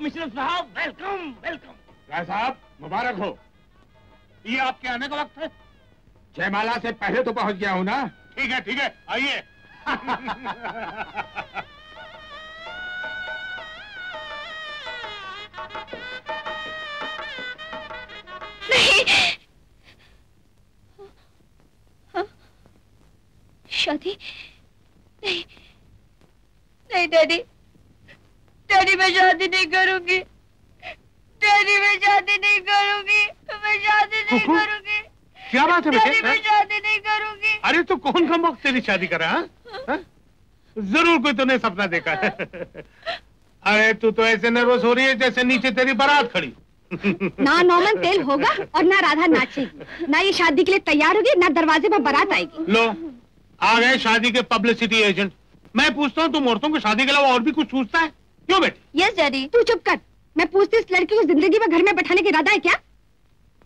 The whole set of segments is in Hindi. कमिश्नर साहब, वेलकम वेलकम। राय साहब मुबारक हो, ये आपके आने का वक्त है। जयमाला से पहले तो पहुंच गया हूं ना। ठीक है आइए। नहीं, शादी नहीं, नहीं डैडी, डैडी मैं शादी नहीं करूंगी, डैडी मैं शादी नहीं करूंगी, मैं शादी नहीं करूंगी। क्या बात है बेटे, मैं शादी नहीं करूंगी। अरे तो कौन कम वक्त तेरी शादी करा? जरूर कोई तूने सपना देखा है। अरे तू तो ऐसे नर्वस हो रही है जैसे नीचे तेरी बारात खड़ी। ना नॉर्मल तेल होगा और ना राधा नाचेगी, ना ये शादी के लिए तैयार होगी, ना दरवाजे पर बारात आएगी। लो आ गए शादी के पब्लिसिटी एजेंट। मैं पूछता हूँ तुम औरतों को शादी के अलावा और भी कुछ पूछता है क्यों बेटी? Yes daddy. तू चुप कर। मैं पूछती इस लड़की को जिंदगी में घर में बैठाने की इरादा है क्या?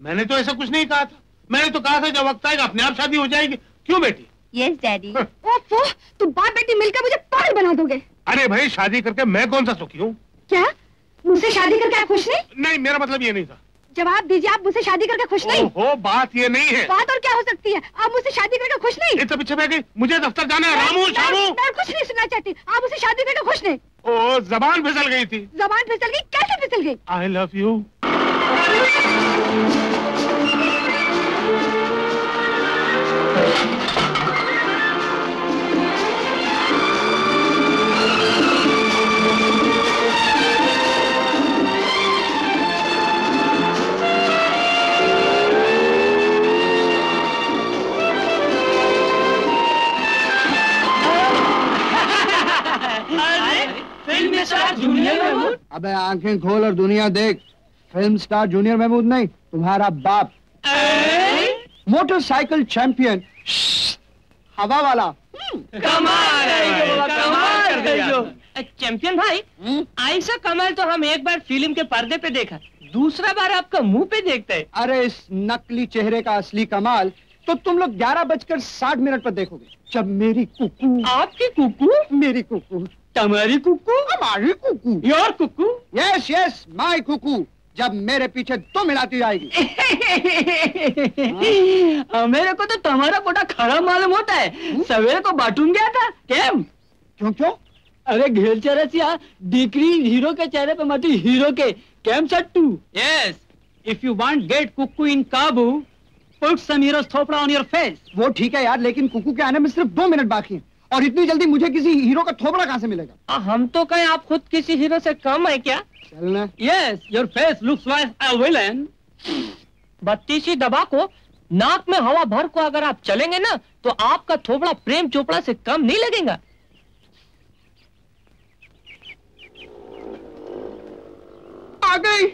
मैंने तो ऐसा कुछ नहीं कहा था, मैंने तो कहा था जब वक्त आएगा अपने आप शादी हो जाएगी। क्यों बेटी? Yes daddy. ओफो, तुम बाप बेटी मिलकर मुझे पागल बना दोगे। अरे भाई शादी करके मैं कौन सा सुखी हूँ? क्या मुझसे शादी करके आप खुश नहीं? नहीं मेरा मतलब ये नहीं था। जवाब दीजिए, आप मुझसे शादी करके खुश नहीं हो? बात ये नहीं है। बात और क्या हो सकती है? आप मुझसे शादी करके खुश नहीं? ये तो पीछे बैठ गई, मुझे दफ्तर जाना है। रामू शामू मैं कुछ नहीं सुनना चाहती। आप मुझसे शादी करके खुश नहीं? ओ जबान फिसल गई थी। जबान फिसल गई? कैसे फिसल गई? I love you. जूनियर। अबे आंखें खोल और दुनिया देख, फिल्म स्टार जूनियर महमूद नहीं, तुम्हारा बाप मोटरसाइकिल चैंपियन हवा वाला। कमाल चैंपियन भाई, ऐसा कमाल तो हम एक बार फिल्म के पर्दे पे देखा, दूसरा बार आपका मुंह पे देखते हैं। अरे इस नकली चेहरे का असली कमाल तो तुम लोग 11:60 पर देखोगे, जब मेरी कुकू, आपकी कुकू, मेरी कुकू, तुम्हारी कुकू, हमारी Kuku, your Kuku, yes yes my Kuku, जब मेरे पीछे तुम हिलाती जाएगी। मेरे को तो तुम्हारा कोटा खड़ा मालूम होता है। सवेरे को बाटून गया था केम। क्यों क्यों? अरे घेर चेहरे से डिक्री हीरो के चेहरे पे मटी हीरो के केम सट्टू। Yes if you want get Kuku in काबू पुट सम हीरोस थोपड़ा ऑन योर फेस। वो ठीक है यार, लेकिन कुकू के आने में सिर्फ 2 मिनट बाकी है और इतनी जल्दी मुझे किसी हीरो का थोपड़ा कहाँ से मिलेगा? हम तो कहें आप खुद किसी हीरो से कम है क्या? चलना। Yes your face looks like a villain. 32 दबा को नाक में हवा भर को अगर आप चलेंगे ना तो आपका थोपड़ा प्रेम चोपड़ा से कम नहीं लगेगा। आ गई,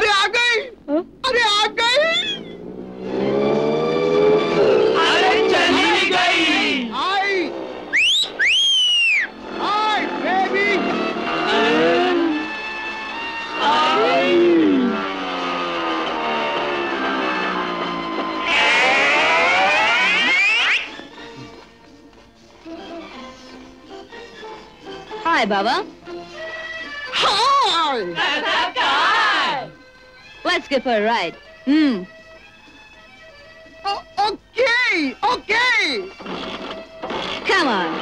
अरे आ गई, अरे आ गई, अरे चली गई। हाय बाबा। हाय। Let's go for a ride. Okay, okay. Come on.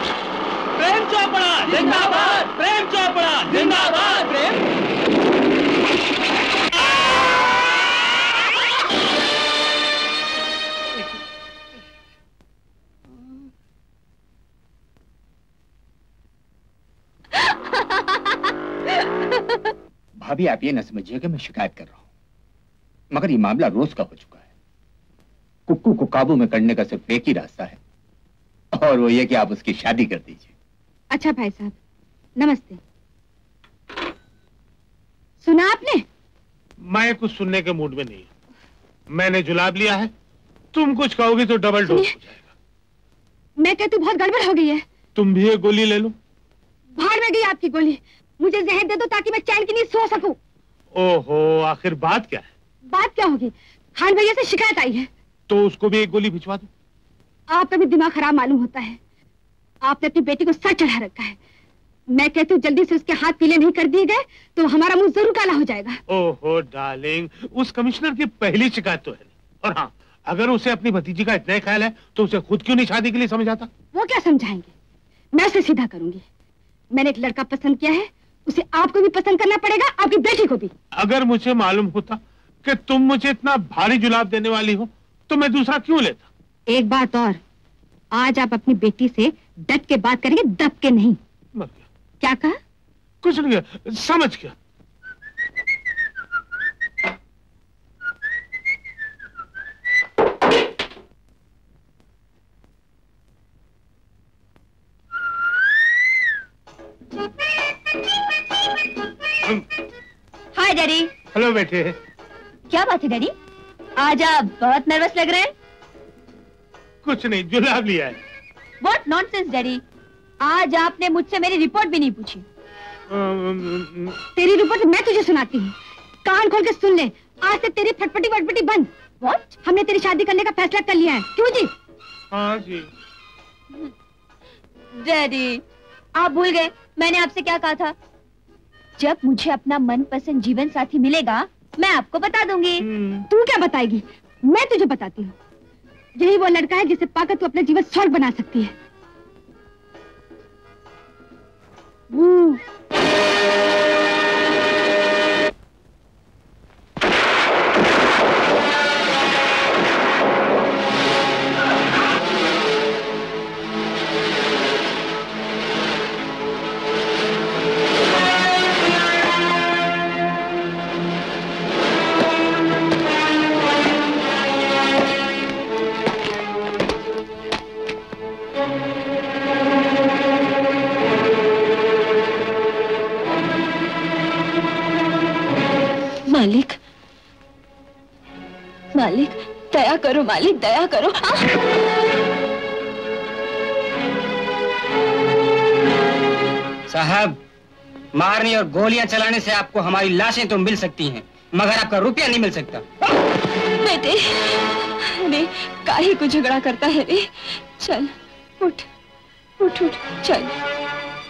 Prem Chopra जिंदाबाद, प्रेम चोपड़ा जिंदाबाद, प्रेम। भाभी आप ये न समझिए कि मैं शिकायत कर रहा हूँ, मगर ये मामला रोज का हो चुका है। कुक्कू को काबू में करने का सिर्फ एक ही रास्ता है और वो ये कि आप उसकी शादी कर दीजिए। अच्छा भाई साहब नमस्ते। सुना आपने? मैं कुछ सुनने के मूड में नहीं हूँ, मैंने जुलाब लिया है। तुम कुछ कहोगी तो डबल डोज हो जाएगा। मैं कहती बहुत गड़बड़ हो गई है। तुम भी ये गोली ले लो। भाड़ में गई आपकी गोली, मुझे जहर दे दो ताकि मैं चैन की नींद सो सकूं। ओहो आखिर बात क्या है? बात क्या होगी, खान भैया से शिकायत आई है। तो उसको भी एक गोली भिजवा दो। आपका भी दिमाग खराब मालूम होता है, आपने अपनी बेटी को सर चढ़ा रखा है। मैं कहती हूँ जल्दी से उसके हाथ पीले नहीं कर दिए गए तो हमारा मुंह जरूर काला हो जाएगा। ओहो डार्लिंग, उस कमिश्नर की पहली शिकायत तो है। और हाँ, अगर उसे अपनी भतीजी का इतना ही ख्याल है तो उसे खुद क्यों नहीं शादी के लिए समझाता? वो क्या समझाएंगे, मैं उसे सीधा करूंगी। मैंने एक लड़का पसंद किया है, उसे आपको भी पसंद करना पड़ेगा, आपकी बेटी को भी। अगर मुझे मालूम होता कि तुम मुझे इतना भारी जुलाब देने वाली हो तो मैं दूसरा क्यों लेता। एक बात और, आज आप अपनी बेटी से डट के बात करेंगे, दब के नहीं। क्या कहा? कुछ नहीं, समझ गया। हाय डैडी। हेलो बेटे। क्या बात है डैडी, आज आप बहुत नर्वस लग रहे हैं। कुछ नहीं, जुलाब लिया है। व्हाट नॉनसेंस डैडी, आज आपने मुझसे मेरी रिपोर्ट भी नहीं पूछी। तेरी रिपोर्ट मैं तुझे सुनाती हूँ, कान खोल के सुन ले। आज से तेरी फटफटी वटफटी बंद। व्हाट? हमने तेरी शादी करने का फैसला कर लिया है। क्यों जी? हाँ जी। डैडी आप भूल गए मैंने आपसे क्या कहा था। जब मुझे अपना मनपसंद जीवन साथी मिलेगा मैं आपको बता दूंगी। तू क्या बताएगी, मैं तुझे बताती हूँ। यही वो लड़का है जिसे पाकर तू अपना जीवन स्वर्ग बना सकती है। मालिक दया करो, मालिक दया करो। हाँ? साहब, मारने और गोलियां चलाने से आपको हमारी लाशें तो मिल सकती हैं, मगर आपका रुपया नहीं मिल सकता। बेटे, अरे काहे को झगड़ा करता है रे। चल उठ उठ उठ, चल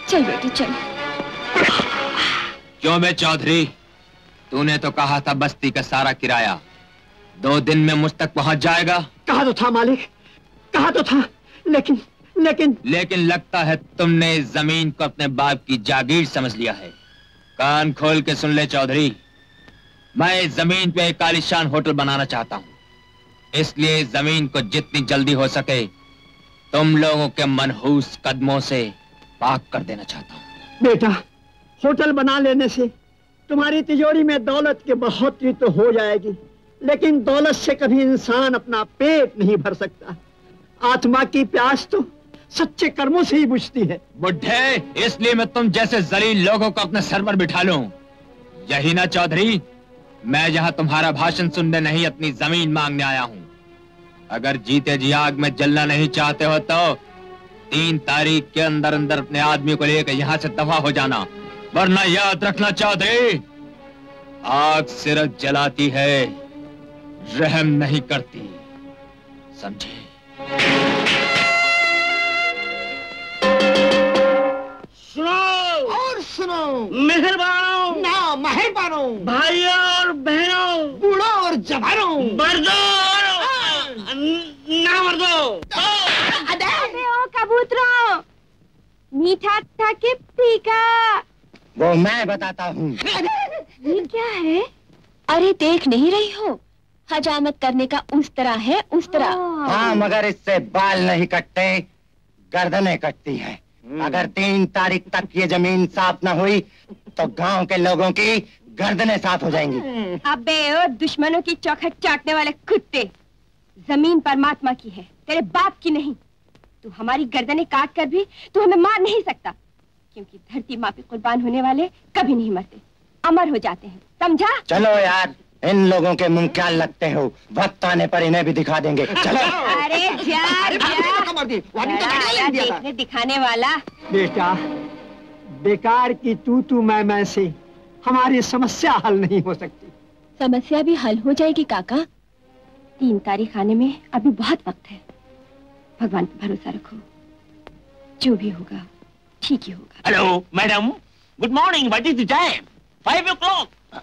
चल बेटे चल। क्यों मैं चौधरी, तूने तो कहा था बस्ती का सारा किराया 2 दिन में मुझ तक पहुंच जाएगा। कहा तो था मालिक, कहा तो था, लेकिन लेकिन लेकिन लगता है तुमने इस जमीन को अपने बाप की जागीर समझ लिया है। कान खोल के सुन ले चौधरी, मैं इस जमीन पे एक आलीशान होटल बनाना चाहता हूँ। इसलिए इस जमीन को जितनी जल्दी हो सके तुम लोगों के मनहूस कदमों से पाक कर देना चाहता हूँ। बेटा, होटल बना लेने से तुम्हारी तिजोरी में दौलत की बढ़ोतरी तो हो जाएगी, लेकिन दौलत से कभी इंसान अपना पेट नहीं भर सकता। आत्मा की प्यास तो सच्चे कर्मों से ही बुझती है। बुढ़े, इसलिए मैं तुम जैसे जलील लोगों को अपने सर पर बिठा लूं। यही ना चौधरी, मैं यहाँ तुम्हारा भाषण सुनने नहीं, अपनी जमीन मांगने आया हूँ। अगर जीते जी आग में जलना नहीं चाहते हो तो 3 तारीख के अंदर अंदर अपने आदमी को लेकर यहाँ से दफा हो जाना, वरना याद रखना चौधरी, आग सिर्फ जलाती है, रहम नहीं करती, समझे? सुनो और सुनो मेहरबानों, ना मेहरबानों, भाइयों और बहनों, बूढ़ों और जवानों, मर्दों और ना मर्दों। अरे ओ कबूतरों, मीठा था कि फीका वो मैं बताता हूँ। ये क्या है? अरे देख नहीं रही हो, हजामत करने का उस तरह है, उस तरह। हाँ, मगर इससे बाल नहीं कटते, गर्दनें कटती हैं। अगर 3 तारीख तक ये जमीन साफ ना हुई तो गांव के लोगों की गर्दनें साफ हो जाएंगी। अबे ओ दुश्मनों की चौखट चाटने वाले कुत्ते, जमीन परमात्मा की है, तेरे बाप की नहीं। तू हमारी गर्दनें काट कर भी तू हमें मार नहीं सकता, क्योंकि धरती माँ पे कुर्बान होने वाले कभी नहीं मरते, अमर हो जाते हैं, समझा? चलो यार, इन लोगों के मुंह क्या लगते हो, वक्त आने पर इन्हें भी दिखा देंगे। चलो। अरे जा, जा। दिखाने वाला। बेटा, बेकार की तू तू मैं से हमारी समस्या हल नहीं हो सकती। समस्या भी हल हो जाएगी काका, 3 तारीख आने में अभी बहुत वक्त है। भगवान पर भरोसा रखो, जो भी होगा ठीक ही होगा। Hello madam, good morning, what is the time? 5 o'clock।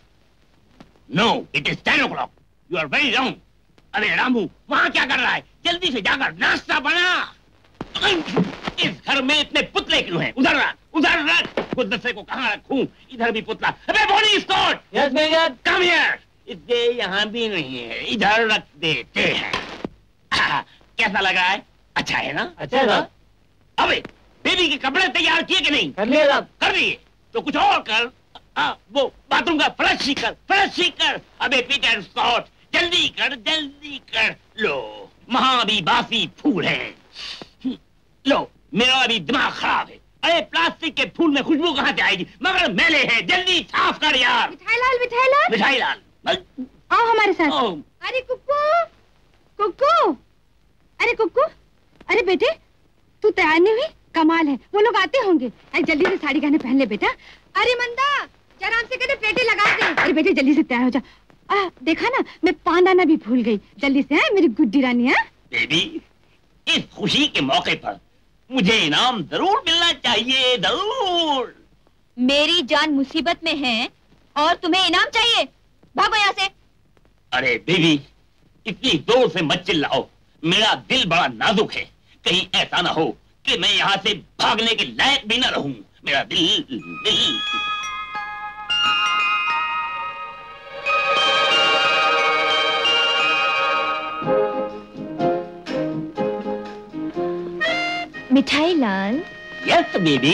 No, it is 10 o'clock। You are very wrong. अरे रामू, वहाँ क्या कर रहा है? जल्दी से जाकर नाश्ता बना। इस घर में इतने पुतले क्यों हैं? उधर रख, उधर रख। गुलदस्ते को कहाँ रखूं? इधर भी पुतला। अबे बॉडी स्टॉट। Yes major, come here. इसके यहाँ भी नहीं है, इधर रख देते हैं। कैसा लग रहा है? अच्छा है ना? अच्छा है ना? अबे बेबी के कपड़े तैयार किए कि नहीं? कर दिए तो कुछ और कर। वो बाथरूम का फ्लश ही कर, फ्लश ही कर। अबे पीटर स्टॉट, जल्दी कर, जल्दी कर। लो, वहाँ भी बासी फूल है। लो, मेरा भी दिमाग खराब है। अरे प्लास्टिक के फूल में खुशबू कहाँ से आएगी? मगर मैले हैं, जल्दी साफ कर यार। मिठाईलाल, मिठाईलाल, मिठाईलाल, आओ हमारे साथ। अरे कुक्कू, कुक्कू, अरे कुक्कू, अरे बेटे तू तैयार नहीं हुई? कमाल है, वो लोग आते होंगे। अरे जल्दी से साड़ी गहने पहन ले बेटा। अरे मंदा, जरा हमसे कहते प्लेटें लगा दे। अरे बेटे जल्दी से तैयार हो जा। देखा ना, मैं पान आना भी भूल गई। जल्दी से है मेरी गुड्डी रानी। है बेबी, इस खुशी के मौके पर मुझे इनाम जरूर मिलना चाहिए, जरूर। मेरी जान मुसीबत में है और तुम्हें इनाम चाहिए? भागो यहाँ से। अरे बेबी, इतनी जोर से मत चिल्लाओ, मेरा दिल बड़ा नाजुक है। कहीं ऐसा ना हो कि मैं यहाँ से भागने के लायक भी ना रहूं। मेरा दिल। Thailand. Yes, baby.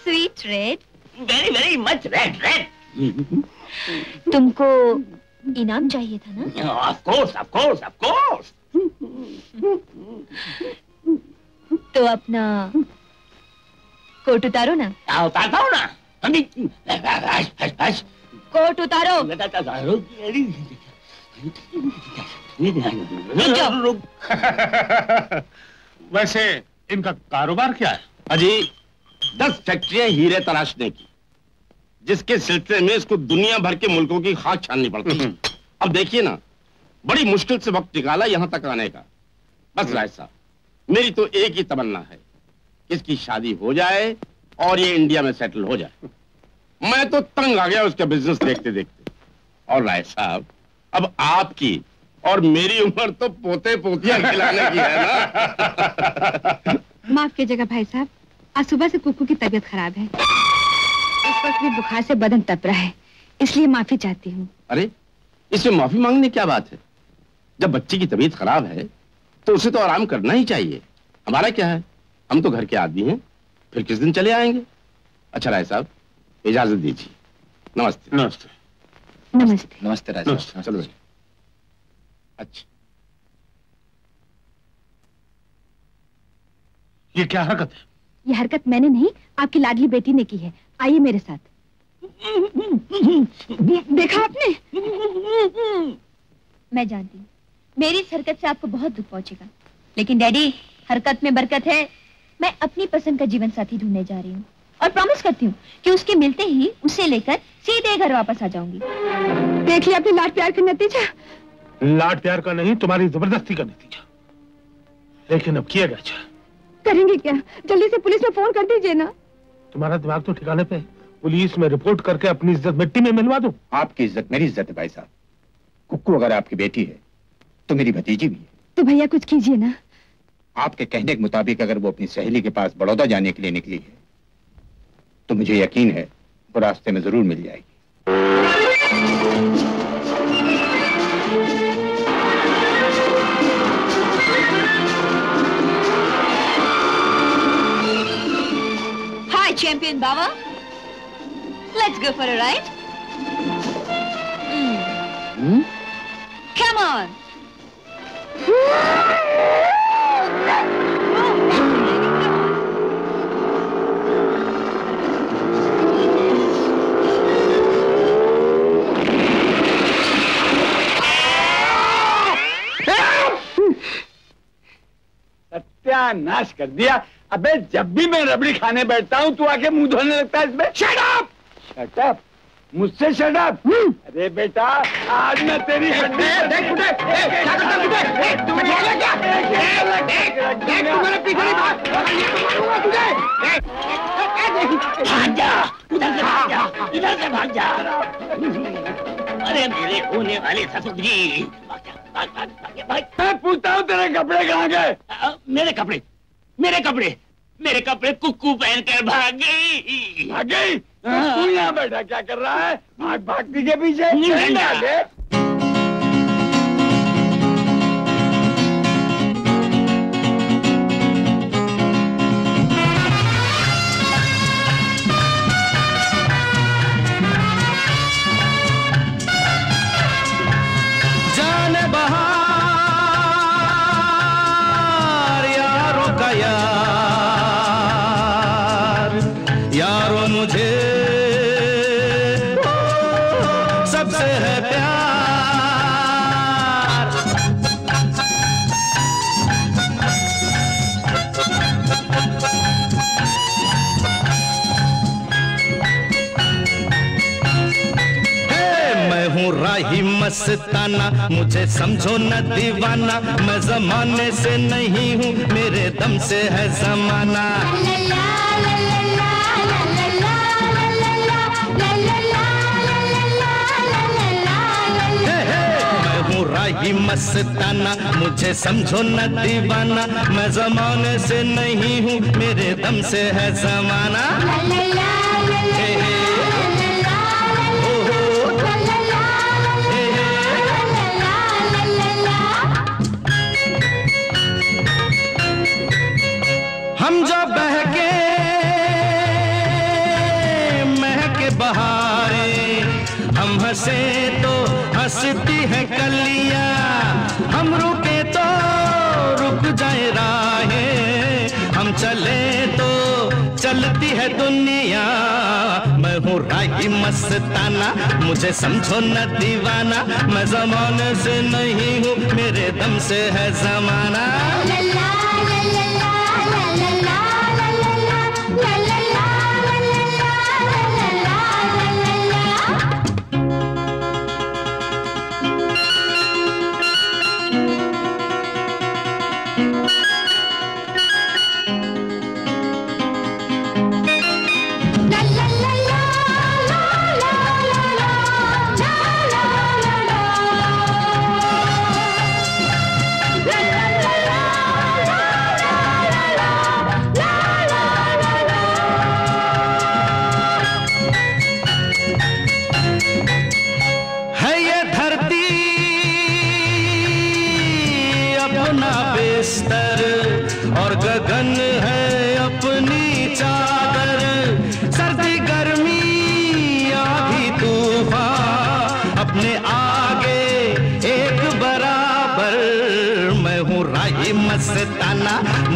Sweet red. Very, very much red, red. तुमको इनाम चाहिए था ना? No, of course, of course, of course. तो अपना कोट उतारो ना। उतारता हूँ ना। कोट उतारो। वैसे इनका कारोबार क्या है? अजी, 10 फैक्ट्रियां हीरे तराशने की, जिसके सिलसिले में इसको दुनिया भर के मुल्कों की खाक छाननी पड़ती है। अब देखिए ना, बड़ी मुश्किल से वक्त निकाला यहाँ तक आने का। बस राय साहब, मेरी तो एक ही तमन्ना है, इसकी शादी हो जाए और ये इंडिया में सेटल हो जाए। मैं तो तंग आ गया उसका बिजनेस देखते देखते। और राय साहब, अब आपकी और मेरी उम्र तो पोते पोतियां खिलाने की है ना। माफ कीजिएगा भाई साहब, आज सुबह से कुकू की तबीयत खराब है। इस वक्त भी बुखार से बदन तप रहा है, इसलिए माफी चाहती हूँ। अरे इसमें माफी मांगने क्या बात है? जब बच्ची की तबीयत खराब है तो उसे तो आराम करना ही चाहिए। हमारा क्या है, हम तो घर के आदमी हैं, फिर किस दिन चले आएंगे। अच्छा राय साहब, इजाजत दीजिए। नमस्ते। नमस्ते नमस्ते नमस्ते राय साहब, चलो। अच्छा, ये क्या हरकत है? ये हरकत मैंने नहीं, आपकी लाडली बेटी ने की है। आइए मेरे साथ। देखा आपने? मैं जानती हूँ मेरी इस हरकत से आपको बहुत दुख पहुंचेगा, लेकिन डैडी, हरकत में बरकत है। मैं अपनी पसंद का जीवन साथी ढूंढने जा रही हूँ और प्रॉमिस करती हूँ कि उसके मिलते ही उसे लेकर सीधे घर वापस आ जाऊंगी। देख लिया अपनी लाड प्यार का नतीजा। लाड प्यार का नहीं, तुम्हारी जबरदस्ती का नतीजा। लेकिन अब किया गया अच्छा। करेंगे क्या? जल्दी से पुलिस में फोन कर दीजिए ना। तुम्हारा दिमाग तो ठिकाने पे है। पुलिस में रिपोर्ट करके अपनी इज्जत मिट्टी में मिलवा दो। आपकी इज्जत मेरी इज्जत है भाई साहब। कुक्कू अगर आपकी बेटी है तो मेरी भतीजी भी है। तो भैया कुछ कीजिए ना। आपके कहने के मुताबिक अगर वो अपनी सहेली के पास बड़ौदा जाने के लिए निकली है तो मुझे यकीन है वो रास्ते में जरूर मिल जाएगी। Champion Baba, let's go for a ride. Come on. सत्यानाश कर दिया। अबे जब भी मैं रबड़ी खाने बैठता हूँ तू आके मुंह धोने लगता है इसमें। शट अप मुझसे शट अप। अरे बेटा आज मैं तेरी भाग जा। अरे मेरे होने वाले ससुर जी मैं पूछता हूँ तेरे कपड़े कहाँ गए? मेरे कपड़े कुक्कू पहन कर भाग गई। तू यहाँ बैठा क्या कर रहा है? भागती के पीछे मस्ताना, मुझे समझो न दीवाना। मैं जमाने से नहीं हूँ, मेरे दम से है जमाना। मैं हूँ राही मस्ताना, मुझे समझो न दीवाना। मैं जमाने से नहीं हूँ, मेरे दम से है जमाना। हम जो महके बहारे, हम हंसे तो हंसती है कलिया। हम रुके तो रुक जाए राहें, हम चले तो चलती है दुनिया। मैं हूँ राही मस्ताना, मुझे समझो न दीवाना। मैं जमाने से नहीं हूँ, मेरे दम से है जमाना।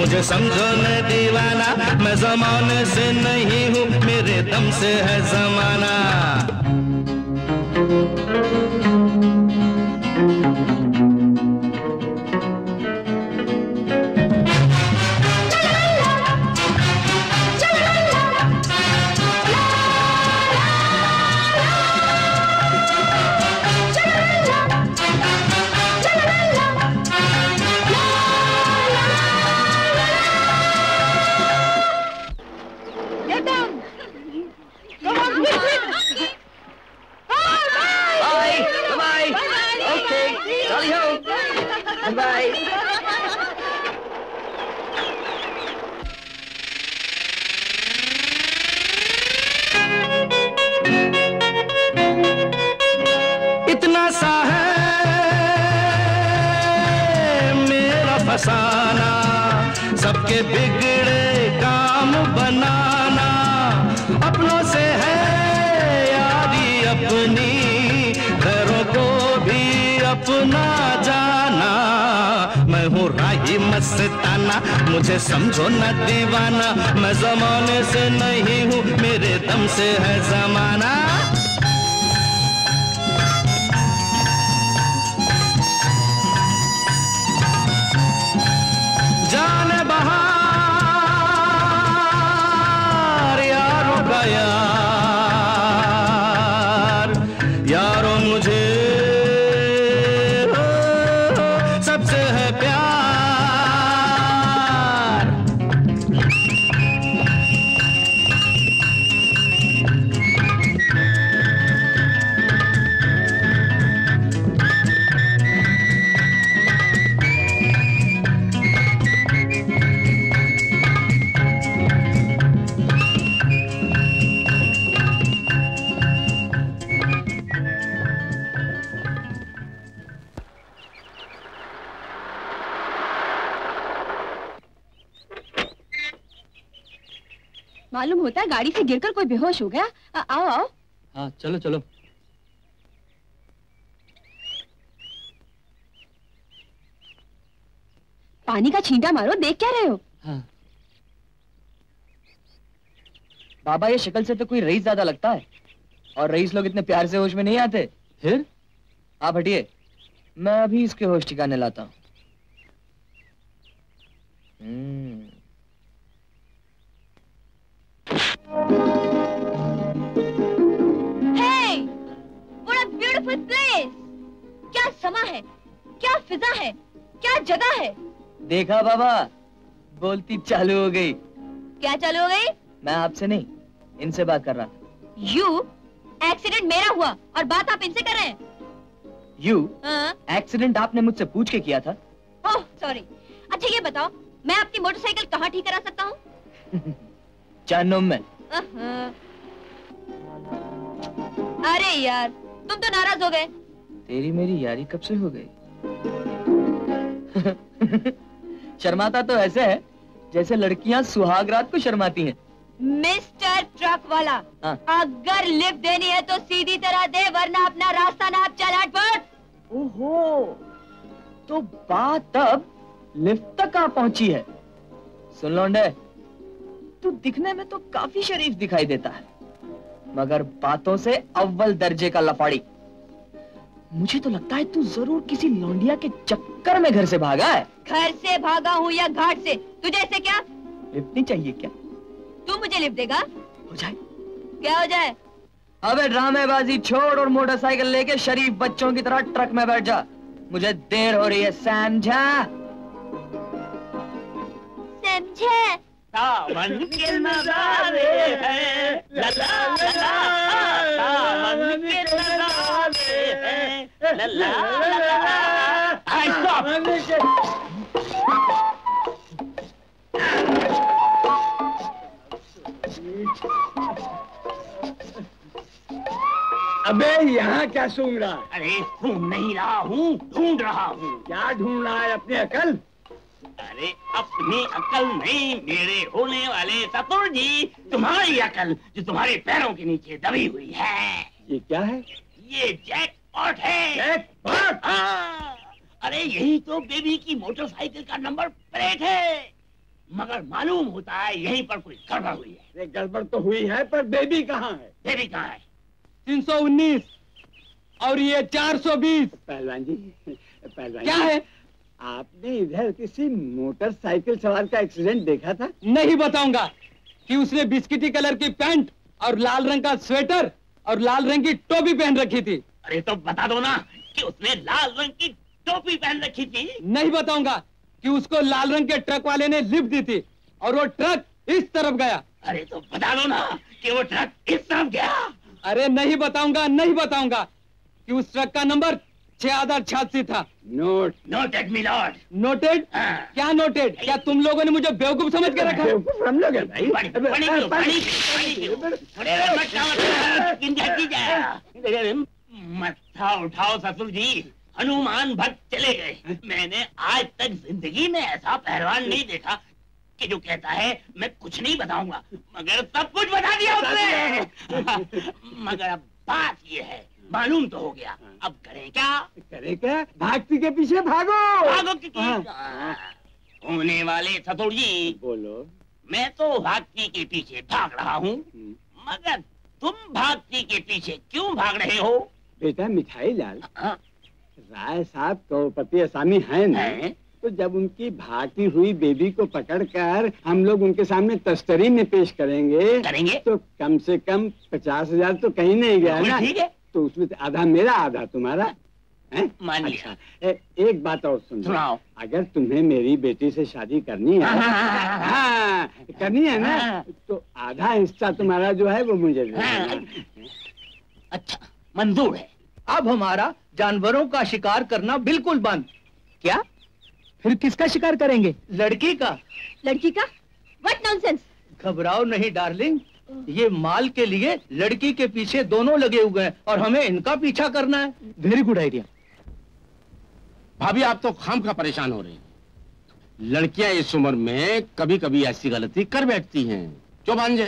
मुझे समझो न दीवाना, मैं जमाने से नहीं हूँ, मेरे दम से है जमाना। सबके बिगड़े काम बनाना, अपनों से है यारी अपनी, घरों को भी अपना जाना। मैं हूँ राही मस्ताना, मुझे समझो न दीवाना। मैं जमाने से नहीं हूँ, मेरे दम से है जमाना। मालूम होता है गाड़ी से गिरकर कोई बेहोश हो गया। आओ आओ। हाँ चलो चलो। पानी का छींटा मारो, देख क्या रहे हो? हाँ। बाबा ये शक्ल से तो कोई रईस ज्यादा लगता है, और रईस लोग इतने प्यार से होश में नहीं आते। फिर आप हटिए, मैं अभी इसके होश ठिकाने लाता हूँ। Hey, what a beautiful place! क्या समा है, क्या फिजा है, क्या जगह है। देखा बाबा, बोलती चालू हो गई। क्या चालू हो गई? मैं आपसे नहीं, इनसे बात कर रहा था। यू एक्सीडेंट मेरा हुआ और बात आप इनसे कर रहे हैं। यू एक्सीडेंट आपने मुझसे पूछ के किया था। Oh sorry. अच्छा ये बताओ, मैं अपनी मोटरसाइकिल कहाँ ठीक करा सकता हूँ? चांदों में। अरे यार तुम तो नाराज हो गए। तेरी मेरी यारी कब से हो गई? शर्माता तो ऐसे है जैसे लड़कियाँ सुहाग रात को शर्माती हैं। मिस्टर ट्रक वाला, अगर लिफ्ट देनी है तो सीधी तरह दे, वरना अपना रास्ता ना आप चल हटपट। ओहो, तो बात अब लिफ्ट तक आ पहुंची है। सुन लौंडे, तू दिखने में तो काफी शरीफ दिखाई देता है, मगर बातों से अव्वल दर्जे का लफाड़ी। मुझे तो लगता है तू जरूर किसी लौंडिया के चक्कर में घर से भागा है। घर से भागा हूँ या घाट से, तुझे ऐसे क्या? लिफ्ट नहीं चाहिए क्या? तू मुझे लिफ्ट देगा? हो जाए। क्या हो जाए? अबे ड्रामेबाजी छोड़ और मोटरसाइकिल लेके शरीफ बच्चों की तरह ट्रक में बैठ जा। मुझे देर हो रही है, समझा? सावन के नजारे हैं, लला लला। सावन के नजारे हैं, लला लला। अबे यहाँ क्या सूंघ रहा है? अरे सूंघ नहीं रहा हूँ, ढूंढ रहा हूँ। क्या ढूंढ रहा है? अपनी अकल। अरे अपनी अकल नहीं, मेरे होने वाले सतुर जी, तुम्हारी अकल जो तुम्हारे पैरों के नीचे दबी हुई है। ये क्या है? ये जैकपॉट है। जैकपॉट? हाँ। अरे यही तो बेबी की मोटरसाइकिल का नंबर प्लेट है, मगर मालूम होता है यहीं पर कोई गड़बड़ हुई है। गड़बड़ तो हुई है, पर बेबी कहाँ है? बेबी कहाँ है? 319 और ये 420। पहलवान जी, पहलवान क्या है? आपने इधर किसी मोटरसाइकिल सवार का एक्सीडेंट देखा था? नहीं बताऊंगा कि उसने बिस्किटी कलर की पैंट और लाल रंग का स्वेटर और लाल रंग की टोपी पहन रखी थी। अरे तो बता दो ना कि उसने लाल रंग की टोपी पहन रखी थी। नहीं बताऊंगा कि उसको लाल रंग के ट्रक वाले ने लिफ्ट दी थी और वो ट्रक इस तरफ गया। अरे तो बता दो ना कि वो ट्रक इस तरफ गया। अरे नहीं बताऊंगा, नहीं बताऊंगा कि उस ट्रक का नंबर 6086 था। नोट नोटेड मी लॉर्ड। नोटेड? क्या नोटेड? क्या तुम लोगों ने मुझे बेवकूफ समझ के रखा? बेवकूफ हम लोग हैं भाई। मत्था उठाओ ससुर जी, हनुमान भक्त चले गए। मैंने आज तक जिंदगी में ऐसा पहलवान नहीं देखा कि जो कहता है मैं कुछ नहीं बताऊंगा, मगर सब कुछ बता दिया उसने। मगर अब बात ये है, मालूम तो हो गया, अब करें क्या? करें क्या? भागती के पीछे भागो। भागो की होने वाले सतुर जी, बोलो। मैं तो भागती के पीछे भाग रहा हूँ, मगर तुम भागती के पीछे क्यों भाग रहे हो? बेटा मिठाई लाल, राय साहब करोड़पति आसामी है ना? तो जब उनकी भागती हुई बेबी को पकड़कर हम लोग उनके सामने तस्तरी में पेश करेंगे, तो कम से कम 50,000 तो कहीं नहीं गया ना? ठीक है, तो उसमें आधा मेरा आधा तुम्हारा है। अच्छा, एक बात और सुनो, अगर तुम्हें मेरी बेटी से शादी करनी है, करनी है ना, तो आधा हिस्सा तुम्हारा जो है वो मुझे देना। अच्छा मंजूर है। अब हमारा जानवरों का शिकार करना बिल्कुल बंद। क्या? फिर किसका शिकार करेंगे? लड़की का। लड़की का? What nonsense. घबराओ नहीं डार्लिंग, ये माल के लिए लड़की के पीछे दोनों लगे हुए हैं और हमें इनका पीछा करना है। Very good idea. भाभी आप तो खामखा परेशान हो रहे हैं। लड़कियां इस उम्र में कभी कभी ऐसी गलती कर बैठती हैं। क्यों भांजे?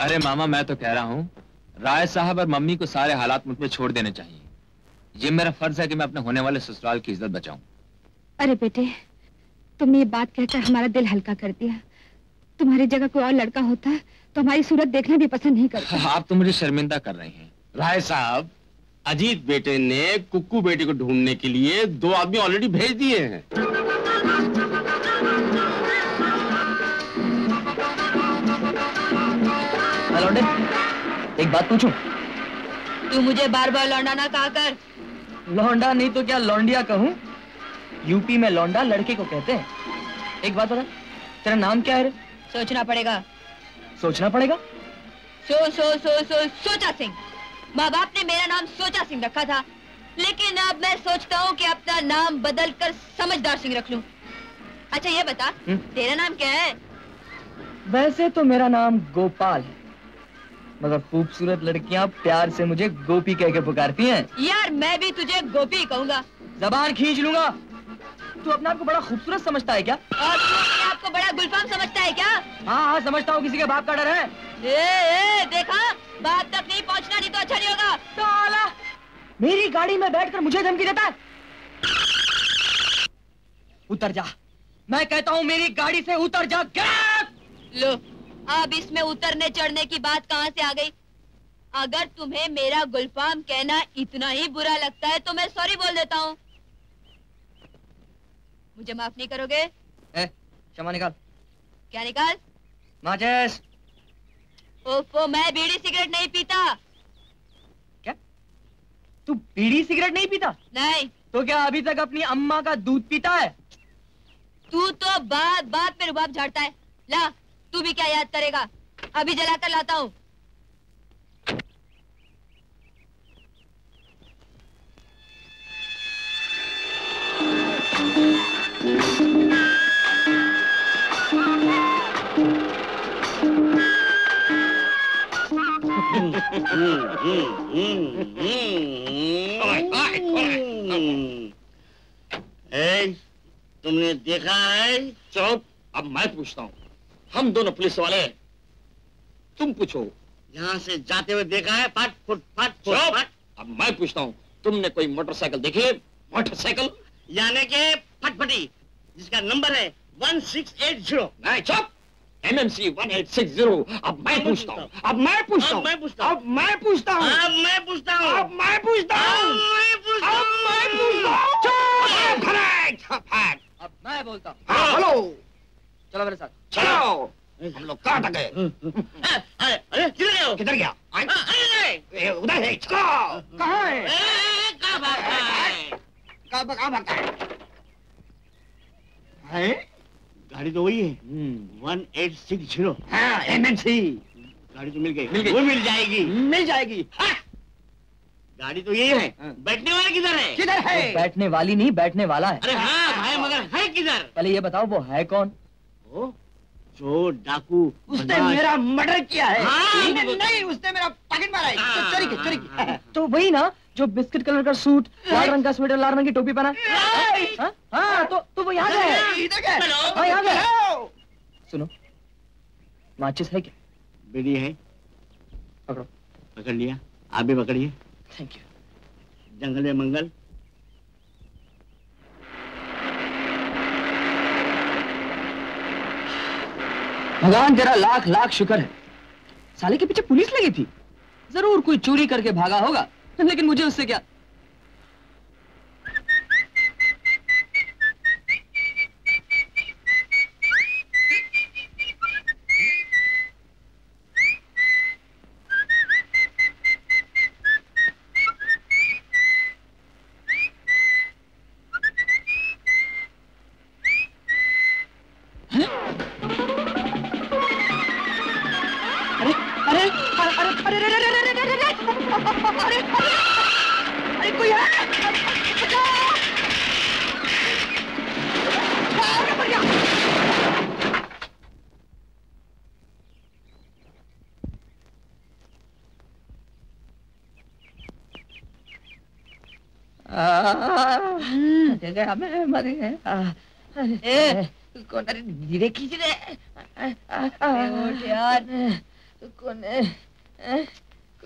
अरे मामा मैं तो कह रहा हूँ राय साहब और मम्मी को सारे हालात मुझ पे छोड़ देने चाहिए। ये मेरा फर्ज है कि मैं अपने होने वाले ससुराल की इज्जत बचाऊं। अरे बेटे तुमने ये बात कहकर हमारा दिल हल्का कर दिया। तुम्हारी जगह कोई और लड़का होता तो हमारी सूरत देखना भी पसंद नहीं करता। आप तो मुझे शर्मिंदा कर रहे हैं। राय साहब अजीत बेटे ने कुक्कू बेटे को ढूंढने के लिए 2 आदमी ऑलरेडी भेज दिए हैं। लौंडे एक बात पूछूं? तू मुझे बार बार लौंडा ना कहा कर। लौंडा नहीं तो क्या लौंडिया कहूं? यूपी में लौंडा लड़के को कहते हैं। एक बात बता तेरा नाम क्या है रे? सोचना पड़ेगा। सोचना पड़ेगा? सोचा सिंह। माँ बाप ने मेरा नाम सोचा सिंह रखा था लेकिन अब मैं सोचता हूँ कि अपना नाम बदल कर समझदार सिंह रख लूं। अच्छा ये बता तेरा नाम क्या है? वैसे तो मेरा नाम गोपाल है मगर खूबसूरत लड़कियाँ प्यार से मुझे गोपी कह के पुकारती हैं। यार मैं भी तुझे गोपी कहूँगा। जबान खींच लूंगा। तू अपने आप को बड़ा खूबसूरत समझता है क्या? और तू अपने आप को बड़ा गुलफाम समझता है क्या? हाँ हाँ समझता हूँ। किसी के बाप का डर है। ए देखा बाप तक नहीं पहुँचना नहीं तो अच्छा नहीं होगा। साला मेरी गाड़ी में बैठकर मुझे धमकी देता है। उतर जा। मैं कहता हूँ मेरी गाड़ी से उतर जा। लो अब इसमें उतरने चढ़ने की बात कहाँ से आ गई? अगर तुम्हें मेरा गुलफाम कहना इतना ही बुरा लगता है तो मैं सॉरी बोल देता हूँ। मुझे माफ नहीं करोगे? क्षमा निकाल। क्या निकाल? माचिस। ओफो मैं बीड़ी सिगरेट नहीं पीता। क्या तू बीड़ी सिगरेट नहीं पीता? नहीं। तो क्या अभी तक अपनी अम्मा का दूध पीता है? तू तो बात बात पे रुबाब झाड़ता है। ला तू भी क्या याद करेगा। अभी जलाकर लाता हूँ। तुमने देखा है? चुप। अब मैं पूछता हूँ। हम दोनों पुलिस वाले हैं। तुम पूछो। यहाँ से जाते हुए देखा है? फट फुट फट फुट। अब मैं पूछता हूँ तुमने कोई मोटरसाइकिल देखी है? मोटरसाइकिल यानी के फटफटी जिसका नंबर है 1680। नहीं चुप। MMC 1860। अब मैं पूछता हूँ। अब मैं बोलता हूँ। हेलो चलो मेरे साथ चलो। हम लोग कहाँ तक गए? अरे किधर गया? उधर है। कहाँ है? गाड़ी तो वही है 1860। हाँ MMC। गाड़ी तो मिल गई। वो मिल जाएगी। मिल जाएगी। गाड़ी तो यही है। बैठने वाला किधर है? किधर है? बैठने वाली नहीं बैठने वाला है। अरे हाँ भाई मगर है किधर? पहले ये बताओ वो है कौन? वो चोर डाकू उसने मेरा मर्डर किया है। नहीं उसने मेरा पॉकेट मारा है। चोरी की। तो वही ना जो बिस्किट कलर का सूट लाल रंग का स्वेटर लाल रंग की टोपी पहना। हाँ तो वो यहाँ गया। सुनो माचिस है क्या? बीड़ी है। पकड़ो। पकड़ लिया। आप भी पकड़िए। Thank you. जंगल मंगल। भगवान तेरा लाख लाख शुक्र है। साले के पीछे पुलिस लगी थी। जरूर कोई चोरी करके भागा होगा लेकिन मुझे उससे क्या। अरे कौन? अरे धीरे खींच रहे। उठ यार।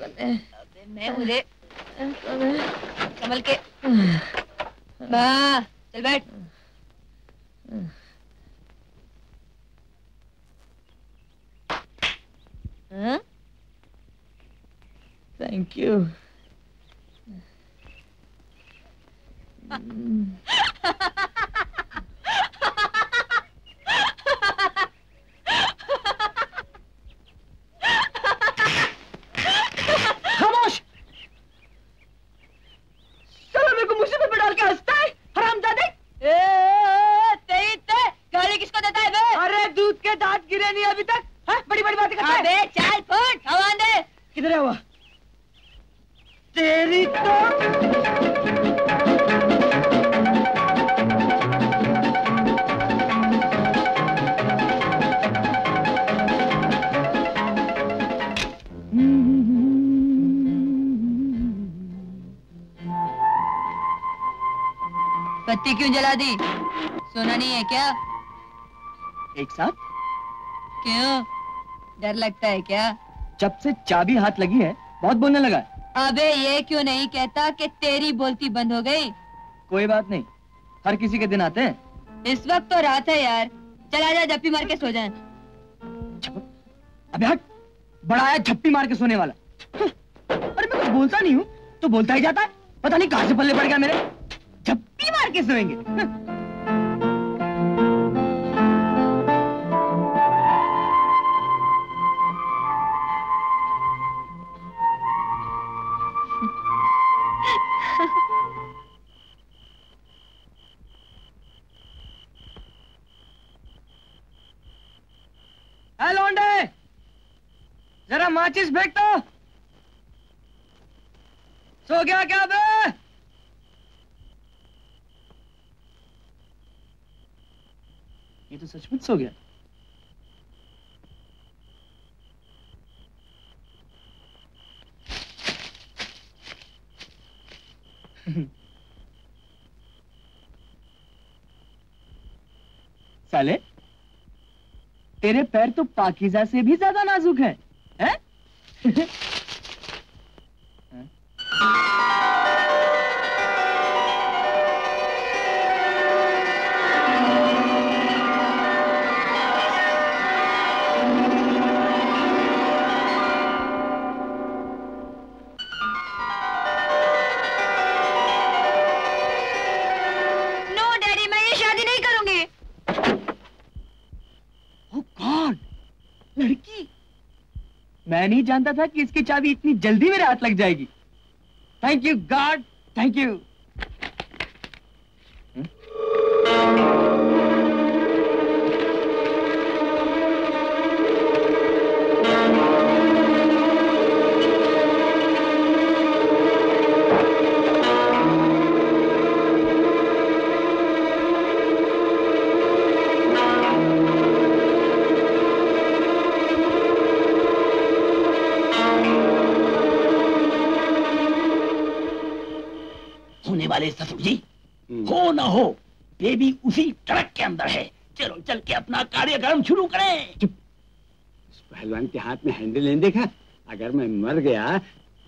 अबे मैं हूँ रे कमल के बा, चल बैठ। Thank you. क्यों जला दी? सोना नहीं है क्या? एक साथ? क्यों? डर लगता है क्या? जब से चाबी हाथ लगी है बहुत बोलने लगा। अबे ये क्यों नहीं कहता कि तेरी बोलती बंद हो गई? कोई बात नहीं, हर किसी के दिन आते हैं। इस वक्त तो रात है यार, चला जा झप्पी मार के सो जाए। अबे हट, बड़ा आया झप्पी मार के सोने वाला। अरे मैं कुछ बोलता नहीं हूँ तो बोलता ही जाता है, पता नहीं कहाँ से पल्ले पड़ गया मेरे। झप्पी मार के सोएंगे। है लौंडे, जरा माचिस फेंक दो। सो गया क्या बे? ये तो सचमुच सो गया। साले, तेरे पैर तो पाकीज़ा से भी ज्यादा नाजुक हैं, हैं? मैं नहीं जानता था कि इसकी चाबी इतनी जल्दी मेरे हाथ लग जाएगी। Thank you God, thank you. ससुर जी, हो ना हो बेबी उसी ट्रक के अंदर है। चलो चल के अपना कार्यक्रम शुरू करें। उस पहलवान के हाथ में हैंडल नहीं देखा? अगर मैं मर गया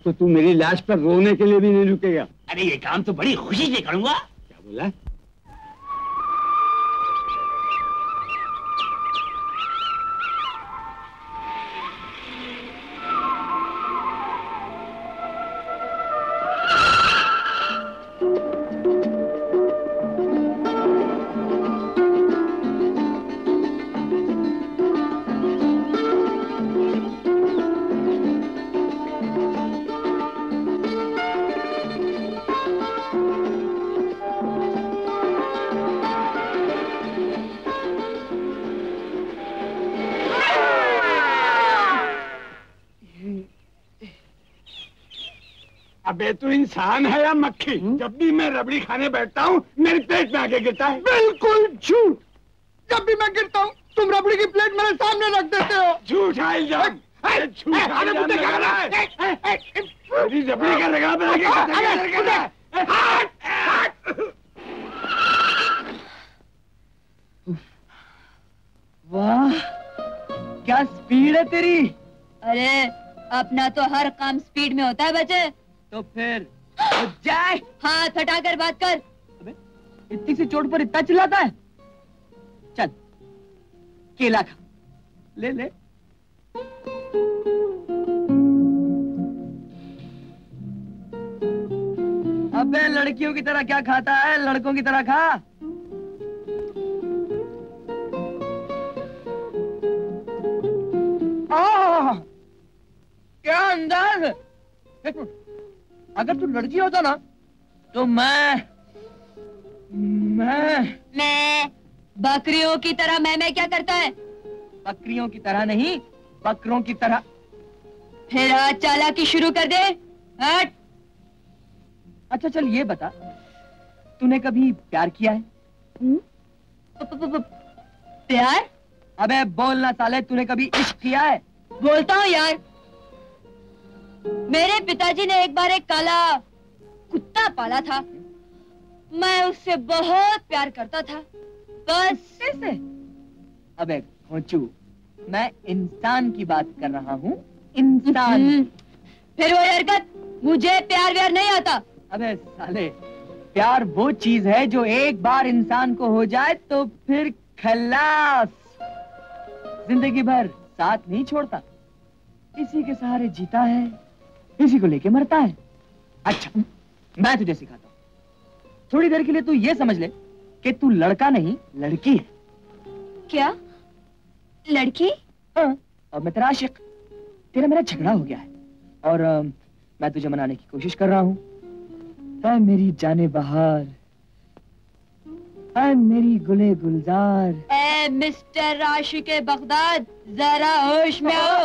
तो तू मेरी लाश पर रोने के लिए भी नहीं रुकेगा। अरे ये काम तो बड़ी खुशी से करूंगा। क्या बोला? अबे तू इंसान है या मक्खी? जब भी मैं रबड़ी खाने बैठता हूँ मेरे पेट में आके गिरता है। बिल्कुल झूठ। जब भी मैं गिरता हूँ तुम रबड़ी की प्लेट मेरे सामने रख देते हो। झूठ है इल्जाम। रबड़ी का रगाब वाह क्या स्पीड है तेरी? अरे अपना तो हर काम स्पीड में होता है बच्चे। तो फिर जाए। हाँ थटा कर बात कर। अबे इतनी सी चोट पर इतना चिल्लाता है? चल केला खा, ले ले। अबे लड़कियों की तरह क्या खाता है, लड़कों की तरह खा। क्या अंदाज! अगर तू लड़की होता ना तो मैं बकरियों की तरह मैं क्या करता है? बकरियों की तरह नहीं, बकरों की तरह। फिर आज चालाकी शुरू कर दे। हट। अच्छा चल ये बता, तूने कभी प्यार किया है? प्यार? अबे बोलना साले, तूने कभी इश्क किया है? बोलता हूँ यार। मेरे पिताजी ने एक बार एक काला कुत्ता पाला था। मैं उससे बहुत प्यार करता था। बस ऐसे? अबे खोचू, मैं इंसान की बात कर रहा हूँ, इंसान। फिर वो हरकत। मुझे प्यार व्यार नहीं आता। अबे साले, प्यार वो चीज है जो एक बार इंसान को हो जाए तो फिर खलास, जिंदगी भर साथ नहीं छोड़ता, इसी के सहारे जीता है, इसी को लेके मरता है। अच्छा मैं तुझे सिखाता हूँ, थोड़ी देर के लिए तू ये समझ ले कि तू लड़का नहीं लड़की है। क्या लड़की? हाँ, और मैं तेरा आशिक। तेरा मेरा झगड़ा हो गया है और मैं तुझे मनाने की कोशिश कर रहा हूँ। ऐ मेरी जाने बहार, ऐ मेरी गुले गुलजार, ऐ मिस्टर आशिक बगदाद, जरा होश में आओ।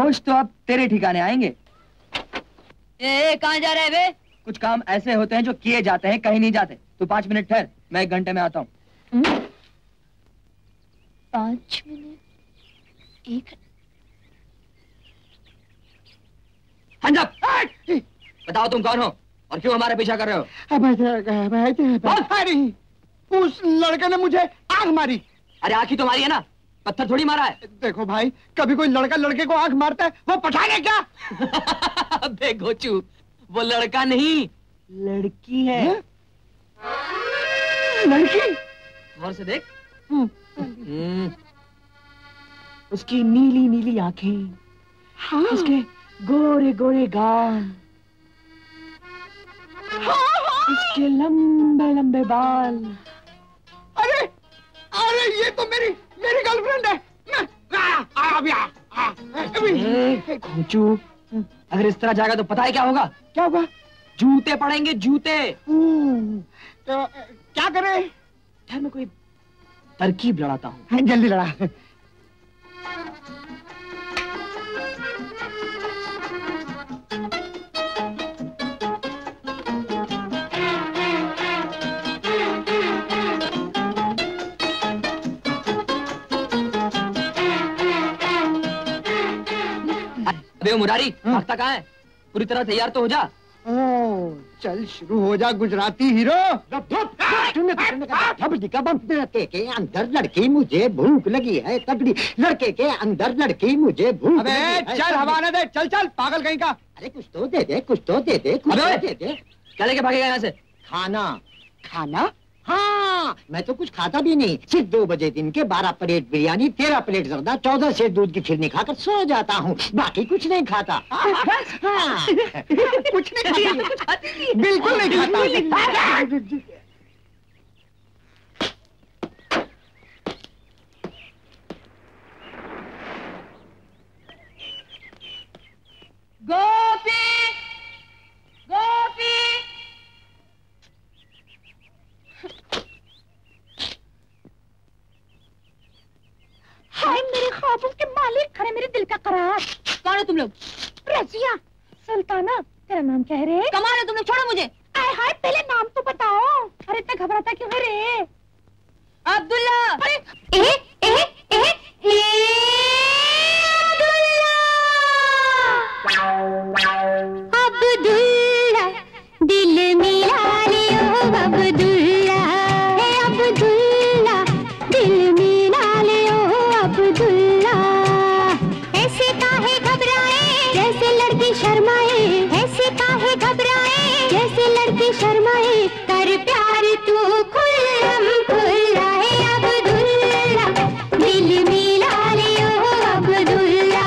होश तो अब तेरे ठिकाने आएंगे। कहाँ जा रहे बे? कुछ काम ऐसे होते हैं जो किए जाते हैं, कहीं नहीं जाते। तू 5 मिनट ठहर, मैं 1 घंटे में आता हूँ। 5 मिनट? एक बताओ तुम कौन हो और क्यों हमारे पीछा कर रहे हो? उस लड़के ने मुझे आग मारी। अरे आँख ही तो मारी है ना, पत्थर थोड़ी मारा है। देखो भाई, कभी कोई लड़का लड़के को आग मारता है, वो पठान है क्या? अबे गोचू, वो लड़का नहीं लड़की है। लड़की? गौर से देख। उसकी नीली नीली आंखें, हाँ। उसके गोरे गोरे गाल, इसके लंबे लंबे बाल। अरे अरे ये तो मेरी गर्लफ्रेंड है। खोचू, अगर इस तरह जाएगा तो पता है क्या होगा? क्या होगा? जूते पड़ेंगे, जूते। तो क्या करें? यार मैं कोई तरकीब लड़ाता हूँ। जल्दी लड़ा। मुरारी भागता कहाँ है? पूरी तरह तैयार तो हो जा। ओ, चल शुरू हो जा गुजराती हीरो। के अंदर लड़की मुझे भूख लगी है तगड़ी, लड़के के अंदर लड़की मुझे भूख। अबे चल हवाला दे, चल चल पागल कहीं का। अरे कुछ तो दे दे, कुछ तो दे दे, कुछ तो दे दे। चले के भागेगा यहाँ से। खाना खाना? हाँ, मैं तो कुछ खाता भी नहीं। सिर्फ 2 बजे दिन के 12 प्लेट बिरयानी, 13 प्लेट जर्दा, 14 सेर दूध की खीरनी खाकर सो जाता हूँ। बाकी कुछ नहीं खाता। हाँ। कुछ नहीं खाता, बिल्कुल नहीं खाता। गोपी गोपी। हाय मेरे ख्वाबों के मालिक, खड़े मेरे दिल का करार। कौन हो तुम लोग? रजिया, सुल्ताना, तेरा नाम क्या है रे? कमाल है तुम लोग, छोड़ो मुझे। आय हाय, पहले नाम तो बताओ। अरे इतना घबराता क्यों है रे? अब्दुल्ला। अरे ए ए ए अब्दुल्ला, अब्दुल्ला दिल मेरा। कैसे शर्माए, कर प्यार तू खुल्लम खुल्ला है अब्दुल्ला, दिल मिला लियो अब्दुल्ला।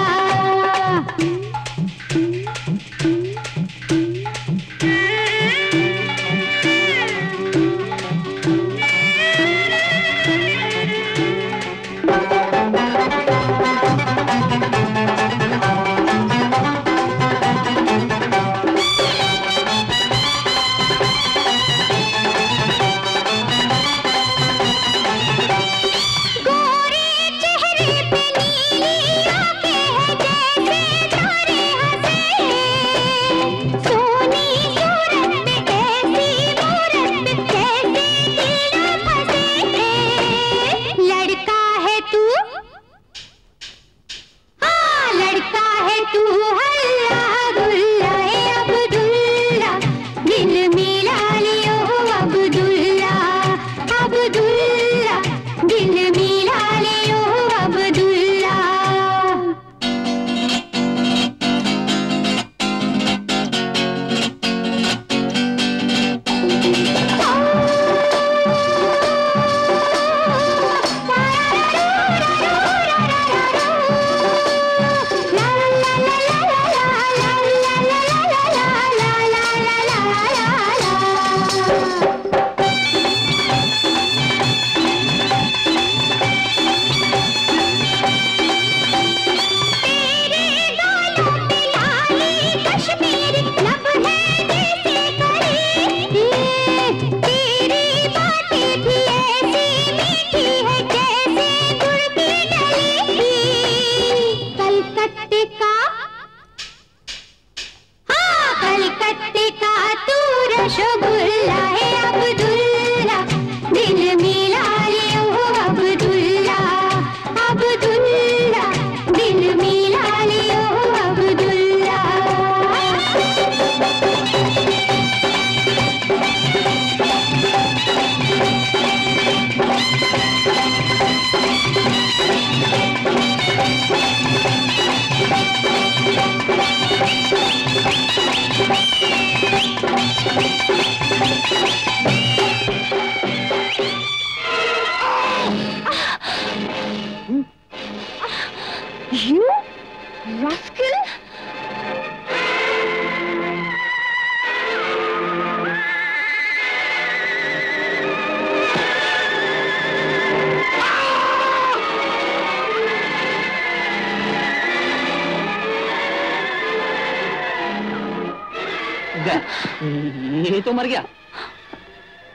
ये तो मर गया।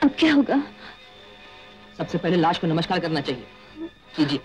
अब क्या होगा? सबसे पहले लाश को नमस्कार करना चाहिए। शिवजी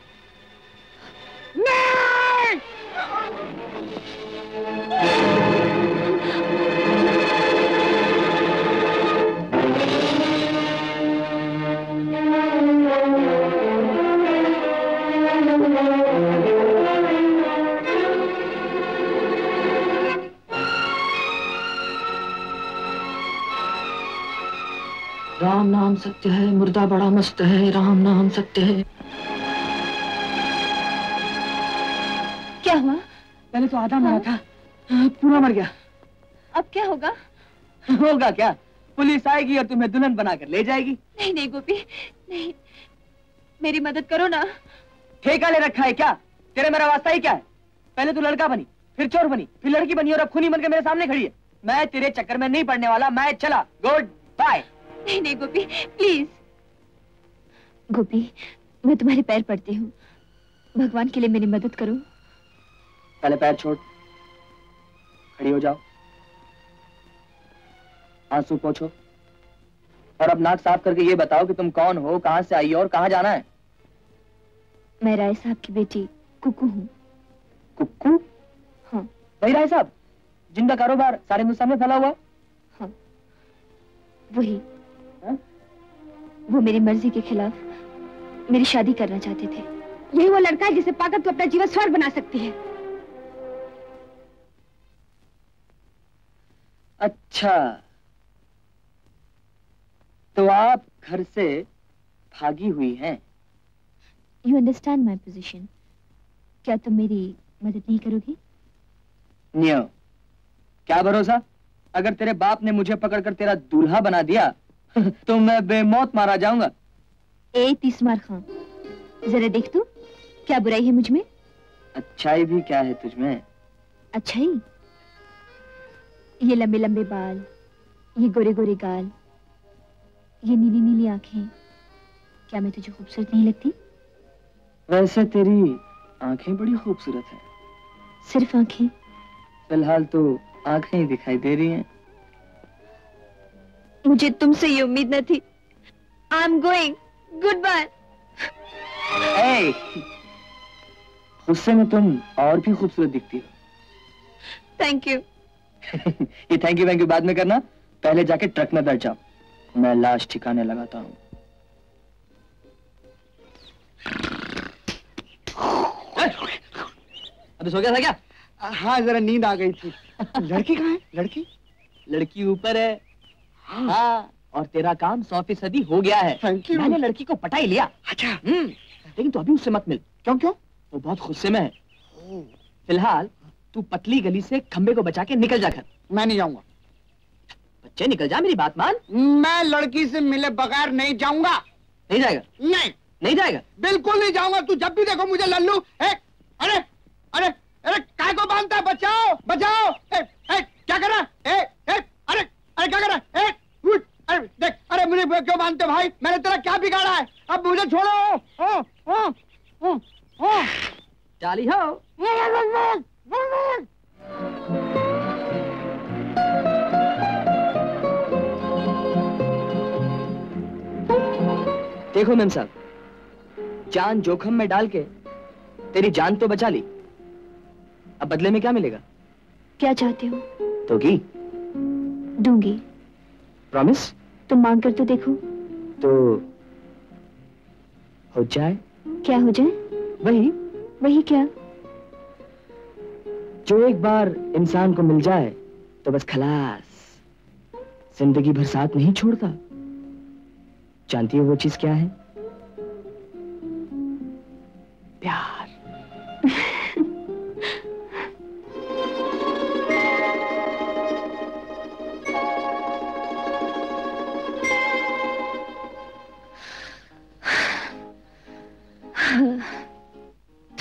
राम नाम सत्य है, मुर्दा बड़ा मस्त है, राम नाम सत्य है। क्या हुआ? पहले तो आधा मरा था, पूरा मर गया। अब क्या होगा? होगा क्या, पुलिस आएगी और तुम्हें दुल्हन बनाकर ले जाएगी। नहीं नहीं गोपी, नहीं, मेरी मदद करो ना। ठेका ले रखा है क्या? तेरे मेरा वास्ता ही क्या है? पहले तू लड़का बनी, फिर चोर बनी, फिर लड़की बनी और अब खूनी बनकर मेरे सामने खड़ी है। मैं तेरे चक्कर में नहीं पड़ने वाला, मैं चला, गुड बाय। नहीं नहीं गोपी, प्लीज। गोपी, मैं तुम्हारे पैर पड़ती हूँ, भगवान के लिए मेरी मदद करो। पहले पैर छोड़, खड़ी हो जाओ, आंसू पोंछो और अब नाक साफ करके ये बताओ कि तुम कौन हो, कहाँ से आई हो और कहाँ जाना है। मैं राय साहब की बेटी कुकू हूँ। कुकू? हाँ, वही राय साहब जिनका कारोबार सारे हिंदुस्तान में फैला हुआ। हाँ वही। हा? वो मेरी मर्जी के खिलाफ मेरी शादी करना चाहते थे। यही वो लड़का है जिसे पाकर तू अपना जीवन स्वर्ग बना सकती है। अच्छा, तो आप घर से भागी हुई हैं। You understand my position. क्या तुम मेरी मदद नहीं करोगी? न्यो, क्या भरोसा अगर तेरे बाप ने मुझे पकड़कर तेरा दूल्हा बना दिया तो मैं बेमौत मारा जाऊंगा। ए तीसमार खान, जरा देख तू क्या बुराई है मुझ में? अच्छाई भी क्या है तुझमें? अच्छाई? ये लंबे लंबे बाल, ये गोरे गोरे गाल, ये नीली नीली आंखें, क्या मैं तुझे खूबसूरत नहीं लगती? वैसे तेरी आंखें बड़ी खूबसूरत हैं। सिर्फ आंखें? फिलहाल तो आंखें ही दिखाई दे रही हैं। मुझे तुमसे ये उम्मीद न थी। I am going, good bye. ए, गुस्से में तुम और भी खूबसूरत दिखती हो। Thank you. ये थैंक यू बाद में करना, पहले जाके ट्रक में बैठ जाओ, मैं लाश ठिकाने लगाता हूँ। अबे सो गया था क्या? हाँ, जरा नींद आ गई थी। लड़की कहाँ है? लड़की ऊपर है। हाँ, और तेरा काम 100 फीसदी हो गया है। Thank you. मैंने लड़की को पटा ही लिया। अच्छा। लेकिन तू अभी उससे मत मिल। क्यों? वो बहुत गुस्से में है। फिलहाल तू पतली गली से खंबे को बचा के निकल जा घर। मैं नहीं जाऊंगा। बच्चे निकल जा, मेरी बात मान। मैं लड़की से मिले बगैर नहीं जाऊंगा। नहीं जाएगा? नहीं जाएगा, बिल्कुल नहीं जाऊंगा। तू जब भी देखो मुझे लल्लू। अरे अरे अरे काय को बांधता है? बचाओ बचाओ। क्या कर रहा है? अरे क्या कर रहा है? अरे देख, अरे मुझे क्यों बांधते भाई? मैंने तेरा क्या बिगाड़ा है? अब मुझे छोड़ो। चाली हो। देखो मेम साहब, जान जोखम में डाल के तेरी जान तो बचा ली, अब बदले में क्या मिलेगा? क्या चाहते हो? तो की दूंगी। प्रॉमिस? तुम मांग कर तो देखो। तो हो जाए? क्या हो जाए? वही क्या, जो एक बार इंसान को मिल जाए तो बस खलास, जिंदगी भर साथ नहीं छोड़ता। जानती हो वो चीज क्या है? प्यार।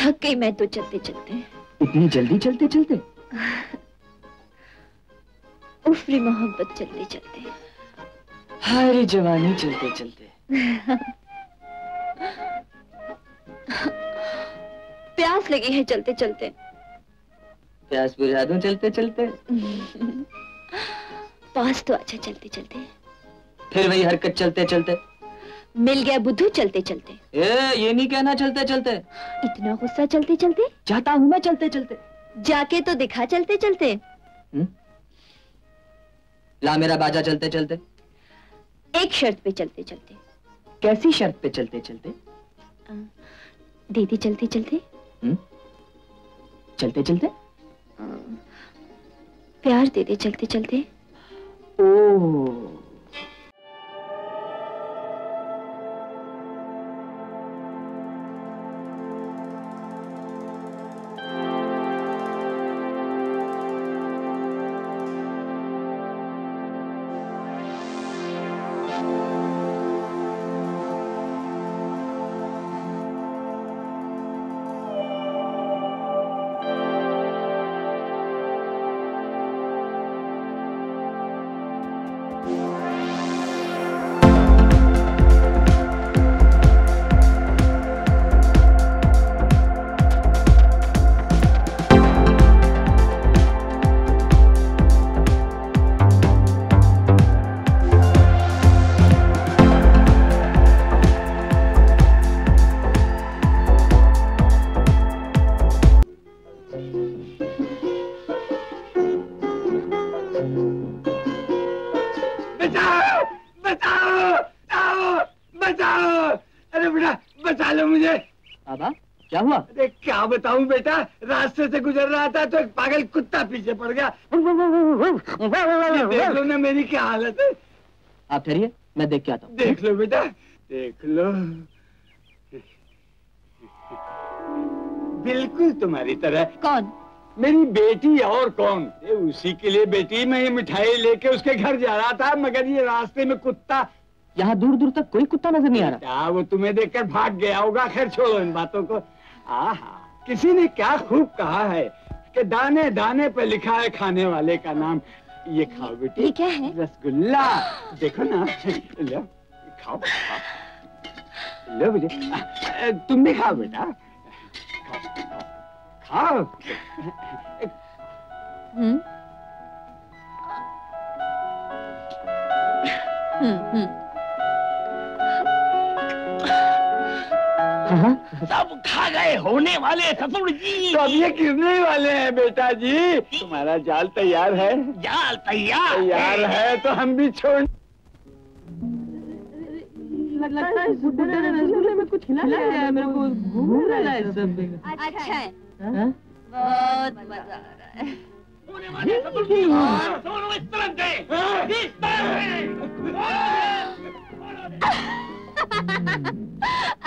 थक गई मैं तो चलते चलते। इतनी जल्दी चलते चलते? उफ़ रे मोहब्बत चलते चलते, हाय जवानी चलते चलते। प्यास लगी है चलते चलते। प्यास बुझा दूं चलते चलते? पास तो अच्छा चलते चलते, फिर वही हरकत चलते चलते। मिल गया बुद्धू चलते चलते। ये नहीं कहना चलते चलते। इतना गुस्सा चलते चलते? जाता हूँ मैं चलते चलते। जाके तो दिखा चलते चलते। ला मेरा बाजा चलते चलते। एक शर्त पे चलते चलते। कैसी शर्त पे चलते चलते? दीदी चलते चलते। चलते चलते प्यार दे दे चलते चलते। ओ बताऊं बेटा, रास्ते से गुजर रहा था तो एक पागल कुत्ता पीछे पड़ गया। देख लो ना मेरी क्या हालत है। आप ठहरिए, मैं देख के आता हूँ। देख लो बेटा, देख लो, बिल्कुल तुम्हारी तरह। कौन? मेरी बेटी है और कौन। उसी के लिए बेटी मैं मिठाई लेके उसके घर जा रहा था, मगर ये रास्ते में कुत्ता, यहाँ दूर दूर तक कोई कुत्ता नजर नहीं आ रहा। वो तुम्हें देखकर भाग गया होगा। खैर छोड़ो इन बातों को। आहा, किसी ने क्या खूब कहा है कि दाने दाने पे लिखा है खाने वाले का नाम। ये खाओ बेटी। ये क्या है? रसगुल्ला। देखो ना, लो खाओ, खाओ। लो बेटे, तुम भी खाओ बेटा, खाओ, खाओ। सब खा गए होने वाले ससुर जी। तो अब ये गिरने वाले हैं बेटा जी। तुम्हारा जाल तैयार है। जाल तैयार है तो हम भी छोड़। लगता है रसगुल्ले में कुछ हिला गया है, मेरे को घूम रहा है सब। अच्छा है, बहुत मजा आ रहा है। होने वाले ससुर जी, दोनों इस तरह से, इस तरह से।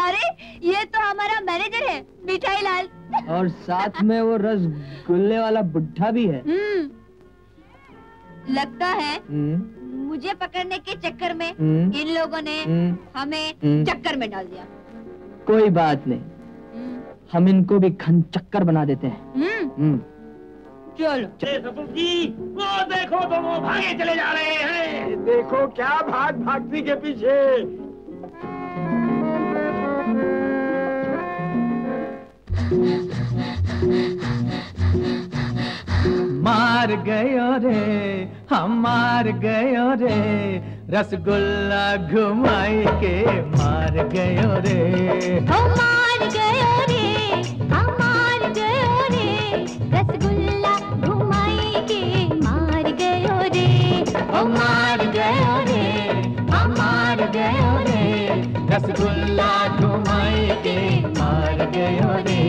अरे ये तो हमारा मैनेजर है मिठाई लाल, और साथ में वो रसगुल्ले वाला बुढ़ा भी है। लगता है मुझे पकड़ने के चक्कर में इन लोगों ने हमें चक्कर में डाल दिया। कोई बात नहीं, हम इनको भी खन चक्कर बना देते हैं। चलो ससुर जी, वो देखो दोनों भागे चले जा रहे हैं। देखो क्या भाग भागती के पीछे। मार गयो रे, हम मार गयो रे, रसगुल्ला घुमाई के मार गयो रे। हम मार गयो रे, हम मार गयो रे, रसगुल्ला घुमाई के मार गयो रे। हम मार गयो रे, हम मार गयो रे, रसगुल्ला घुमाई के मार गयो रे।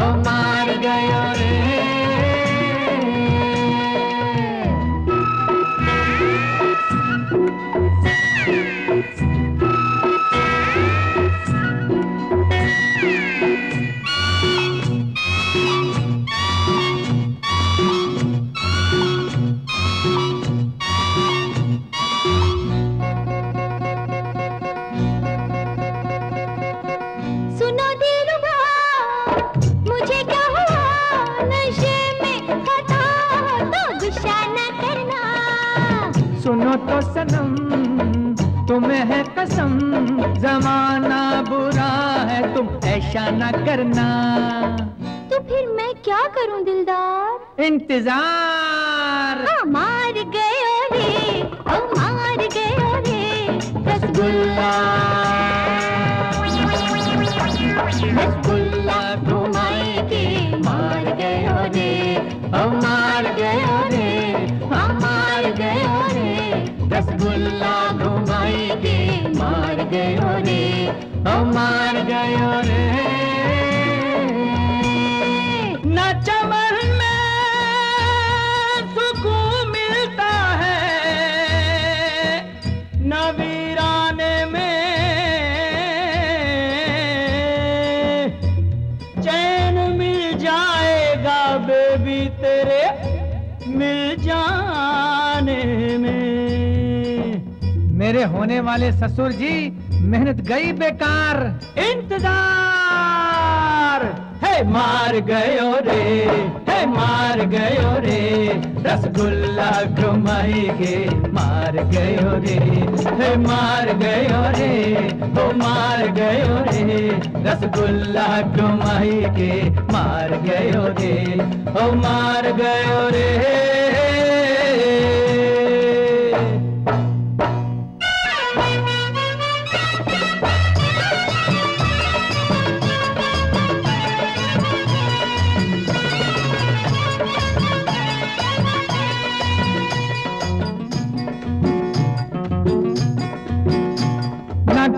हम मार गयो रे। सुनो तो सनम, तुम्हें है कसम, जमाना बुरा है, तुम ऐसा न करना। तो फिर मैं क्या करूं दिलदार? इंतजार। मार गयो रे, ओ मार गयो रे, रसगुल्ला रसगुल्ला घुमाई के मार गयो रे। ओ मार गयो रे, मार गयो रे, रसगुल्ला घुमाई के मार गयो रे। ओ मार गयो रे। ना चमन में सुकून मिलता है, ना वीराने में चैन मिल जाएगा बेबी तेरे मिल जाने में। मेरे होने वाले ससुर जी, मेहनत गई बेकार, इंतजार। हे मार गयो रे, हे मार गयो रे, रसगुल्ला घुमाई के मार गयो रे। हे मार गयो रे, ओ मार गयो रे, रसगुल्ला घुमाई के मार गयो रे। ओ मार गयो रे।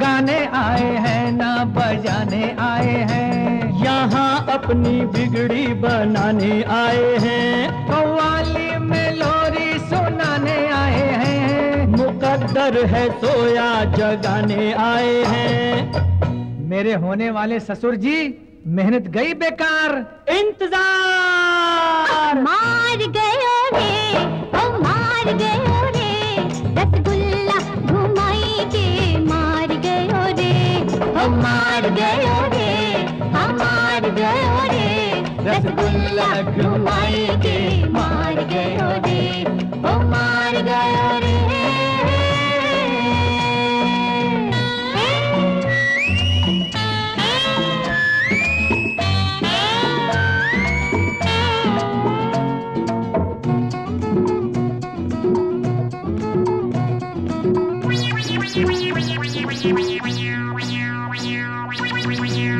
गाने आए हैं ना बजाने आए हैं, यहाँ अपनी बिगड़ी बनाने आए हैं। कव्वाली में लोरी सुनाने आए हैं, मुकद्दर है सोया जगाने आए हैं। मेरे होने वाले ससुर जी, मेहनत गई बेकार, इंतजार मार गयो रे, ओ मार गयो रे, रसगुल्ला घुमाई के मार गयो रे, ओ मार गयो रे, मार गयो रे, रसगुल्ला घुमाई के मार गयो रे, ओ मार गयो रे।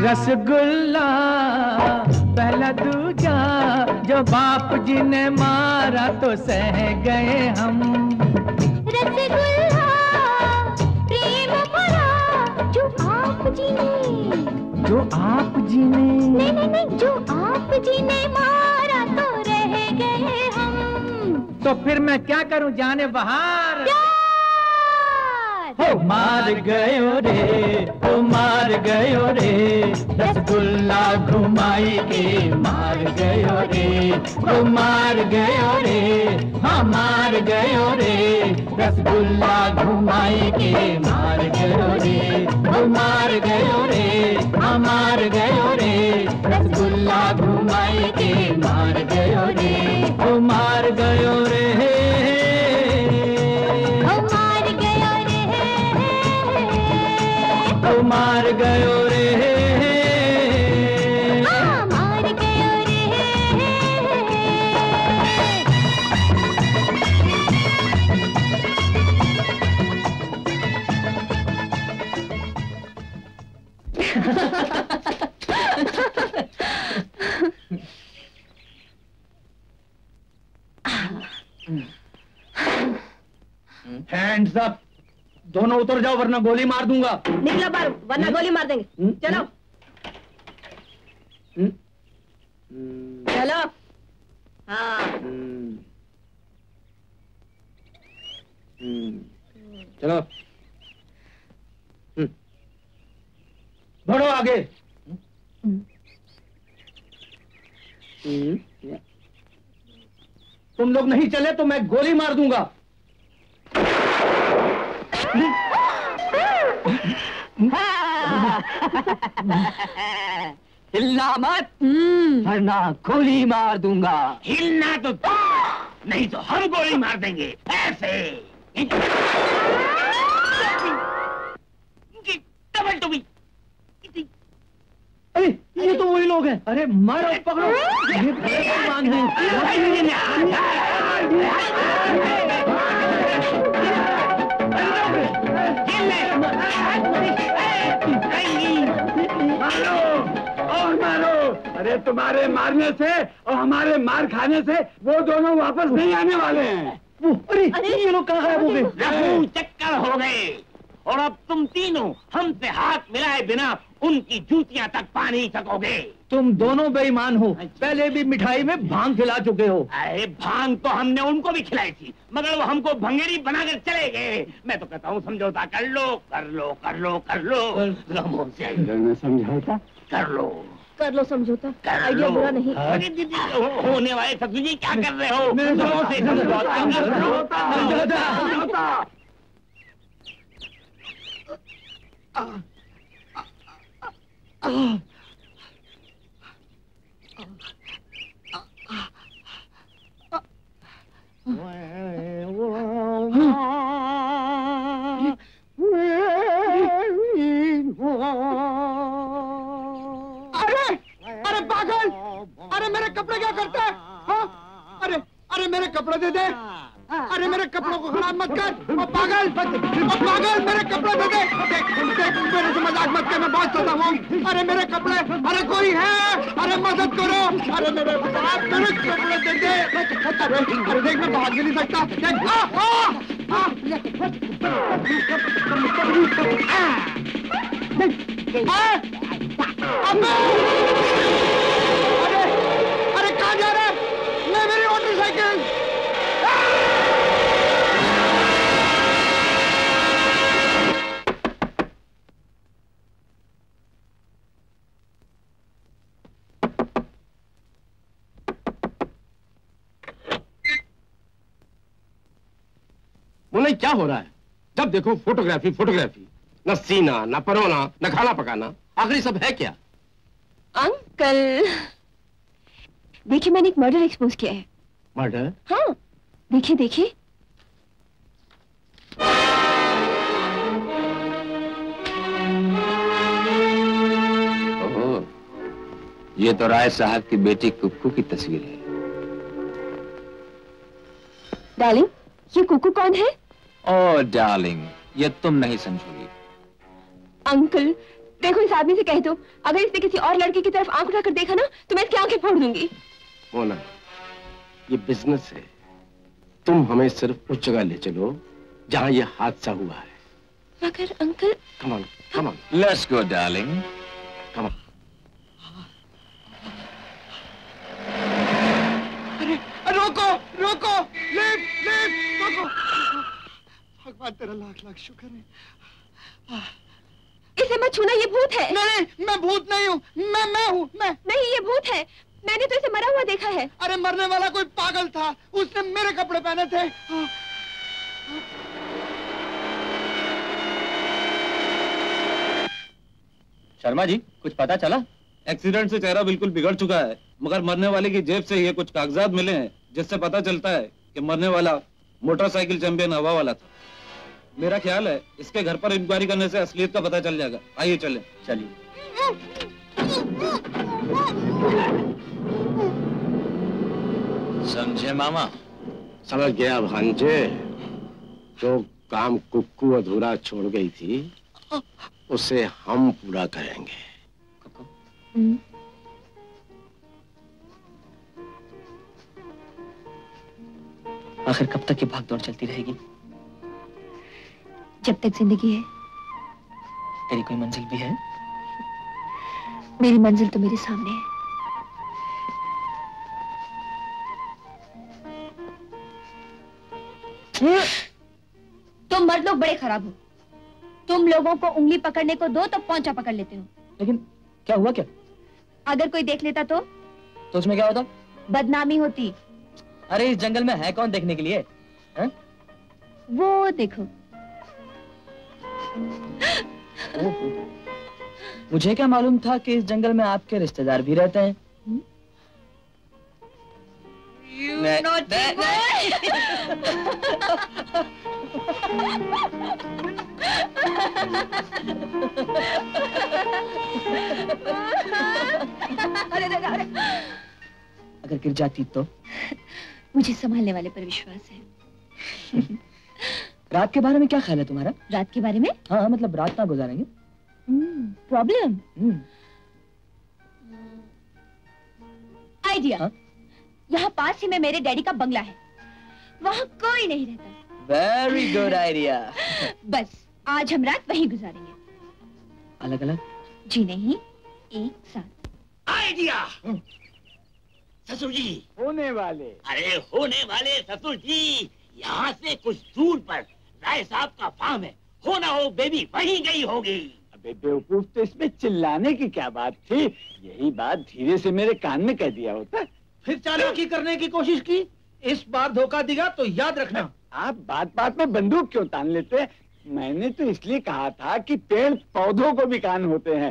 रसगुल्ला पहला दूजा जो बाप जी ने मारा तो सह गए हम। रसगुल्ला प्रेम भरा जो आप जी ने, जो आप जी ने, नहीं नहीं नहीं, जो आप जी ने मारा तो रह गए हम। तो फिर मैं क्या करूं जाने बहार, ओ मार गयो रे, ओ मार गयो रे, रसगुल्ला घुमाई के मार गयो रे, ओ मार गयो रे, हाँ मार गयो रे, रसगुल्ला घुमाई के मार गयो रे, ओ मार गयो रे, हाँ मार गयो रे, रसगुल्ला घुमाई के मार गयो रे, ओ मार गयो रे। मार गयो रे, हाँ मार गयो रे। हैंड्स अप, दोनों उतर जाओ वरना गोली मार दूंगा। निकलो बाहर वरना गोली मार देंगे। चलो चलो। हाँ चलो बढ़ो आगे। तुम लोग नहीं चले तो मैं गोली मार दूंगा। हिलना मत वरना गोली मार दूंगा। हिलना तो नहीं तो हम गोली मार देंगे। ऐसे डबल टूबी। अरे ये तो वही लोग हैं। अरे मारो पकड़ो, ये बेईमान हैं। मारो और मारो। अरे तुम्हारे मारने से और हमारे मार खाने से वो दोनों वापस नहीं आने वाले हैं। अरे ये लोग कहाँ गायब हो गए? चक्कर हो गए। और अब तुम तीनों हमसे हाथ मिलाए बिना उनकी जूतियाँ तक पा नहीं सकोगे। तुम दोनों बेईमान हो। पहले भी मिठाई में भांग खिला चुके हो। अरे भांग तो हमने उनको भी खिलाई थी मगर वो हमको भंगेरी बनाकर चले गए। मैं तो कहता हूँ समझौता कर लो, कर लो, कर लो, कर लो। गमों से समझौता कर लो, कर लो समझौता। आइडिया बुरा नहीं। अरे दीदी होने वाले सब जी क्या कर रहे हो? समझौता। अरे पागल, अरे मेरे कपड़े क्या करता है? अरे अरे मेरे कपड़े दे दे। अरे मेरे कपड़ों को खराब मत कर। ओ पागल, ओ पागल मेरे कपड़े दे दे। देख देख मेरे से मजाक मत कर, मैं बहुत सजा हूँ। अरे मेरे कपड़े, अरे कोई है, अरे मदद करो। अरे मेरे बाप मेरे कपड़े दे दे। अरे देख मैं भाग भी नहीं सकता। देख अरे अरे कहाँ जा रहा है? मैं मेरी मोटरसाइकिल। नहीं क्या हो रहा है? जब देखो फोटोग्राफी फोटोग्राफी, न सीना न परोना न खाना पकाना, आखिरी सब है क्या? अंकल देखिए मैंने एक मर्डर एक्सपोज किया है। मर्डर? हाँ देखिए देखिए। ओह, ये तो राय साहब की बेटी कुक्कू की तस्वीर है। डार्लिंग ये कुक्कू कौन है? ओ डार्लिंग ये तुम नहीं समझोगी। अंकल देखो इस आदमी से कह दो अगर इसने किसी और लड़के की तरफ आंख उठाकर देखा ना तो मैं इसकी आंखें फोड़ दूंगी। मोना ये बिजनेस है, तुम हमें सिर्फ उस जगह ले चलो जहाँ ये हादसा हुआ है। मगर uncle. Come on come on let's go darling come on. रोको रोको लेफ्ट लेफ्ट रोको। भगवान तेरा लाख लाख शुक्र है। इसे मत छूना ये भूत है। नहीं मैं भूत नहीं हूँ। मैं हूँ मैं। नहीं ये भूत है, मैंने तो इसे मरा हुआ देखा है। अरे मरने वाला कोई पागल था, उसने मेरे कपड़े पहने थे। शर्मा जी कुछ पता चला? एक्सीडेंट से चेहरा बिल्कुल बिगड़ चुका है मगर मरने वाले की जेब से ये कुछ कागजात मिले हैं जिससे पता चलता है कि मरने वाला मोटरसाइकिल चैंपियन हवा वाला था। मेरा ख्याल है इसके घर पर इंक्वायरी करने से असलियत का पता चल जाएगा। आइए चलें। चलिए समझे मामा? समझ गया भांजे। जो काम कुक्कू अधूरा छोड़ गई थी उसे हम पूरा करेंगे। आखिर कब तक ये भागदौड़ चलती रहेगी? जब तक जिंदगी है। तेरी कोई मंजिल भी है? मेरी मंजिल तो मेरे सामने है। तुम मर्द लोग बड़े खराब हो। तुम लोगों को उंगली पकड़ने को दो तो पोंछा पकड़ लेते हो। लेकिन क्या हुआ? क्या अगर कोई देख लेता तो उसमें क्या होता? बदनामी होती। अरे इस जंगल में है कौन देखने के लिए? है? वो देखो। मुझे क्या मालूम था कि इस जंगल में आपके रिश्तेदार भी रहते हैं। अगर गिर जाती तो? मुझे संभालने वाले पर विश्वास है। रात के बारे में क्या ख्याल है तुम्हारा? रात के बारे में? हाँ मतलब रात ना गुजारेंगे। प्रॉब्लम? आइडिया। हाँ? यहाँ पास ही में मेरे डैडी का बंगला है, वहाँ कोई नहीं रहता। Very good idea. बस आज हम रात वहीं गुजारेंगे। अलग अलग? जी नहीं एक साथ। आइडिया। ससुर जी होने वाले। अरे होने वाले ससुर जी, यहाँ से कुछ दूर पर राय साहब का फार्म है, हो ना हो बेबी वहीं गई होगी। अबे बेवकूफ तो इसमें चिल्लाने की क्या बात थी, यही बात धीरे से मेरे कान में कह दिया होता। फिर चालाकी करने की कोशिश की, इस बार धोखा दिया तो याद रखना। आप बात बात में बंदूक क्यों तान लेते? मैंने तो इसलिए कहा था कि पेड़ पौधों को भी कान होते हैं।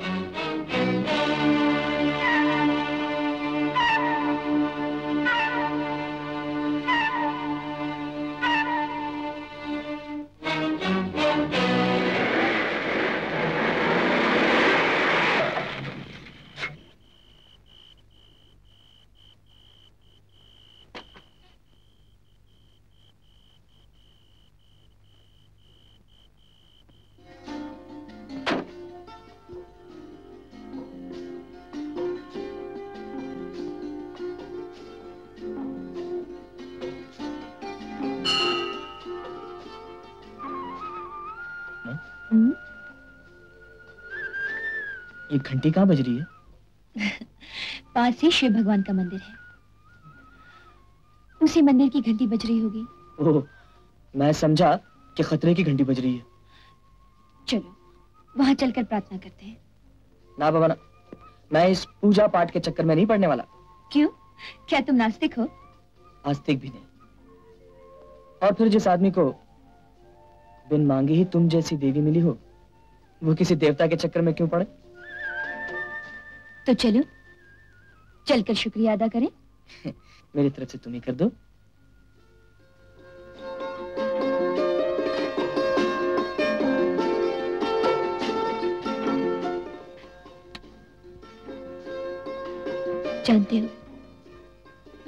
ये घंटी कहाँ बज रही है? पास ही शिव भगवान का मंदिर है, उसी मंदिर की घंटी बज रही होगी। ओह, मैं समझा कि खतरे की घंटी बज रही है। चलो वहां चलकर प्रार्थना करते हैं। ना बाबा ना, मैं इस पूजा पाठ के चक्कर में नहीं पड़ने वाला। क्यों? क्या तुम नास्तिक हो? आस्तिक भी नहीं। और फिर जिस आदमी को बिन मांगी ही तुम जैसी देवी मिली हो, वो किसी देवता के चक्कर में क्यों पड़े? तो चलो चलकर शुक्रिया अदा करें। मेरी तरफ से तुम ही कर दो। जानते हो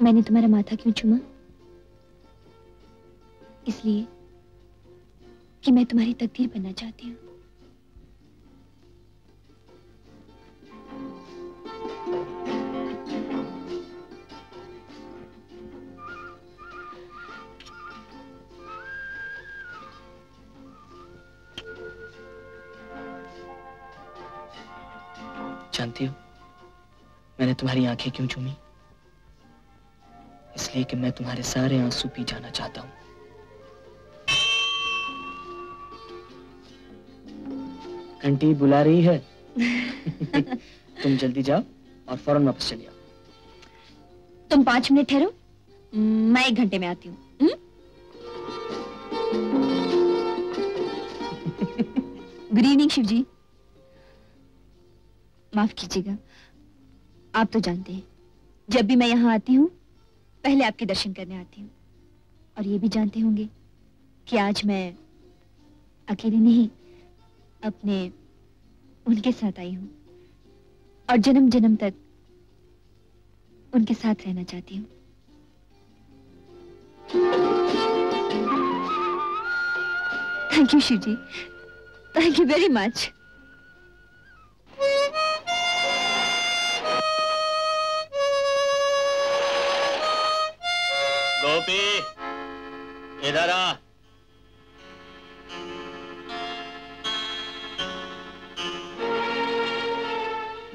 मैंने तुम्हारा माथा क्यों चूमा? इसलिए कि मैं तुम्हारी तकदीर बनना चाहती हूँ। जानती हो मैंने तुम्हारी आंखें क्यों चूमी? इसलिए कि मैं तुम्हारे सारे आंसू पी जाना चाहता हूँ। आंटी बुला रही है। तुम जल्दी जाओ और फौरन वापस चले आओ। तुम 5 मिनट ठहरो, मैं 1 घंटे में आती हूँ। Good evening Shivji. माफ कीजिएगा, आप तो जानते हैं जब भी मैं यहाँ आती हूँ पहले आपके दर्शन करने आती हूँ, और ये भी जानते होंगे कि आज मैं अकेले नहीं अपने उनके साथ आई हूँ और जन्म जन्म तक उनके साथ रहना चाहती हूँ। Thank you Shivji, thank you very much. Gopi इधर आ।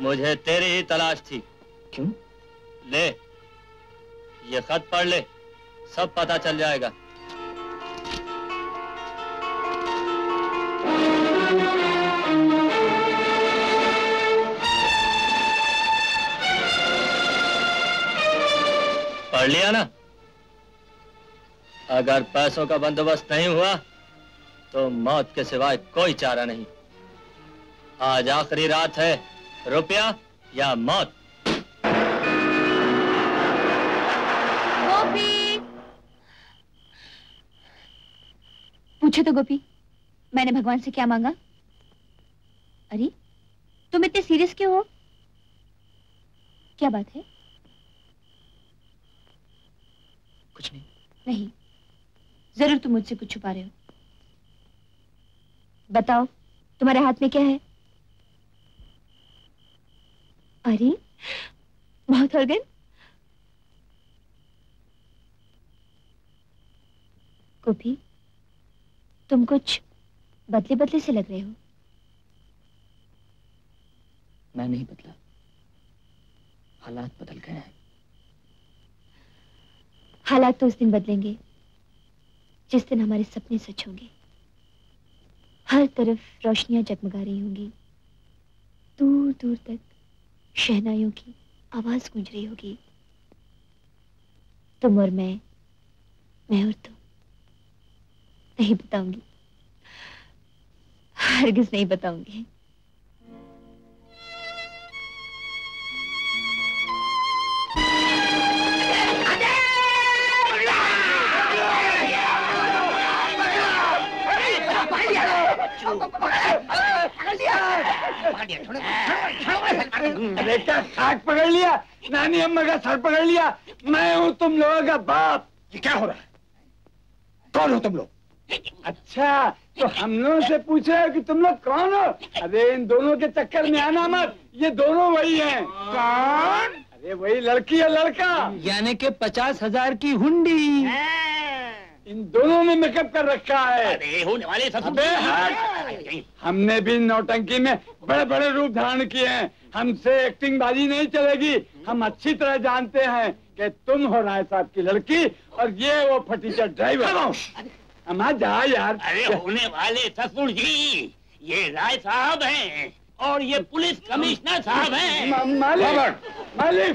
मुझे तेरी ही तलाश थी। क्यों? ले ये खत पढ़ ले, सब पता चल जाएगा। पढ़ लिया ना? अगर पैसों का बंदोबस्त नहीं हुआ तो मौत के सिवाय कोई चारा नहीं। आज आखिरी रात है, रुपया या मौत। गोपी पूछो तो गोपी, मैंने भगवान से क्या मांगा? अरे तुम इतने सीरियस क्यों हो? क्या बात है? कुछ नहीं। नहीं, जरूर तुम मुझसे कुछ छुपा रहे हो। बताओ तुम्हारे हाथ में क्या है? अरे बहुत हो गए। गोपी तुम कुछ बदले बदले से लग रहे हो। मैं नहीं बदला, हालात बदल गए हैं। हालात तो उस दिन बदलेंगे जिस दिन हमारे सपने सच होंगे। हर तरफ रोशनियां जगमगा रही होंगी, दूर दूर तक शहनाइयों की आवाज गूंज रही होगी। तुम और मैं और तुम। नहीं बताऊंगी, हरगिज नहीं बताऊंगी। बेटा साथ पकड़ लिया, नानी अम्मा का सर पकड़ लिया। मैं हूँ तुम लोगों का बाप। ये क्या हो रहा है? कौन हो तुम लोग? अच्छा तो हम लोगों से पूछे कि तुम लोग कौन हो? अरे इन दोनों के चक्कर में आना मत, ये दोनों वही हैं। कौन? अरे वही लड़की और लड़का, यानी के 50,000 की हुंडी। इन दोनों ने मेकअप कर रखा है। अरे होने वाले सब। हमने भी नौटंकी में बड़े बड़े रूप धारण किए हैं, हमसे एक्टिंग बाजी नहीं चलेगी। हम अच्छी तरह जानते हैं कि तुम हो राय साहब की लड़की और ये वो फटीचर ड्राइवर। हम जा यार। अरे होने वाले ससुर जी, ये राय साहब हैं और ये पुलिस कमिश्नर साहब हैं। मालिक मालिक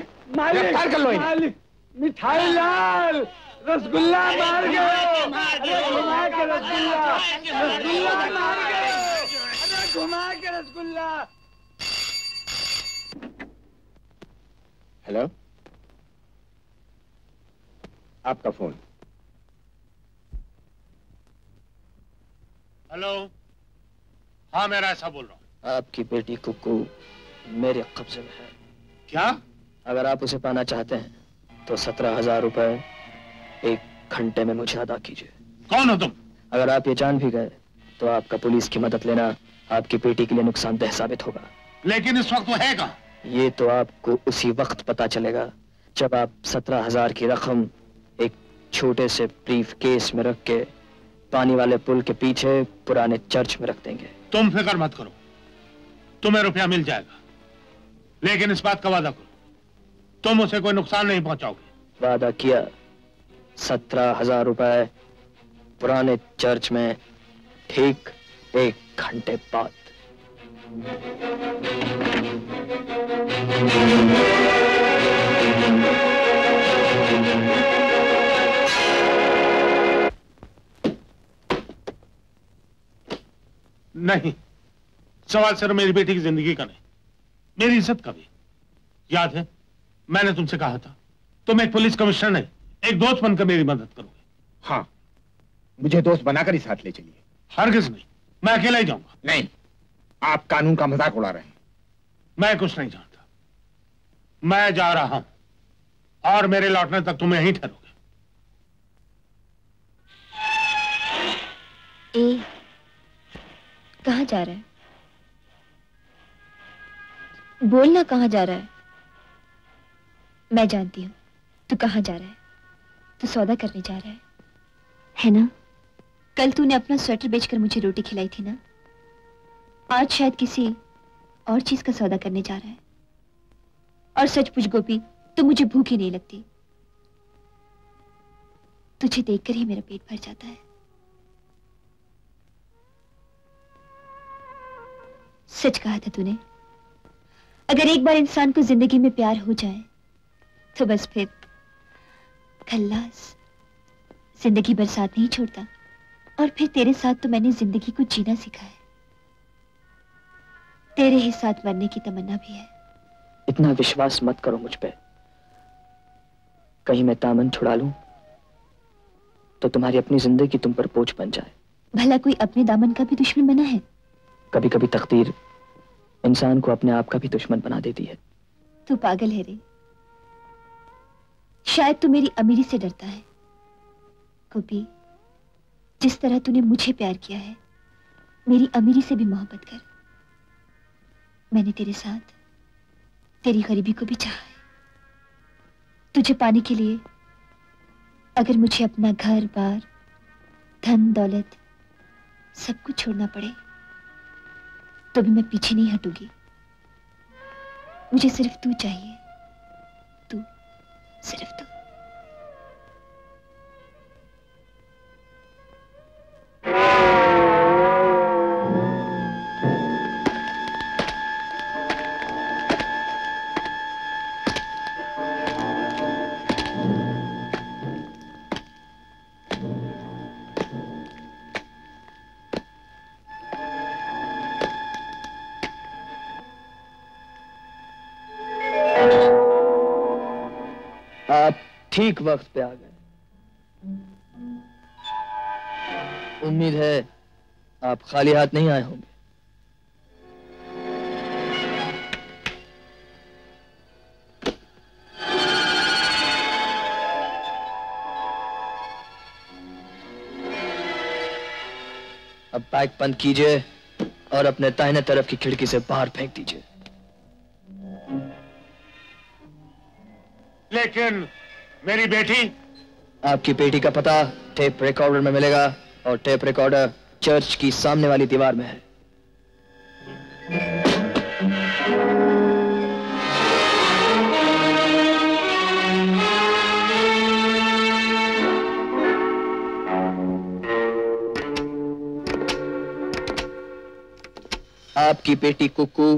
मालिक मिठाई लाल रसगुल्ला मार गए, घुमा के रसगुल्ला, रसगुल्ला मार गए, घुमा के रसगुल्ला। हेलो, आपका फोन। हेलो, हाँ मैं ऐसा बोल रहा हूँ। आपकी बेटी कुकू मेरे कब्जे में है। क्या? अगर आप उसे पाना चाहते हैं तो 17,000 रुपए 1 घंटे में मुझे अदा कीजिए। कौन हो तुम? अगर आप ये जान भी गए तो आपका पुलिस की मदद लेना आपकी बेटी के लिए नुकसानदेह साबित होगा। लेकिन इस वक्त वो है कहाँ? ये तो आपको उसी वक्त पता चलेगा जब आप 17,000 की रकम एक छोटे से ब्रीफ केस में रख के पानी वाले पुल के पीछे पुराने चर्च में रख देंगे। तुम फिक्र मत करो, तुम्हें रुपया मिल जाएगा, लेकिन इस बात का वादा करो तुम उसे कोई नुकसान नहीं पहुंचाओगे। वादा किया। 17,000 रुपए पुराने चर्च में ठीक 1 घंटे बाद। नहीं, सवाल सिर्फ मेरी बेटी की जिंदगी का नहीं, मेरी इज्जत का भी। याद है मैंने तुमसे कहा था तुम एक पुलिस कमिश्नर नहीं एक दोस्त बनकर मेरी मदद करोगे? हाँ, मुझे दोस्त बनाकर ही साथ ले चलिए। हरगिज नहीं, मैं अकेला ही जाऊंगा। नहीं, आप कानून का मजाक उड़ा रहे हैं। मैं कुछ नहीं जानता, मैं जा रहा हूं और मेरे लौटने तक तुम यहीं ठहरोगे। ए, कहां जा रहा है? बोलना कहां जा रहा है? मैं जानती हूँ तू कहाँ जा रहा है। तू सौदा करने जा रहा है ना? कल तूने अपना स्वेटर बेचकर मुझे रोटी खिलाई थी ना? आज शायद किसी और चीज का सौदा करने जा रहा है। और सच पूछ गोपी, तो मुझे भूख ही नहीं लगती, तुझे देखकर ही मेरा पेट भर जाता है। सच कहा था तूने, अगर एक बार इंसान को जिंदगी में प्यार हो जाए तो बस फिर खल्लास, जिंदगी बरसात नहीं छोड़ता। और फिर तेरे साथ तो मैंने जिंदगी को जीना सीखा है, तेरे ही साथ मरने की तमन्ना भी है। इतना विश्वास मत करो मुझ पे, कहीं मैं दामन छुड़ा लूं तो तुम्हारी अपनी जिंदगी तुम पर बोझ बन जाए। भला कोई अपने दामन का भी दुश्मन बना है? कभी कभी तकदीर इंसान को अपने आप का भी दुश्मन बना देती है। तू पागल है रे, शायद तू मेरी अमीरी से डरता है। गोपी, जिस तरह तूने मुझे प्यार किया है मेरी अमीरी से भी मोहब्बत कर। मैंने तेरे साथ तेरी गरीबी को भी चाहा है। तुझे पाने के लिए अगर मुझे अपना घर बार, धन दौलत सब कुछ छोड़ना पड़े तो भी मैं पीछे नहीं हटूंगी। मुझे सिर्फ तू चाहिए, सिर्फ तू। ठीक वक्त पे आ गए। उम्मीद है आप खाली हाथ नहीं आए होंगे। अब बैग बंद कीजिए और अपने दाहिने तरफ की खिड़की से बाहर फेंक दीजिए। लेकिन मेरी बेटी? आपकी बेटी का पता टेप रिकॉर्डर में मिलेगा और टेप रिकॉर्डर चर्च की सामने वाली दीवार में है। आपकी बेटी कुकू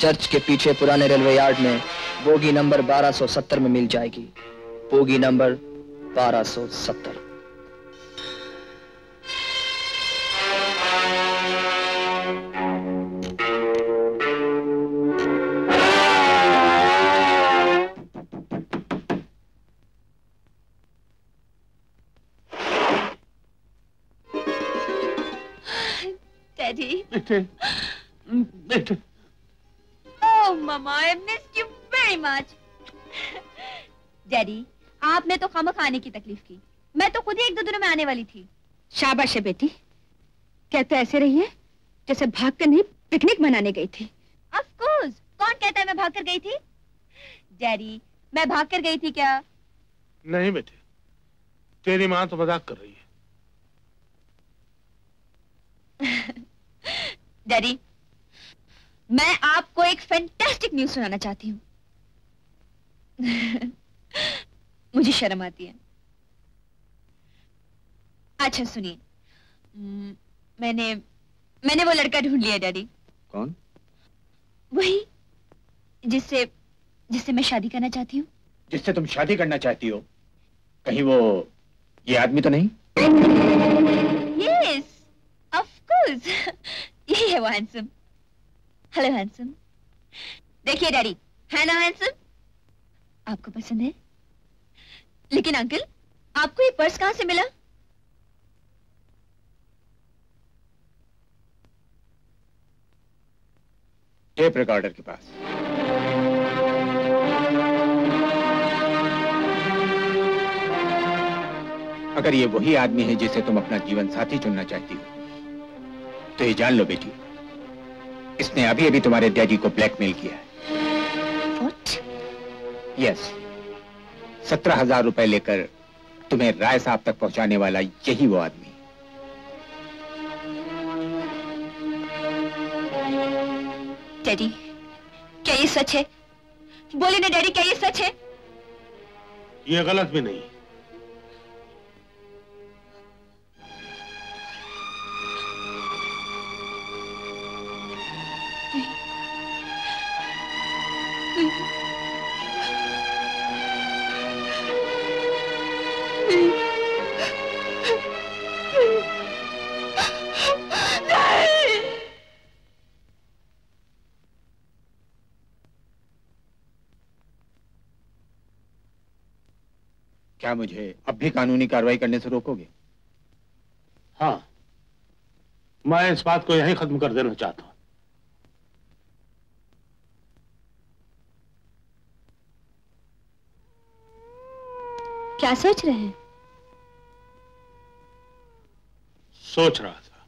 चर्च के पीछे पुराने रेलवे यार्ड में बोगी नंबर 1270 में मिल जाएगी। Bogie number 1270। Better. Oh, Mama, I missed you very much. Daddy, आपने तो खामखा आने की तकलीफ की। मैं तो खुद ही एक दो दिनों में आने वाली थी। शाबाश है बेटी। कहते ऐसे रही है जैसे भागकर नहीं पिकनिक मनाने गई थी। Of course, कौन कहता है मैं भागकर गई थी? Daddy, मैं भागकर गई थी क्या? नहीं बेटे, तेरी माँ तो मजाक कर रही है। डैडी, मैं आपको एक फैंटास्टिक न्यूज़ सुनाना चाहती हूँ। मुझे शर्म आती है। अच्छा सुनिए, मैंने वो लड़का ढूंढ लिया डैडी। कौन? वही जिससे मैं शादी करना चाहती हूँ। जिससे तुम शादी करना चाहती हो? कहीं वो ये आदमी तो नहीं? Yes, of course. यही है वो हैंडसम। Hello handsome. देखिए डैडी, है ना हैंडसम? आपको पसंद है? लेकिन अंकल, आपको ये पर्स कहाँ से मिला? टेप रिकॉर्डर के पास। अगर ये वही आदमी है जिसे तुम अपना जीवन साथी चुनना चाहती हो तो ये जान लो बेटी, इसने अभी तुम्हारे डैडी को ब्लैकमेल किया है। What? Yes, 17,000 रुपए लेकर तुम्हें राय साहब तक पहुंचाने वाला यही वो आदमी। डैडी, क्या ये सच है? बोलिए ना डैडी, क्या ये सच है? ये गलत भी नहीं। क्या मुझे अब भी कानूनी कार्रवाई करने से रोकोगे? हाँ, मैं इस बात को यहीं खत्म कर देना चाहता हूं। क्या सोच रहे हैं? सोच रहा था,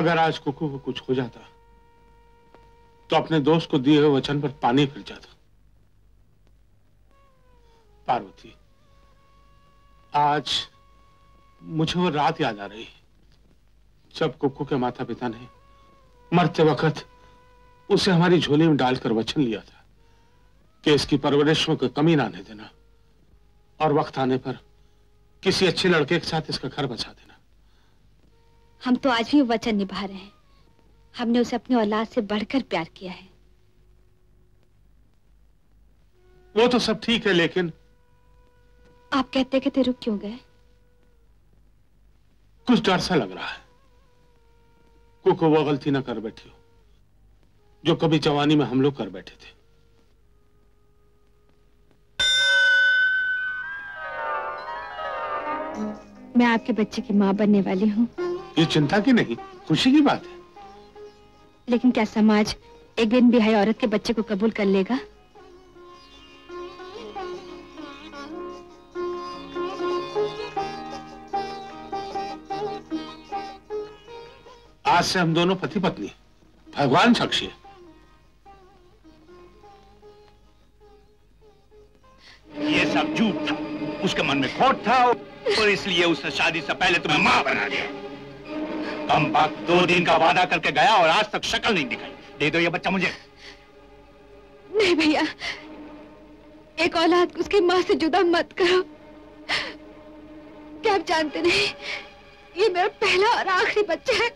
अगर आज कुकू को कुछ हो जाता तो अपने दोस्त को दिए हुए वचन पर पानी फिर जाता। पार्वती, आज मुझे वो रात याद आ रही जब कुकू के माता पिता ने मरते वक्त उसे हमारी झोली में डालकर वचन लिया था कि इसकी परवरिश में कोई कमी ना आने देना और वक्त आने पर किसी अच्छे लड़के के साथ इसका घर बसा देना। हम तो आज भी वचन निभा रहे हैं। हमने उसे अपनी औलाद से बढ़कर प्यार किया है। वो तो सब ठीक है, लेकिन आप कहते कहते रुक क्यों गए? कुछ डर सा लग रहा है कुको वो गलती ना कर बैठी हो जो कभी जवानी में हम लोग कर बैठे थे। मैं आपके बच्चे की माँ बनने वाली हूँ। ये चिंता की नहीं, खुशी की बात है। लेकिन क्या समाज एक दिन बेहाई औरत के बच्चे को कबूल कर लेगा? आज से हम दोनों पति पत्नी, भगवान साक्षी है। ये सब झूठ था, उसके मन में खोट था और इसलिए उसने शादी से पहले तुम्हें माँ बना दिया। कम बात 2 दिन का वादा करके गया और आज तक शक्ल नहीं दिखाई। दे दो ये बच्चा मुझे। नहीं भैया, एक औलाद को उसकी माँ से जुदा मत करो। क्या आप जानते नहीं ये मेरा पहला और आखिरी बच्चा है।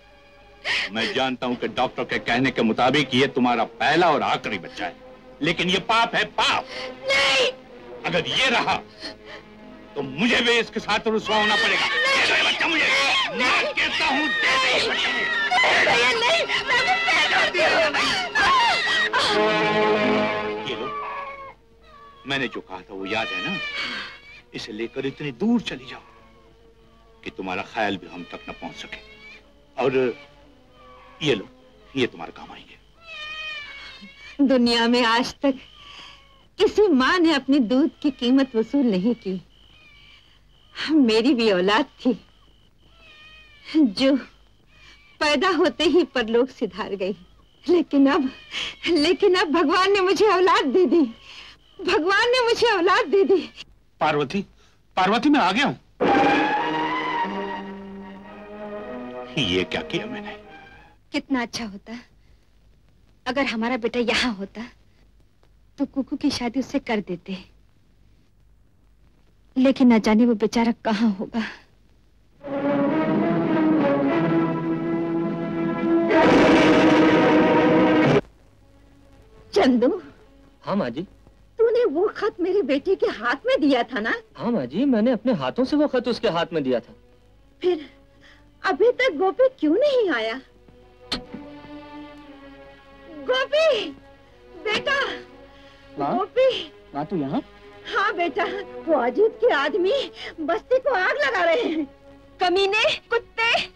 मैं जानता हूँ कि डॉक्टर के कहने के मुताबिक ये तुम्हारा पहला और आखिरी बच्चा है, लेकिन ये पाप है, पाप। नहीं, अगर ये रहा तो मुझे भी इसके साथ रुसवा होना पड़ेगा। दे बच्चा मुझे, मैं कहता हूँ दे दे ये बच्चा मुझे। ये लो, मैंने जो कहा था वो याद है ना? इसे लेकर इतनी दूर चली जाओ कि तुम्हारा ख्याल भी हम तक न पहुंच सके। और ये लो, ये तुम्हारे काम आएंगे। दुनिया में आज तक किसी माँ ने अपनी दूध की कीमत वसूल नहीं की। मेरी भी औलाद थी जो पैदा होते ही परलोक सिधार गई, लेकिन अब भगवान ने मुझे औलाद दे दी। भगवान ने मुझे औलाद दे दी। पार्वती, पार्वती मैं आ गया हूँ। ये क्या किया मैंने? कितना अच्छा होता अगर हमारा बेटा यहाँ होता तो कुकू की शादी उससे कर देते, लेकिन न जाने वो बेचारा कहाँ होगा। चंदू। हाँ माँ जी। तूने वो खत मेरी बेटी के हाथ में दिया था ना? हाँ माँ जी, मैंने अपने हाथों से वो खत उसके हाथ में दिया था। फिर अभी तक गोपी क्यों नहीं आया? गोपी बेटा। गोपी। माँ तू यहाँ? हाँ बेटा, वो अजीत के आदमी बस्ती को आग लगा रहे हैं। कमीने कुत्ते।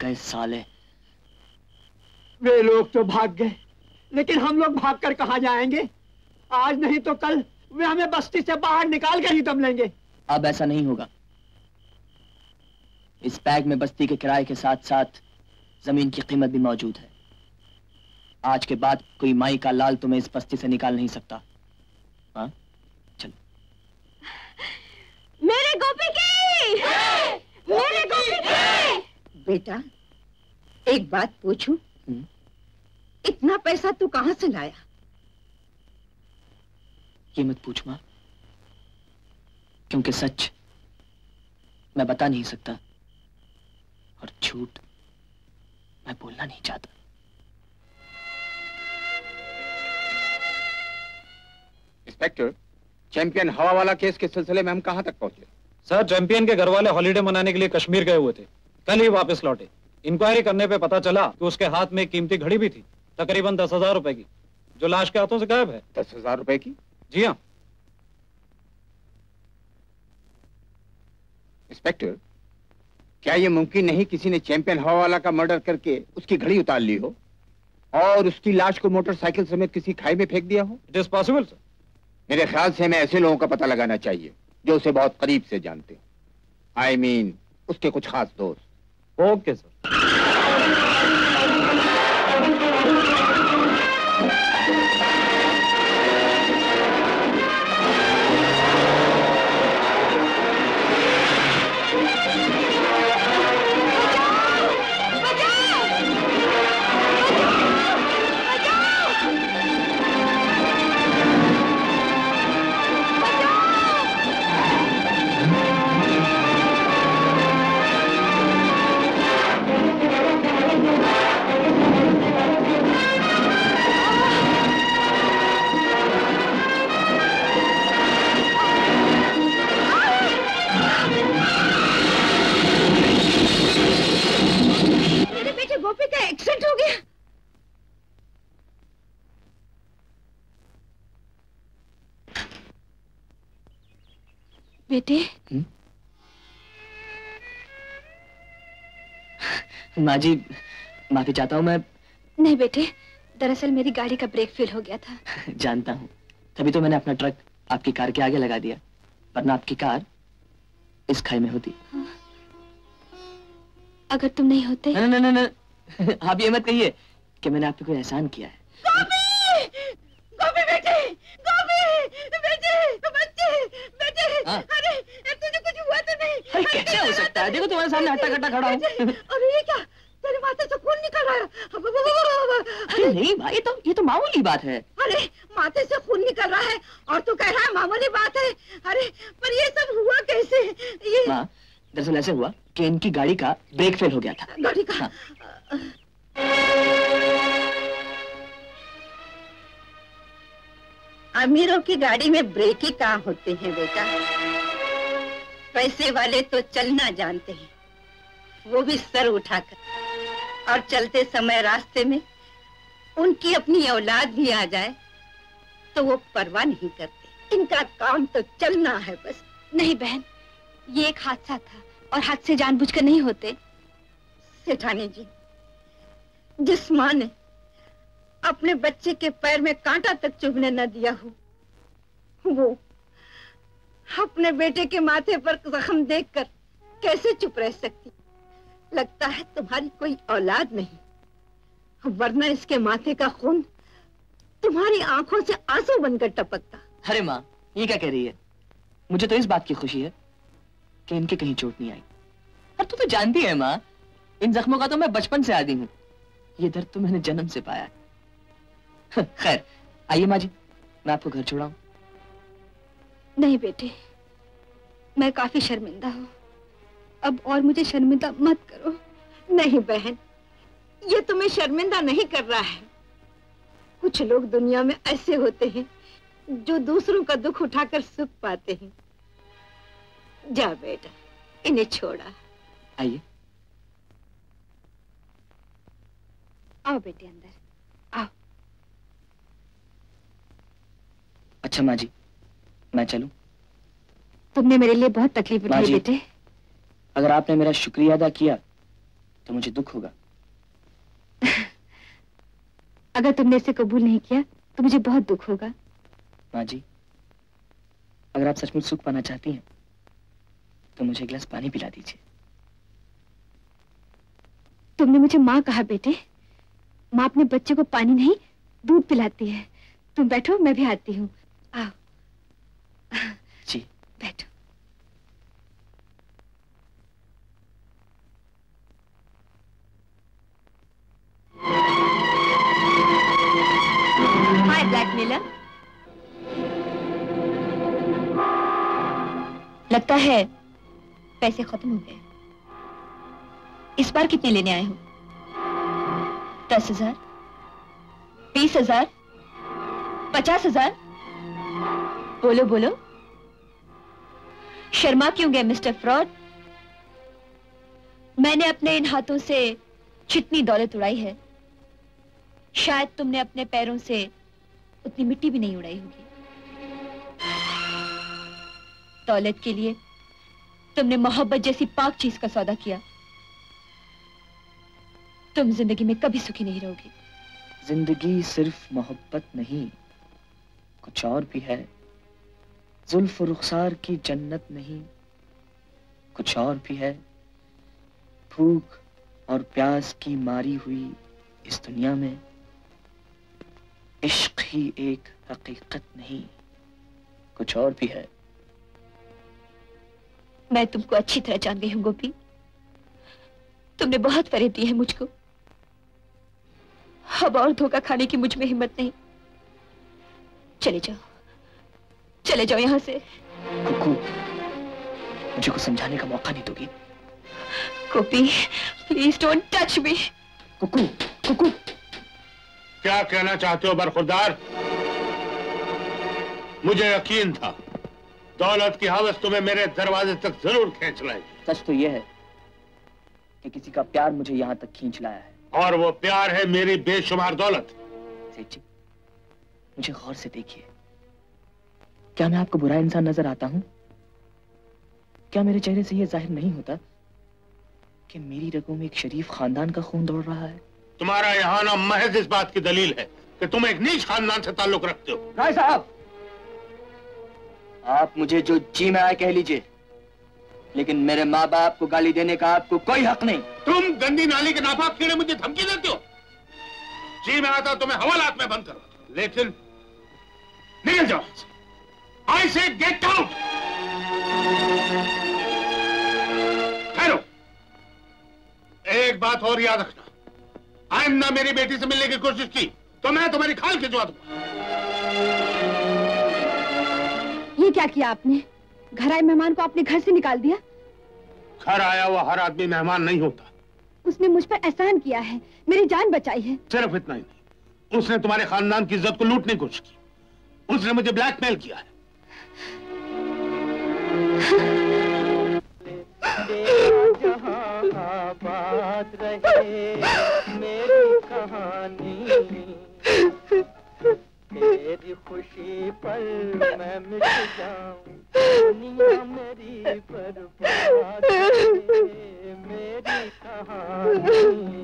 गए साले, वे लोग तो भाग गए, लेकिन हम लोग भाग कर कहाँ जाएंगे? आज नहीं तो कल वे हमें बस्ती से बाहर निकाल कर ही दम लेंगे। अब ऐसा नहीं होगा। इस बैग में बस्ती के किराए के साथ साथ जमीन की कीमत भी मौजूद है। आज के बाद कोई माई का लाल तुम्हें इस बस्ती से निकाल नहीं सकता। हाँ चलो। मेरे गोपी की! मेरे गोपी की! बेटा एक बात पूछूं? इतना पैसा तू कहां से लाया? ये मत पूछ मां, क्योंकि सच मैं बता नहीं सकता और झूठ मैं बोलना नहीं चाहता। इंस्पेक्टर, चैंपियन हवा वाला केस के सिलसिले में हम कहां तक पहुंचे? सर, चैंपियन के घरवाले हॉलीडे मनाने के लिए कश्मीर गए हुए थे, कल ही वापस लौटे। इंक्वायरी करने पे पता चला कि उसके हाथ में एक कीमती घड़ी भी थी, तकरीबन 10,000 रुपए की, जो लाश के हाथों से गायब है। 10,000 रुपए की? जी हाँ। इंस्पेक्टर, क्या ये मुमकिन नहीं किसी ने चैंपियन हवा वाला का मर्डर करके उसकी घड़ी उतार ली हो और उसकी लाश को मोटरसाइकिल समेत किसी खाई में फेंक दिया हो? It is possible sir. मेरे ख्याल से हमें ऐसे लोगों का पता लगाना चाहिए जो उसे बहुत करीब से जानते हो। आई मीन उसके कुछ खास दोस्त। Okay sir. गोपी का एक्सीडेंट हो गया। बेटे। माँ जी माफी चाहता हूँ मैं। नहीं बेटे, दरअसल मेरी गाड़ी का ब्रेक फेल हो गया था। जानता हूँ, तभी तो मैंने अपना ट्रक आपकी कार के आगे लगा दिया, वरना आपकी कार इस खाई में होती। हाँ। अगर तुम नहीं होते। ना ना ना ना, आप ये मत कहिए कि मैंने आप पे कोई एहसान किया है। गोपी बेटे, गोपी बेटे, अरे तुझे कुछ हुआ तो नहीं? अरे कैसे हो सकता है? देखो तुम्हारे सामने हट्टा कट्टा खड़ा हूँ। अरे ये क्या? तेरे माथे से खून निकल रहा है। नहीं भाई, ये तो मामूली बात है। अरे माथे से खून निकल रहा है और तू कह रहा है मामूली बात है। अरे पर ये सब हुआ कैसे? ये दरअसल ऐसे हुआ कि इनकी गाड़ी का ब्रेक फेल हो गया था। गाड़ी का? हाँ। अमीरों की गाड़ी में ब्रेक ही कहाँ होते हैं बेटा। पैसे वाले तो चलना जानते हैं, वो भी सर उठाकर। और चलते समय रास्ते में उनकी अपनी औलाद भी आ जाए तो वो परवाह नहीं करते। इनका काम तो चलना है बस। नहीं बहन, ये एक हादसा था और हादसे जानबूझकर नहीं होते। सेठानी जी, जिस माँ ने अपने बच्चे के पैर में कांटा तक चुभने न दिया हो, वो अपने बेटे के माथे पर जख्म देखकर कैसे चुप रह सकती? लगता है तुम्हारी कोई औलाद नहीं, वरना इसके माथे का खून तुम्हारी आंखों से आंसू बनकर टपकता। अरे माँ, ये क्या कह रही है? मुझे तो इस बात की खुशी है कि इनके कहीं चोट नहीं आई। पर तू तो जानती है माँ, इन जख्मों का तो मैं बचपन से आदी हूँ। ये दर्द तो मैंने जन्म से पाया है। खैर आइए माँ जी, मैं आपको घर छोड़ाऊं। नहीं बेटे, मैं काफी शर्मिंदा हूँ। अब और मुझे शर्मिंदा मत करो। नहीं बहन, ये तुम्हें शर्मिंदा नहीं कर रहा है। कुछ लोग दुनिया में ऐसे होते हैं जो दूसरों का दुख उठाकर सुख पाते हैं। जा बेटा, इन्हें छोड़ा। आइए, आओ बेटे अंदर आओ। अच्छा माँ जी, मैं चलूं? तुमने मेरे लिए बहुत तकलीफ उठाई बेटे। अगर आपने मेरा शुक्रिया अदा किया तो मुझे दुख होगा। अगर तुमने इसे कबूल नहीं किया तो मुझे बहुत दुख होगा। माँ जी, अगर आप सचमुच सुख पाना चाहती हैं तो मुझे एक गिलास पानी पिला दीजिए। तुमने मुझे माँ कहा बेटे। माँ अपने बच्चे को पानी नहीं, दूध पिलाती है। तुम बैठो, मैं भी आती हूँ। आओ जी, बैठो। हाय ब्लैकमेलर, लगता है पैसे खत्म हो गए। इस बार कितने लेने आए हो? 10,000, 20,000, 50,000? बोलो बोलो, शर्मा क्यों गए मिस्टर फ्रॉड? मैंने अपने इन हाथों से जितनी दौलत उड़ाई है, शायद तुमने अपने पैरों से उतनी मिट्टी भी नहीं उड़ाई होगी। दौलत के लिए तुमने मोहब्बत जैसी पाक चीज का सौदा किया। तुम जिंदगी में कभी सुखी नहीं रहोगी। जिंदगी सिर्फ मोहब्बत नहीं, कुछ और भी है। जुल्फ रुखसार की जन्नत नहीं, कुछ और भी है। भूख और प्यास की मारी हुई इस दुनिया में इश्क ही एक हकीकत नहीं, कुछ और भी है। मैं तुमको अच्छी तरह जान गई हूँ गोपी। तुमने बहुत फरेब दी है मुझको। अब और धोखा खाने की मुझ में हिम्मत नहीं। चले जाओ, चले जाओ यहाँ से। कुकू, मुझे कुछ समझाने का मौका नहीं दोगी? Gopi please don't touch me. Kuku, Kuku, क्या कहना चाहते हो बरखुरदार? मुझे यकीन था दौलत की हवस तुम्हें मेरे दरवाजे तक जरूर खींच लाएगी। सच तो यह है कि किसी का प्यार मुझे यहाँ तक खींच लाया है। और वो प्यार है मेरी बेशुमार दौलत। सेठ जी, मुझे गौर से देखिए, क्या मैं आपको बुरा इंसान नजर आता हूँ? क्या मेरे चेहरे से यह जाहिर नहीं होता कि मेरी रगों में एक शरीफ खानदान का खून दौड़ रहा है? तुम्हारा यहाँ ना महज इस बात की दलील है कि तुम एक नीच खानदान से ताल्लुक रखते हो। राय साहब, आप मुझे जो जी में आए कह लीजिए, लेकिन मेरे माँ बाप को गाली देने का आपको कोई हक नहीं। तुम गंदी नाली के नापाक कीड़े मुझे धमकी देते हो। जी मैं आता तुम्हें हवालात में बंद करो, लेकिन निकल जाओ। आई से गेट आउट। ठहरो, एक बात और याद रखना, आइंदा मेरी बेटी से मिलने की कोशिश की तो मैं तुम्हारी खाल खिंचवा दूंगा। ये क्या किया आपने? घर आए मेहमान को आपने घर से निकाल दिया? घर आया हुआ हर आदमी मेहमान नहीं होता। उसने मुझ पर एहसान किया है, मेरी जान बचाई है। सिर्फ इतना ही नहीं, उसने तुम्हारे खानदान की इज्जत को लूटने की कोशिश की। उसने मुझे ब्लैकमेल किया है। मेरी कहानी मेरी खुशी पर मैं मिट जाऊं, दुनिया मेरी पर मेरी कहानी।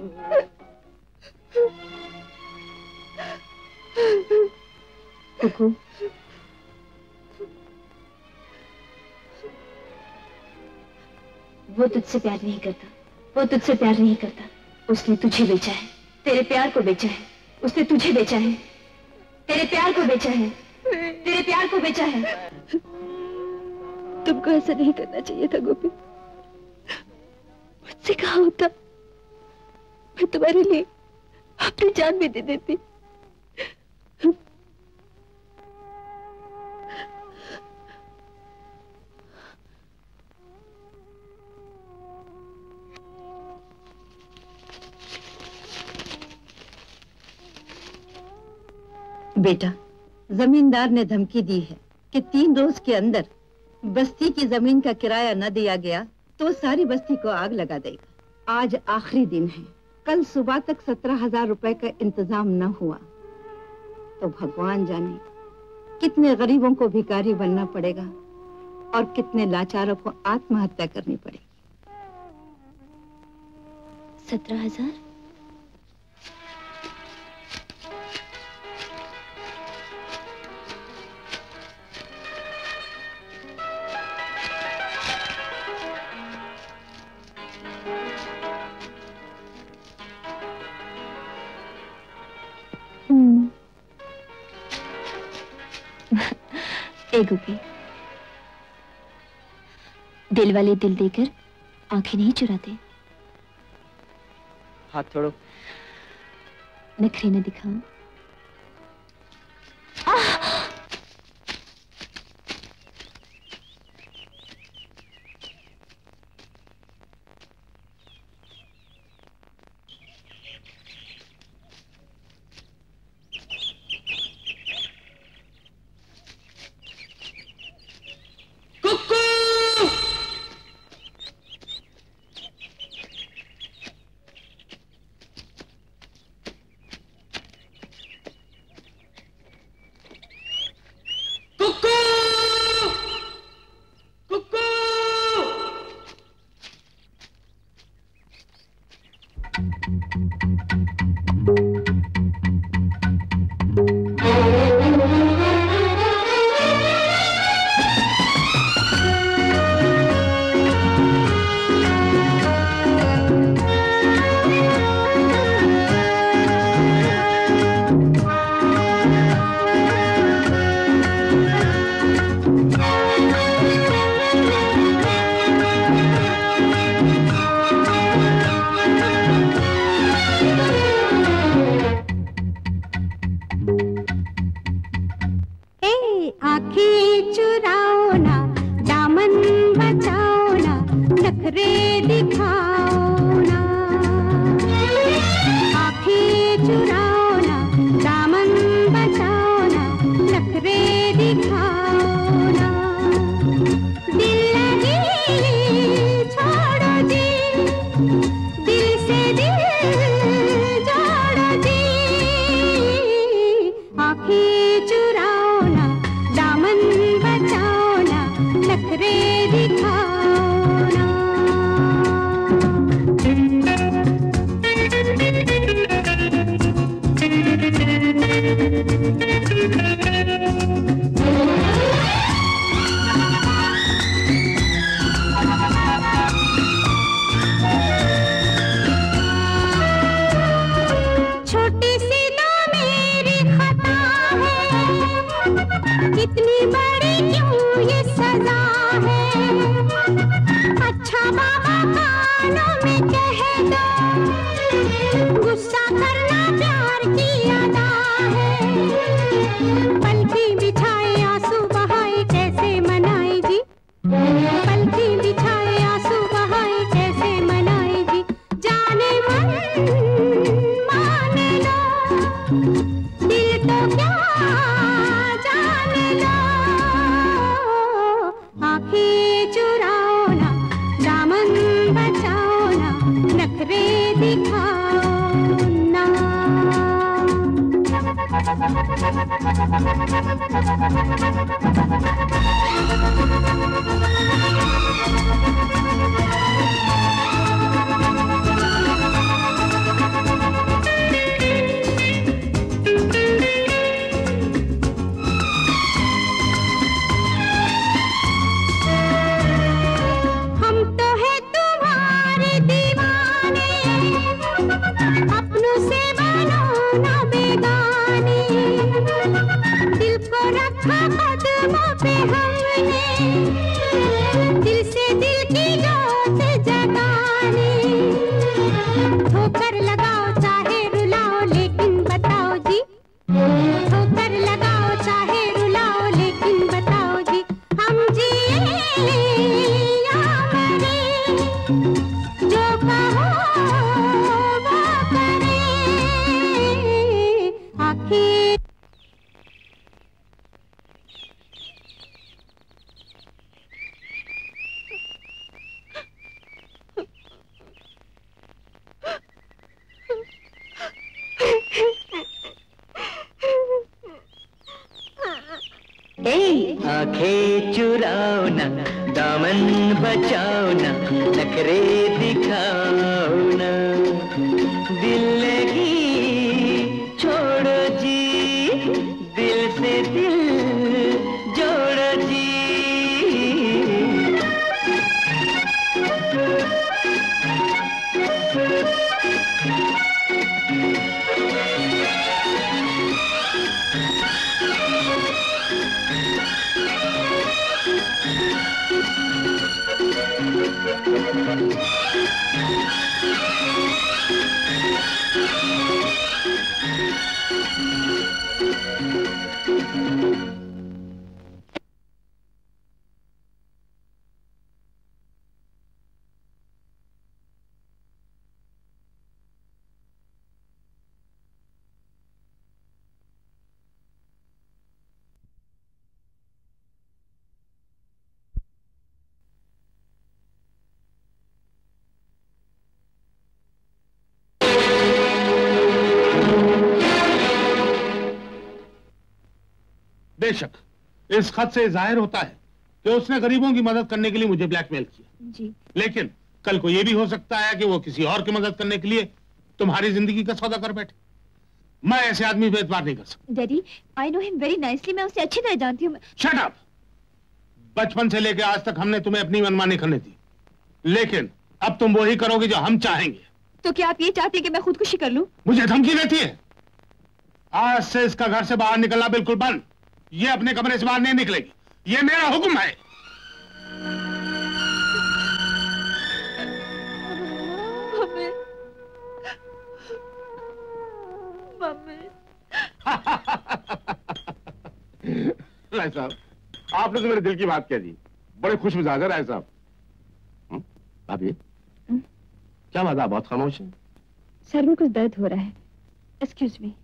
वो तुझसे प्यार नहीं करता, वो तुझसे प्यार नहीं करता। उसने तुझे बेचा है, तेरे प्यार को बेचा है। उसने तुझे बेचा है, तेरे प्यार को बेचा है, तेरे प्यार को बेचा है। तुमको ऐसा नहीं करना चाहिए था गोपी। मुझसे कहा होता मैं तुम्हारे लिए अपनी जान भी दे देती। बेटा, जमींदार ने धमकी दी है कि 3 रोज के अंदर बस्ती की जमीन का किराया न दिया गया तो सारी बस्ती को आग लगा देगा। आज आखिरी दिन है, कल सुबह तक 17,000 रुपए का इंतजाम न हुआ तो भगवान जाने कितने गरीबों को भिखारी बनना पड़ेगा और कितने लाचारों को आत्महत्या करनी पड़ेगी। 17,000 दिल वाले दिल देकर आंखें नहीं चुराते। हाथ छोड़ो, नखरे न दिखाओ। दिखाओ ना। बेशक इस खत से जाहिर होता है कि उसने गरीबों की मदद करने के लिए मुझे ब्लैकमेल किया जी। लेकिन कल को यह भी हो सकता है कि वो किसी और की मदद करने के लिए तुम्हारी जिंदगी का सौदा कर बैठे। मैं ऐसे आदमी पे एतबार नहीं कर सकता। Daddy, I know him very nicely, मैं उसे अच्छी तरह जानती हूँ। Shut up! बचपन से लेकर आज तक हमने तुम्हें अपनी मनमानी करने दी, लेकिन अब तुम वही करोगे जो हम चाहेंगे। तो क्या आप ये चाहते कि मैं खुदकुशी कर लूँ? मुझे धमकी देती है। आज से इसका घर से बाहर निकलना बिल्कुल बंद। ये अपने कमरे से बाहर नहीं निकलेगी, ये मेरा हुक्म है। राय साहब, आपने तो मेरे दिल की बात कह दी। बड़े खुश मिजाज है राय साहब। आप ये क्या बात है, बहुत खामोश है। सर में कुछ दर्द हो रहा है। Excuse me.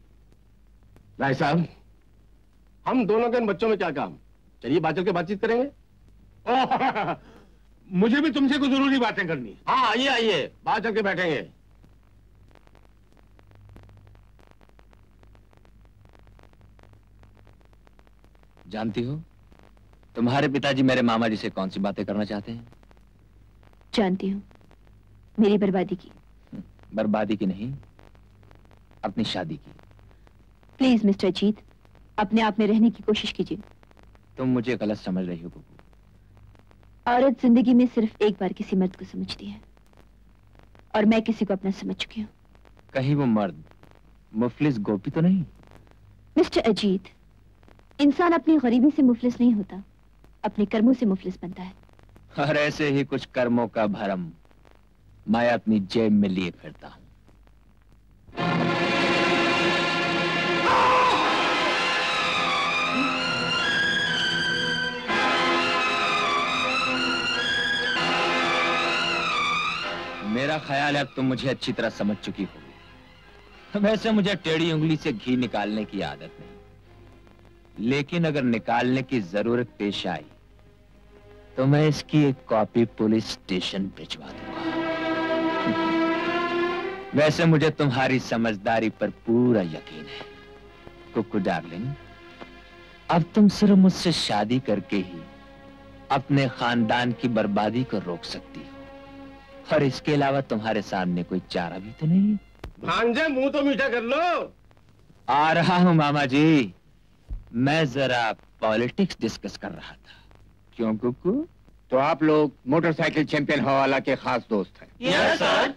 राय साहब, हम दोनों के इन बच्चों में क्या काम, चलिए बात चल के बातचीत करेंगे। मुझे भी तुमसे कुछ जरूरी बातें करनी। हाँ आइए आइए, बात चल के बैठेंगे। जानती हो तुम्हारे पिताजी मेरे मामा जी से कौन सी बातें करना चाहते हैं? जानती हूँ, मेरी बर्बादी की। बर्बादी की नहीं, अपनी शादी की। प्लीज मिस्टर अजीत, अपने आप में रहने की कोशिश कीजिए। तुम मुझे गलत समझ रही हो बब्बू। औरत जिंदगी में सिर्फ एक बार किसी मर्द को समझती है, और मैं किसी को अपना समझ चुकी हूँ। कहीं वो मर्द मुफलिस गोपी तो नहीं? मिस्टर अजीत, इंसान अपनी गरीबी से मुफलिस नहीं होता, अपने कर्मों से मुफलिस बनता है। और ऐसे ही कुछ कर्मों का भरम मैं अपनी जेब में लिए फिरता हूँ। मेरा ख्याल है अब तुम मुझे अच्छी तरह समझ चुकी होगी। वैसे मुझे टेढ़ी उंगली से घी निकालने की आदत नहीं, लेकिन अगर निकालने की जरूरत पेश आई तो मैं इसकी एक कॉपी पुलिस स्टेशन भिजवा दूंगा। वैसे मुझे तुम्हारी समझदारी पर पूरा यकीन है कुकू डार्लिंग। अब तुम सिर्फ मुझसे शादी करके ही अपने खानदान की बर्बादी को रोक सकती हो, पर इसके अलावा तुम्हारे सामने कोई चारा भी तो नहीं। भांजे मुंह तो मीठा कर लो। आ रहा हूँ मामा जी, मैं जरा पॉलिटिक्स डिस्कस कर रहा था। क्यों कुकू? तो आप लोग मोटरसाइकिल चैंपियन हवा वाला के खास दोस्त हैं? Yes sir.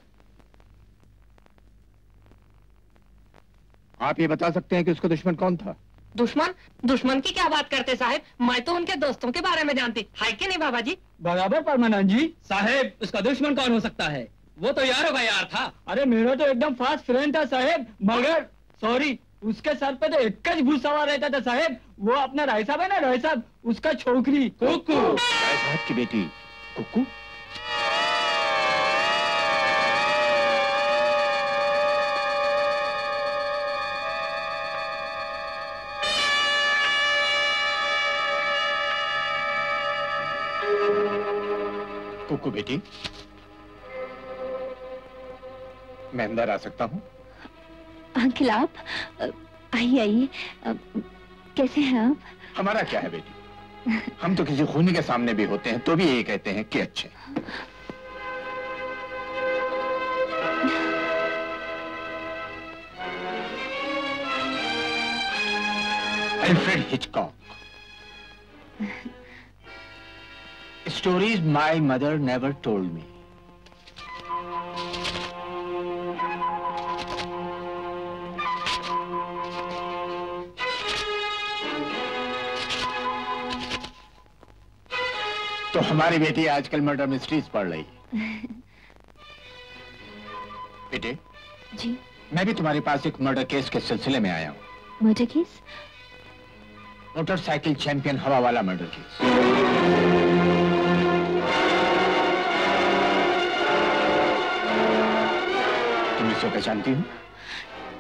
आप ये बता सकते हैं कि उसका दुश्मन कौन था? दुश्मन? दुश्मन की क्या बात करते साहब, मैं तो उनके दोस्तों के बारे में जानती है कि नहीं बाबा जी? बराबर परमानंद जी। साहेब उसका दुश्मन कौन हो सकता है, वो तो यारों का यार था। अरे मेरा तो एकदम फास्ट फ्रेंड था साहेब, मगर सॉरी उसके सर पे तो एक ही भूत सवार रहता था साहेब, वो अपना राय साहब है ना, राय साहब उसका छोकरी कुकू, राय साहब की बेटी कुकू। कुकू बेटी, मैं अंदर आ सकता हूँ? अंकल आप आइए आइए, कैसे हैं आप? हमारा क्या है बेटी, हम तो किसी खूनी के सामने भी होते हैं तो भी यही कहते हैं कि अच्छे। Alfred Hitchcock, stories my mother never told me. तो हमारी बेटी आजकल मर्डर मिस्ट्रीज पढ़ रही है। बेटे जी, मैं भी तुम्हारे पास एक मर्डर केस के सिलसिले में आया हूँ। Murder case? मोटरसाइकिल चैंपियन हवा वाला मर्डर केस। पहचानती हूँ?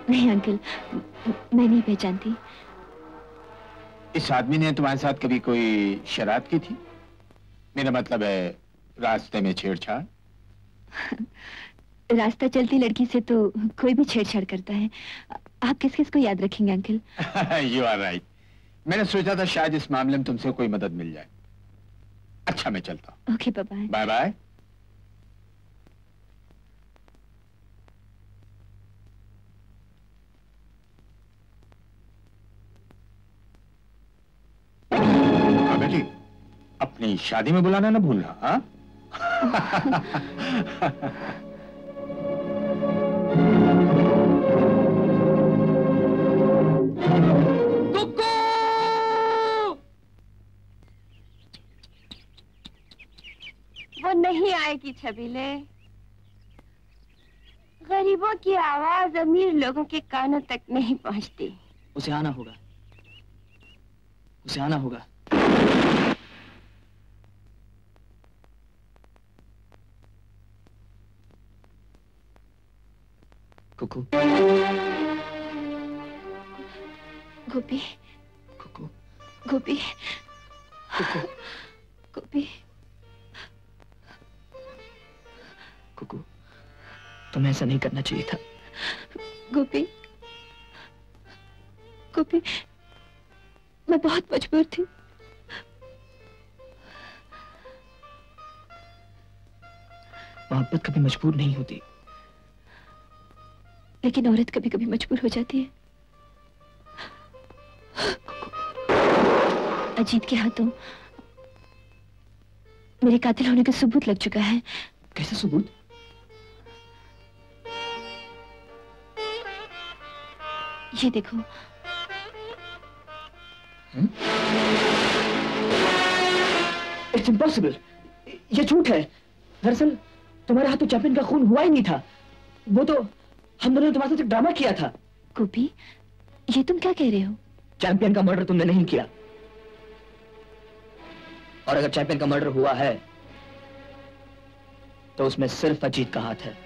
नहीं अंकल, मैं नहीं पहचानती। इस आदमी ने तुम्हारे साथ कभी कोई शरारत की थी? मेरा मतलब है रास्ते में छेड़छाड़। रास्ता चलती लड़की से तो कोई भी छेड़छाड़ करता है। आप किस किस को याद रखेंगे अंकल? You are right. मैंने सोचा था शायद इस मामले में तुमसे कोई मदद मिल जाए। अच्छा मैं चलता हूँ। Okay bye bye bye. अपनी शादी में बुलाना ना भूलना। हाँ। कुकू! वो नहीं आएगी छबीले। गरीबों की आवाज अमीर लोगों के कानों तक नहीं पहुंचती। उसे आना होगा, उसे आना होगा। कुकू, गोपी, कुकू, गोपी, कुकू, गोपी, कुकू, तुम्हें ऐसा नहीं करना चाहिए था। गोपी, गोपी, मैं बहुत मजबूर थी। मोहब्बत कभी मजबूर नहीं होती, लेकिन औरत कभी कभी मजबूर हो जाती है। अजीत के हाथों मेरे कातिल होने का सबूत लग चुका है। कैसा सबूत? ये देखो, इट्स इम्पॉसिबल, ये झूठ है। दरअसल तुम्हारे हाथों चैंपियन का खून हुआ ही नहीं था, वो तो हम दोनों ने तुम्हारे साथ ड्रामा किया था। गोपी, ये तुम क्या कह रहे हो? चैंपियन का मर्डर तुमने नहीं किया, और अगर चैंपियन का मर्डर हुआ है तो उसमें सिर्फ अजीत का हाथ है।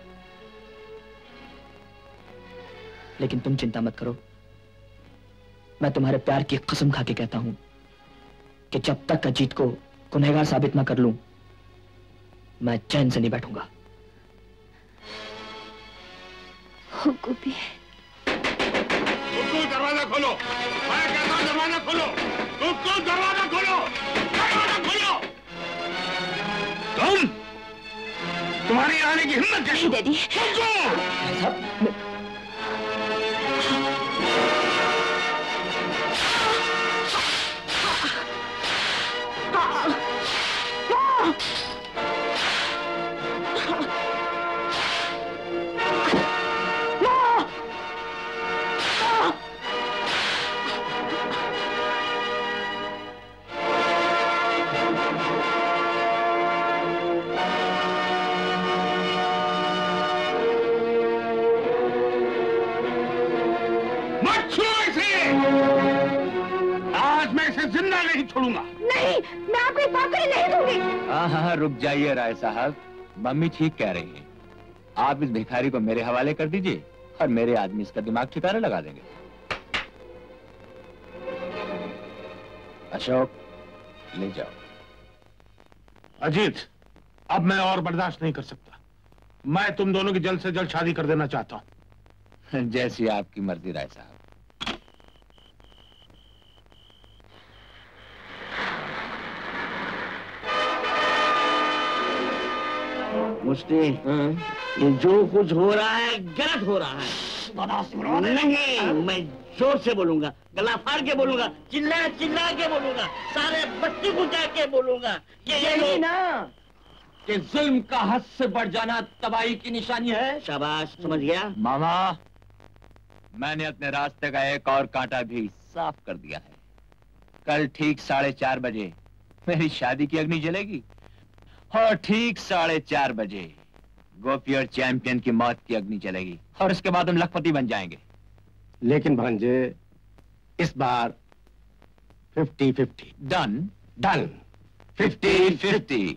लेकिन तुम चिंता मत करो, मैं तुम्हारे प्यार की कसम खा के कहता हूं कि जब तक अजीत को गुनहगार साबित ना कर लूं, मैं चैन से नहीं बैठूंगा। गोपी, दरवाजा खोलो, दरवाजा खोलो, दरवाजा खोलो, दरवाजा खोलो। तुम्हारी आने की हिम्मत कैसे? डैडी, नहीं, मैं आपको इस बात करने नहीं दूंगी। हाँ, रुक जाइए राय साहब, मम्मी ठीक कह रही हैं। आप इस भिखारी को मेरे हवाले कर दीजिए और मेरे आदमी इसका दिमाग ठिकाने लगा देंगे। अशोक, ले जाओ। अजीत, अब मैं और बर्दाश्त नहीं कर सकता। मैं तुम दोनों की जल्द से जल्द शादी कर देना चाहता हूँ। जैसी आपकी मर्जी राय साहब। ये जो कुछ हो रहा है गलत हो रहा है। नहीं, मैं जोर से बोलूंगा, गला फाड़ के बोलूंगा, चिल्ला चिल्ला के बोलूंगा, सारे बच्चे को जाके बोलूंगा। ये ना कि जुल्म का हद से बढ़ जाना तबाही की निशानी है। शाबाश, समझ गया। मामा, मैंने अपने रास्ते का एक और कांटा भी साफ कर दिया है। कल ठीक 4:30 बजे मेरी शादी की अग्नि जलेगी और ठीक 4:30 बजे गोपी और चैंपियन की मौत की अग्नि चलेगी, और उसके बाद हम लखपति बन जाएंगे। लेकिन भांजे, इस बार 50-50। Done done, 50-50।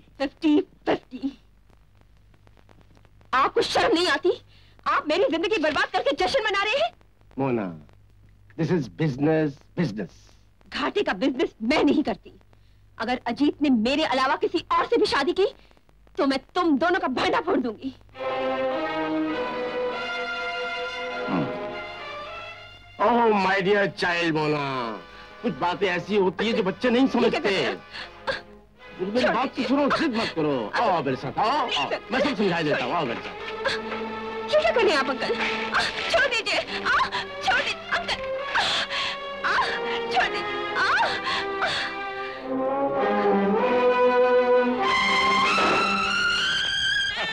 आपको शर्म नहीं आती? आप मेरी जिंदगी बर्बाद करके जश्न मना रहे हैं। Mona, this is business. घाटे का बिजनेस मैं नहीं करती। अगर अजीत ने मेरे अलावा किसी और से भी शादी की तो मैं तुम दोनों का भांडा फोड़ दूंगी। Oh my dear child Mona, कुछ बातें ऐसी होती है जो बच्चे नहीं समझते। मेरी बात तो सुनो, जिद मत करो। आओ मेरे साथ, आओ, मैं सब समझा देता हूँ। आओ मेरे साथ। क्या करें आप अंकल? छोड़ दीजिए, छोड़ दीजिए अंकल, छोड़ दीजिए।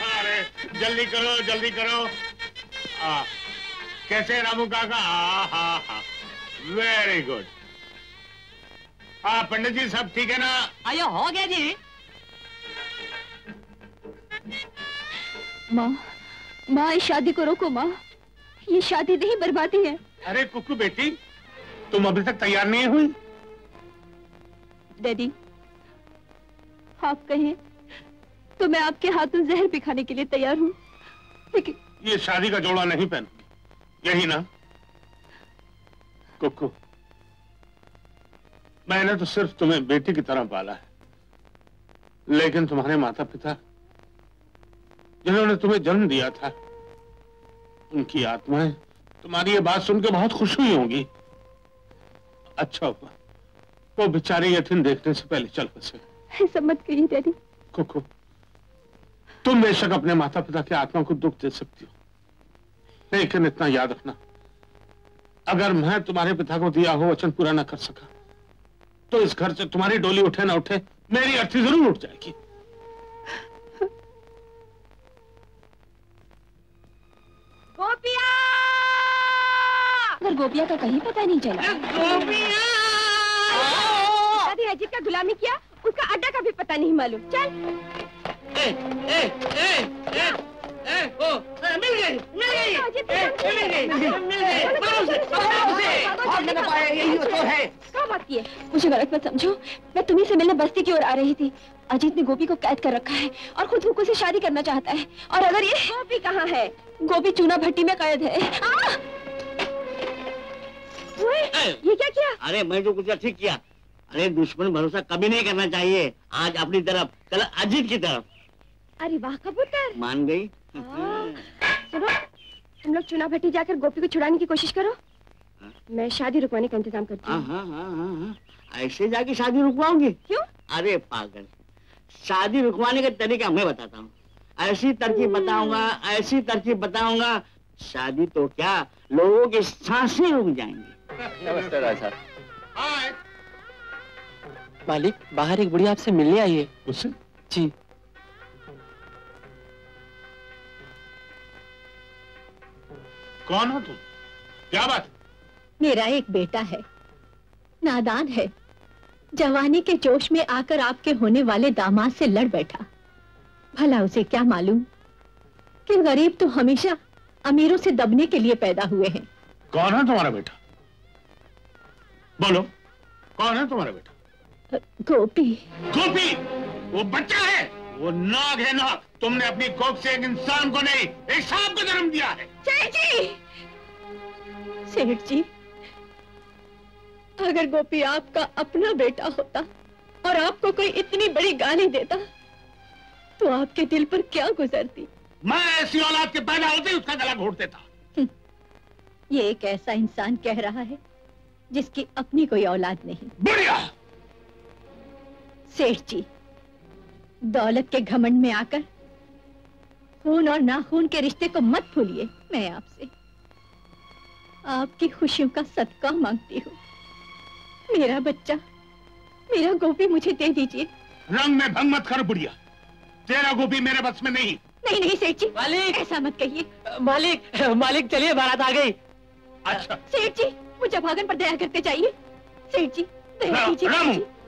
अरे जल्दी करो, जल्दी करो। कैसे रामू काका? हा, वेरी गुड। पंडित जी, सब ठीक है ना? आयो, हो गया जी। माँ, माँ, इस शादी को रोको। माँ, ये शादी नहीं, बर्बादी है। अरे कुकू बेटी, तुम अभी तक तैयार नहीं हुई। डैडी, आप कहें तो मैं आपके हाथों जहर भी खाने के लिए तैयार हूँ, लेकिन ये शादी का जोड़ा नहीं पहनूंगी, यही ना कुकू? मैंने तो सिर्फ तुम्हें बेटी की तरह पाला है, लेकिन तुम्हारे माता पिता, जिन्होंने तुम्हें जन्म दिया था, उनकी आत्माएं तुम्हारी ये बात सुनकर बहुत खुश हुई होंगी। अच्छा हुआ वो बेचारे यतीम देखने से पहले चल बसे। ऐसा मत कहिए डैडी। कुकू, तुम बेशक अपने माता पिता की आत्मा को दुख दे सकती हो, लेकिन इतना याद रखना, अगर मैं तुम्हारे पिता को दिया हो वचन पूरा ना कर सका तो इस घर से तुम्हारी डोली उठे ना उठे, मेरी अर्थी जरूर उठ जाएगी। गोपिया! अगर गोपिया का कहीं पता नहीं चला। गोपिया! हंगामे किया उसका अड्डा का भी पता नहीं मालूम। चल ए, ए, ए, ए, ए, ओ, मिल गई मुझे गलत मत समझो, मैं तुम्ही से मिलने बस्ती की ओर आ रही थी। अजीत ने गोपी को कैद कर रखा है और खुद हुकू से शादी करना चाहता है। और अगर ये गोपी कहाँ है? गोपी चूना भट्टी में कैद है। ये क्या किया? अरे मैं जो कुछ ठीक किया। अरे दुश्मन भरोसा कभी नहीं करना चाहिए, आज अपनी तरफ कल अजीत की तरफ। अरे वाह कबूतर, मान गई। सुनो, तुम लोग चूना भट्टी जाकर गोपी को छुड़ाने की कोशिश करो, मैं शादी रुकवाने का इंतजाम करती हूँ। ऐसे जाके शादी रुकवाओगी? क्यों? अरे पागल, शादी रुकवाने का तरीका मैं बताता हूँ। ऐसी तरकीब बताऊंगा, ऐसी तरकीब बताऊंगा, शादी तो क्या लोगों की सांसें रुक जाएंगी। नमस्ते राय साहब। मालिक, बाहर एक बुढ़िया आपसे मिलने आई है। उससे? जी। कौन हो तुम? क्या बात? मेरा एक बेटा है, नादान है, जवानी के जोश में आकर आपके होने वाले दामाद से लड़ बैठा। भला उसे क्या मालूम कि गरीब तो हमेशा अमीरों से दबने के लिए पैदा हुए हैं। कौन है तुम्हारा बेटा? बोलो, कौन है तुम्हारा बेटा? गोपी। गोपी? वो बच्चा है, वो नाग है नाग। तुमने अपनी कोप से एक इंसान को नहीं, एक सांप को जन्म दिया है। सेठ जी, सेठ जी, अगर गोपी आपका अपना बेटा होता और आपको कोई इतनी बड़ी गाली देता तो आपके दिल पर क्या गुजरती? मैं ऐसी औलाद के पैदा होते ही उसका गला घोट देता। ये एक ऐसा इंसान कह रहा है जिसकी अपनी कोई औलाद नहीं। बुढ़िया! सेठ जी, दौलत के घमंड में आकर खून और नाखून के रिश्ते को मत भूलिए। मैं आपसे आपकी खुशियों का सदका मांगती हूँ। मेरा बच्चा, मेरा गोपी मुझे दे दीजिए। रंग में भंग मत कर बुढ़िया, तेरा गोपी मेरे बस में नहीं। नहीं नहीं सेठ जी। मालिक, ऐसा मत कहिए। मालिक, मालिक चलिए, बारात आ गई। अच्छा सेठ जी, मुझे भागन पर दया करके चाहिए। सेठ जी दया कीजिए। सेठ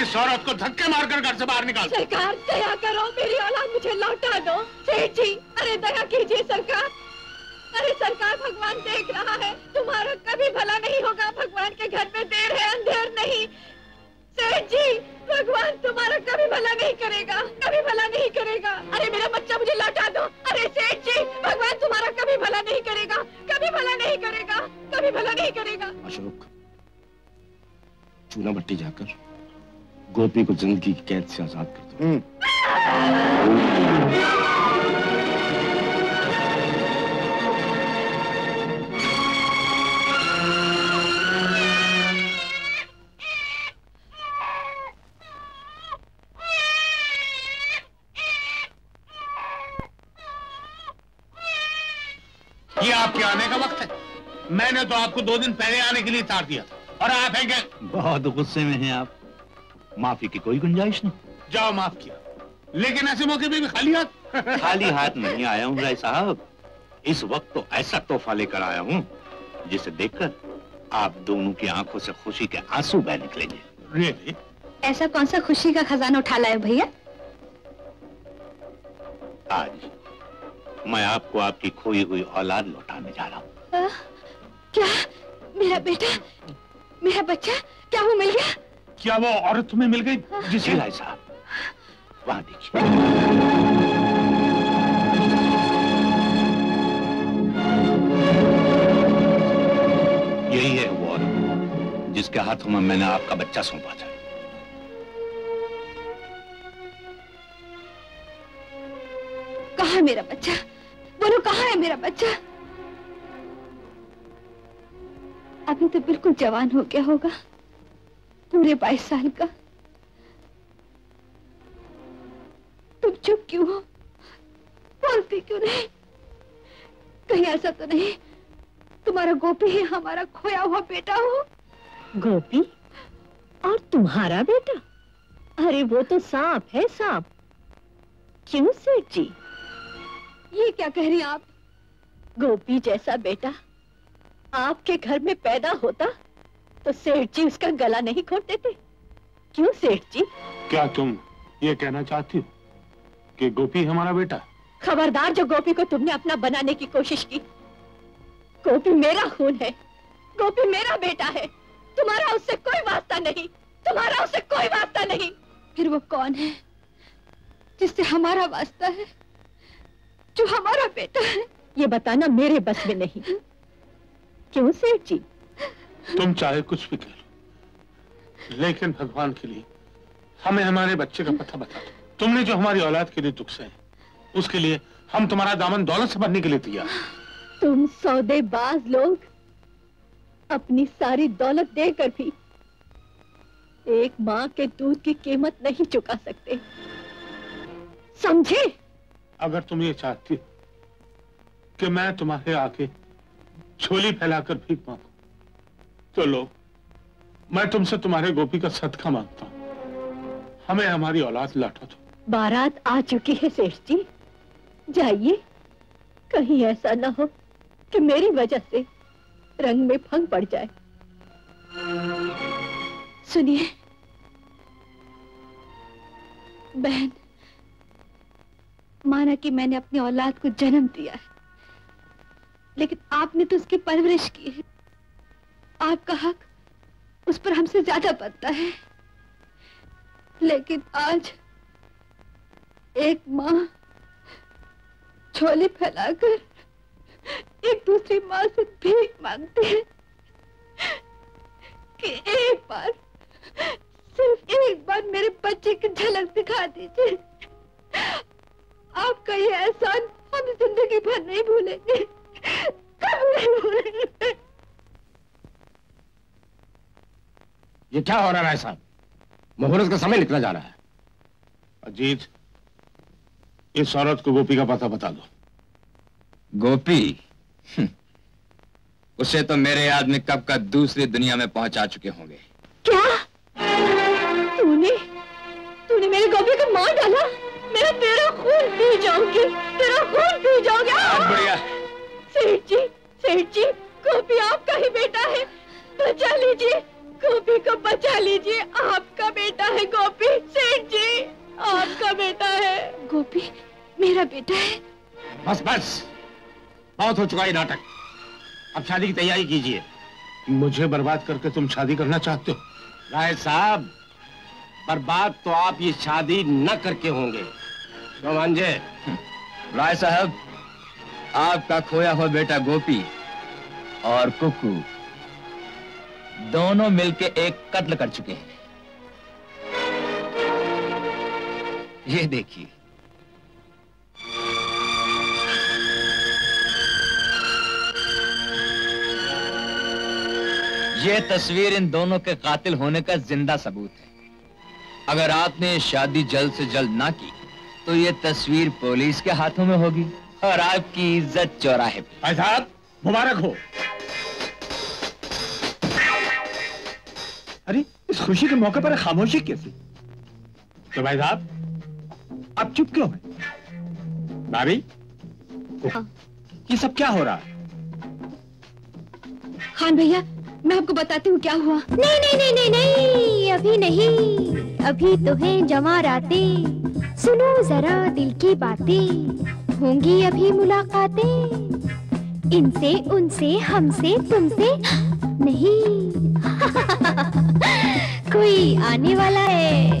इस औरत को धक्के मारकर घर से बाहर निकाल। सरकार दया करो, मेरी औलाद मुझे लौटा दो। सेठ जी, अरे दया कीजिए सरकार, अरे सरकार, भगवान देख रहा है, तुम्हारा कभी भला नहीं होगा। भगवान के घर में देर है अंधेर नहीं। सेठ जी, भगवान तुम्हारा कभी भला नहीं करेगा, कभी भला नहीं करेगा। अरे मेरा बच्चा मुझे लौटा दो। अरे सेठ जी, भगवान तुम्हारा कभी भला नहीं करेगा, कभी भला नहीं करेगा, कभी भला नहीं करेगा। अशोक, चूना भट्टी जाकर गोपी को जिंदगी की कैद से आजाद कर दो। मैंने तो आपको 2 दिन पहले आने के लिए तार दिया था और आप हैं क्या? बहुत गुस्से में हैं आप, माफी की कोई गुंजाइश नहीं। जाओ, माफ किया, लेकिन ऐसे मौके पे भी खाली हाथ? खाली हाथ नहीं आया हूँ राय साहब, इस वक्त तो ऐसा तोहफा लेकर आया हूँ जिसे देखकर आप दोनों की आंखों से खुशी के आंसू बह निकलेंगे। ऐसा कौन सा खुशी का खजाना उठा लाए भैया? आज मैं आपको आपकी खोई हुई औलाद लौटाने जा रहा हूँ। क्या? मेरा बेटा, मेरा बच्चा, क्या वो मिल गया? क्या वो औरत तुम्हें मिल गई? जिसे राय साहब, वहाँ देखिए। यही है वो औरत जिसके हाथों में मैंने आपका बच्चा सौंपा था। कहाँ है मेरा बच्चा? बोलो, कहाँ है मेरा बच्चा? अभी तो बिल्कुल जवान हो गया होगा, पूरे 22 साल का। तुम चुप क्यों हो? वो बोलती क्यों नहीं? कहीं ऐसा तो नहीं तुम्हारा गोपी ही हमारा खोया हुआ बेटा हो? गोपी और तुम्हारा बेटा? अरे वो तो सांप है, सांप। क्यों सेठ जी? ये क्या कह रही आप? गोपी जैसा बेटा आपके घर में पैदा होता तो सेठ जी उसका गला नहीं घोट देते। क्यों सेठ जी? क्या तुम ये कहना चाहती हो कि गोपी हमारा बेटा? खबरदार जो गोपी को तुमने अपना बनाने की कोशिश की। गोपी मेरा खून है, गोपी मेरा बेटा है, तुम्हारा उससे कोई वास्ता नहीं, तुम्हारा उससे कोई वास्ता नहीं। फिर वो कौन है जिससे हमारा वास्ता है, जो हमारा बेटा है? ये बताना मेरे बस में नहीं। क्यों सेठ जी? तुम चाहे कुछ भी करो लेकिन भगवान के लिए हमें हमारे बच्चे का पता बता दो। तुमने जो हमारी औलाद के लिए दुख से है उसके लिए हम तुम्हारा दामन दौलत से भरने के लिए तैयार। तुम सौदेबाज लोग अपनी सारी दौलत देकर भी एक माँ के दूध की कीमत नहीं चुका सकते, समझे? अगर तुम ये चाहती हो कि मैं तुम्हारे आगे झोली फैलाकर भीख मांगू तो लो, मैं तुमसे तुम्हारे गोपी का सदका मांगता हूँ, हमें हमारी औलाद लौटा दो। बारात आ चुकी है सेठ जी, जाइए। कहीं ऐसा ना हो कि मेरी वजह से रंग में फंग पड़ जाए। सुनिए बहन, माना कि मैंने अपनी औलाद को जन्म दिया है लेकिन आपने तो उसकी परवरिश की है, आपका हक उस पर हमसे ज्यादा बनता है। लेकिन आज एक माँ झोली फैलाकर एक दूसरी माँ से भीख मांगती है कि एक बार, सिर्फ एक बार मेरे बच्चे की झलक दिखा दीजिए। आपका ये एहसान हम जिंदगी भर नहीं भूलेंगे, कभी नहीं भूलेंगे। ये क्या हो रहा है साहब? मुहूर्त का समय निकला जा रहा है। अजीत, इस औरत को गोपी का पता बता दो। गोपी? उसे तो मेरे आदमी कब का दूसरी दुनिया में पहुंचा चुके होंगे। क्या तूने मेरे गोपी को मार डाला? मैं तेरा खून पी जाऊंगी, तेरा खून पी जाऊंगी। बढ़िया। सेठ जी, गोपी आपका ही बेटा है, बचा लीजिए गोपी को, बचा लीजिए। आपका बेटा है गोपी, सेठ जी आपका बेटा है। गोपी मेरा बेटा है। बस बस, बहुत हो चुका है नाटक, अब शादी की तैयारी कीजिए। मुझे बर्बाद करके तुम शादी करना चाहते हो? राय साहब, बर्बाद तो आप ये शादी न करके होंगे, समझे? राय साहब, आपका खोया हुआ बेटा गोपी और कुकू दोनों मिलके एक कत्ल कर चुके हैं। ये देखिए, ये तस्वीर इन दोनों के कातिल होने का जिंदा सबूत है। अगर आपने शादी जल्द से जल्द ना की तो ये तस्वीर पुलिस के हाथों में होगी और आपकी इज्जत चौराहे पे। भाई साहब, मुबारक हो। अरे, इस खुशी के मौके पर खामोशी कैसी? तो भाई साहब, आप चुप क्यों हैं? भाभी, ये सब क्या हो रहा है? खान भैया, मैं आपको बताती हूँ क्या हुआ। नहीं नहीं नहीं नहीं नहीं, अभी नहीं, अभी तो है जमा रातें। सुनो जरा दिल की बातें, होंगी अभी मुलाकातें, इनसे उनसे हमसे तुमसे नहीं। कोई आने वाला है।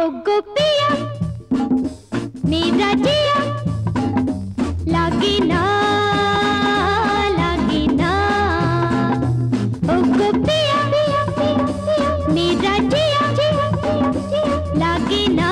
ओ गोपिया मेरा जिया, लागे ना ओ गोपिया मेरा जिया, लागे ना।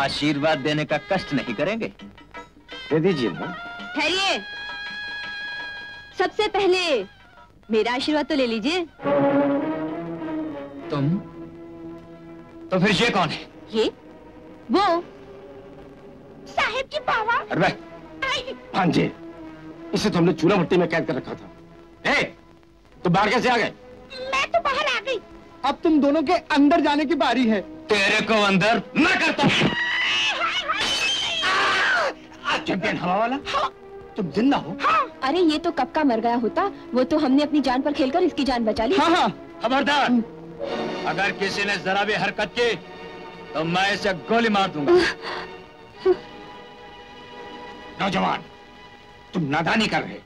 आशीर्वाद देने का कष्ट नहीं करेंगे? दे दीजिए ना। ठहरिए, सबसे पहले मेरा आशीर्वाद तो ले लीजिए। तुम? तो फिर ये कौन है? ये वो साहिब की बाबा। अरे भांजे, इसे तो हमने चूना भट्टी में कैद कर रखा था। ए, तुम बाहर कैसे आ गए? मैं तो बाहर आ गई। अब तुम दोनों के अंदर जाने की बारी है। तेरे को अंदर मैं करता हूँ। चैंपियन हवा वाला, हाँ। तुम जिंदा हो? हाँ। अरे ये तो कब का मर गया होता, वो तो हमने अपनी जान पर खेलकर इसकी जान बचा ली। हाँ। खबरदार, अगर किसी ने जरा भी हरकत की तो मैं इसे गोली मार दूंगा। नौजवान, तुम नादानी कर रहे,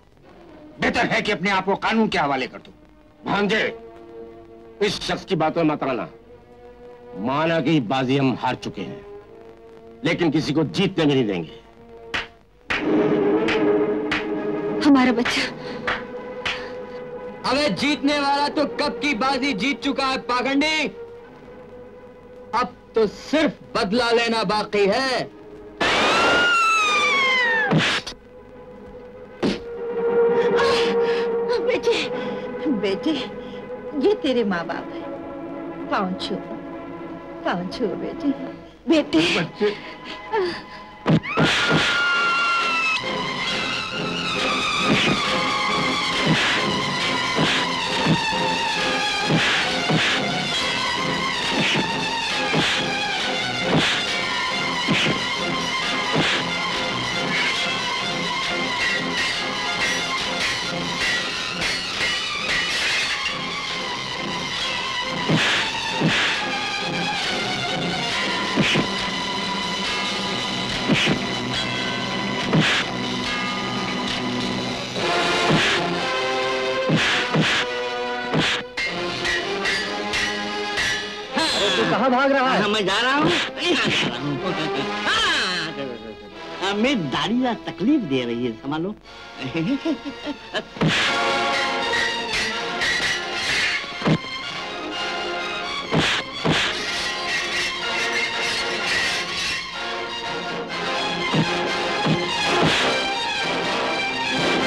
बेहतर है कि अपने आप को कानून के हवाले कर दो। भांजे, इस शख्स की बातों में मत आना। माना कि बाजी हम हार चुके हैं, लेकिन किसी को जीतने भी नहीं देंगे। हमारा बच्चा। अबे जीतने वाला तो कब की बाजी जीत चुका है पाखंडी, अब तो सिर्फ बदला लेना बाकी है। बेटे, बेटे, ये तेरे माँ बाप है। पाँव छू, पाँव छू बेटे, बेटे, बेटे। भाग रहा है। मैं जा रहा हूँ। मेरी दाढ़ी ना तकलीफ दे रही है, संभालो।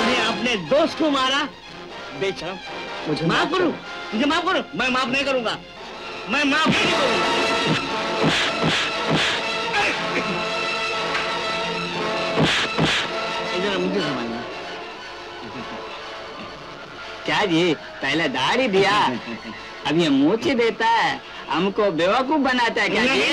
मैं अपने दोस्त को मारा, बेशरम। मुझे माफ करो, मुझे माफ करो। मैं माफ नहीं करूंगा, मैं माफ नहीं करूंगा। मुझे समझना क्या जी, पहले दाढ़ी दिया, अब ये मूंछ देता है। हमको बेवकूफ बनाता है क्या? नहीं।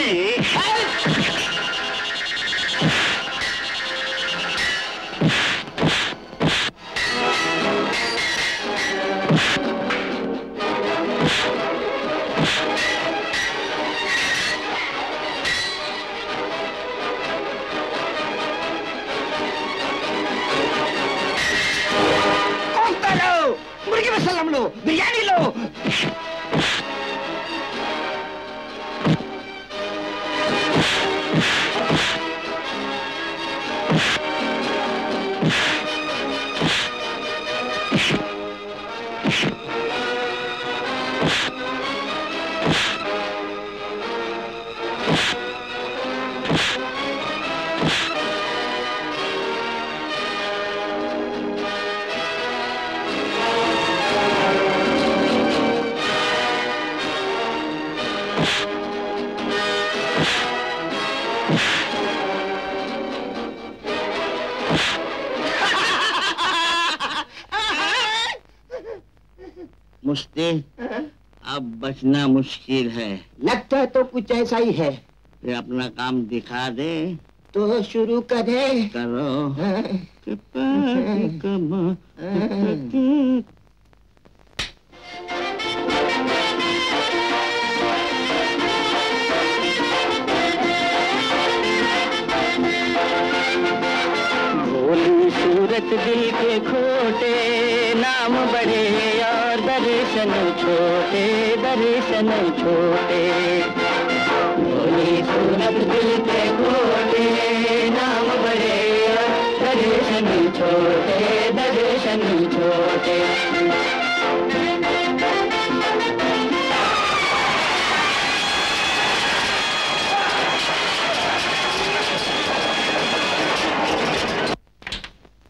बिरयानी लो। अब बचना मुश्किल है। लगता है तो कुछ ऐसा ही है। फिर अपना काम दिखा दे तो शुरू करे। करो। भोली सूरत दिल के खोटे, नाम बड़े और दर्शन छोटे, दर्शन छोटे। भोली सूरत दिल के खोटे, नाम बड़े और दर्शन छोटे, दर्शन छोटे।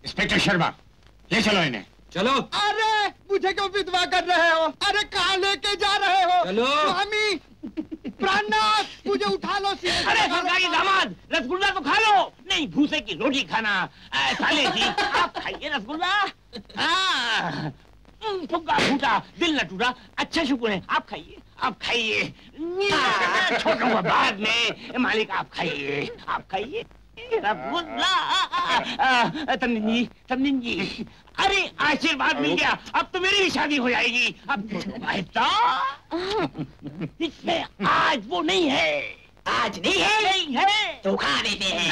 इंस्पेक्टर शर्मा, ले चलो इन्हें। चलो। अरे मुझे क्यों विधवा कर रहे हो? अरे कहाँ लेके जा रहे हो? चलो। स्वामी प्राणनाथ मुझे उठा लो। अरे सरकारी दामाद, रसगुल्ला तो खा लो। नहीं, भूसे की रोटी खाना। साले जी आप खाइए रसगुल्ला। हाँ, फुग्गा फूटा दिल न टूटा। अच्छा शुक्र है, आप खाइए, आप खाइए। छोड़ूंगा बाद में। मालिक आप खाइए, आप खाइए रसगुल्ला। तमनीन जी, तमनीन जी, अरे आशीर्वाद मिल गया। अब तो मेरी भी शादी हो जाएगी। अब इसमें आज वो नहीं है, आज नहीं है, नहीं है तो खा देते हैं।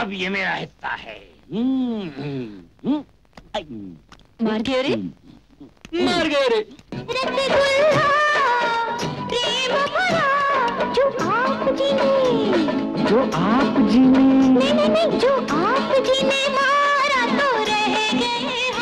अब ये मेरा हिस्सा है। मार गए रे, मार गए रे। जो आप जी ने, नहीं नहीं नहीं, जो आप जी ने मारा तो रह गए।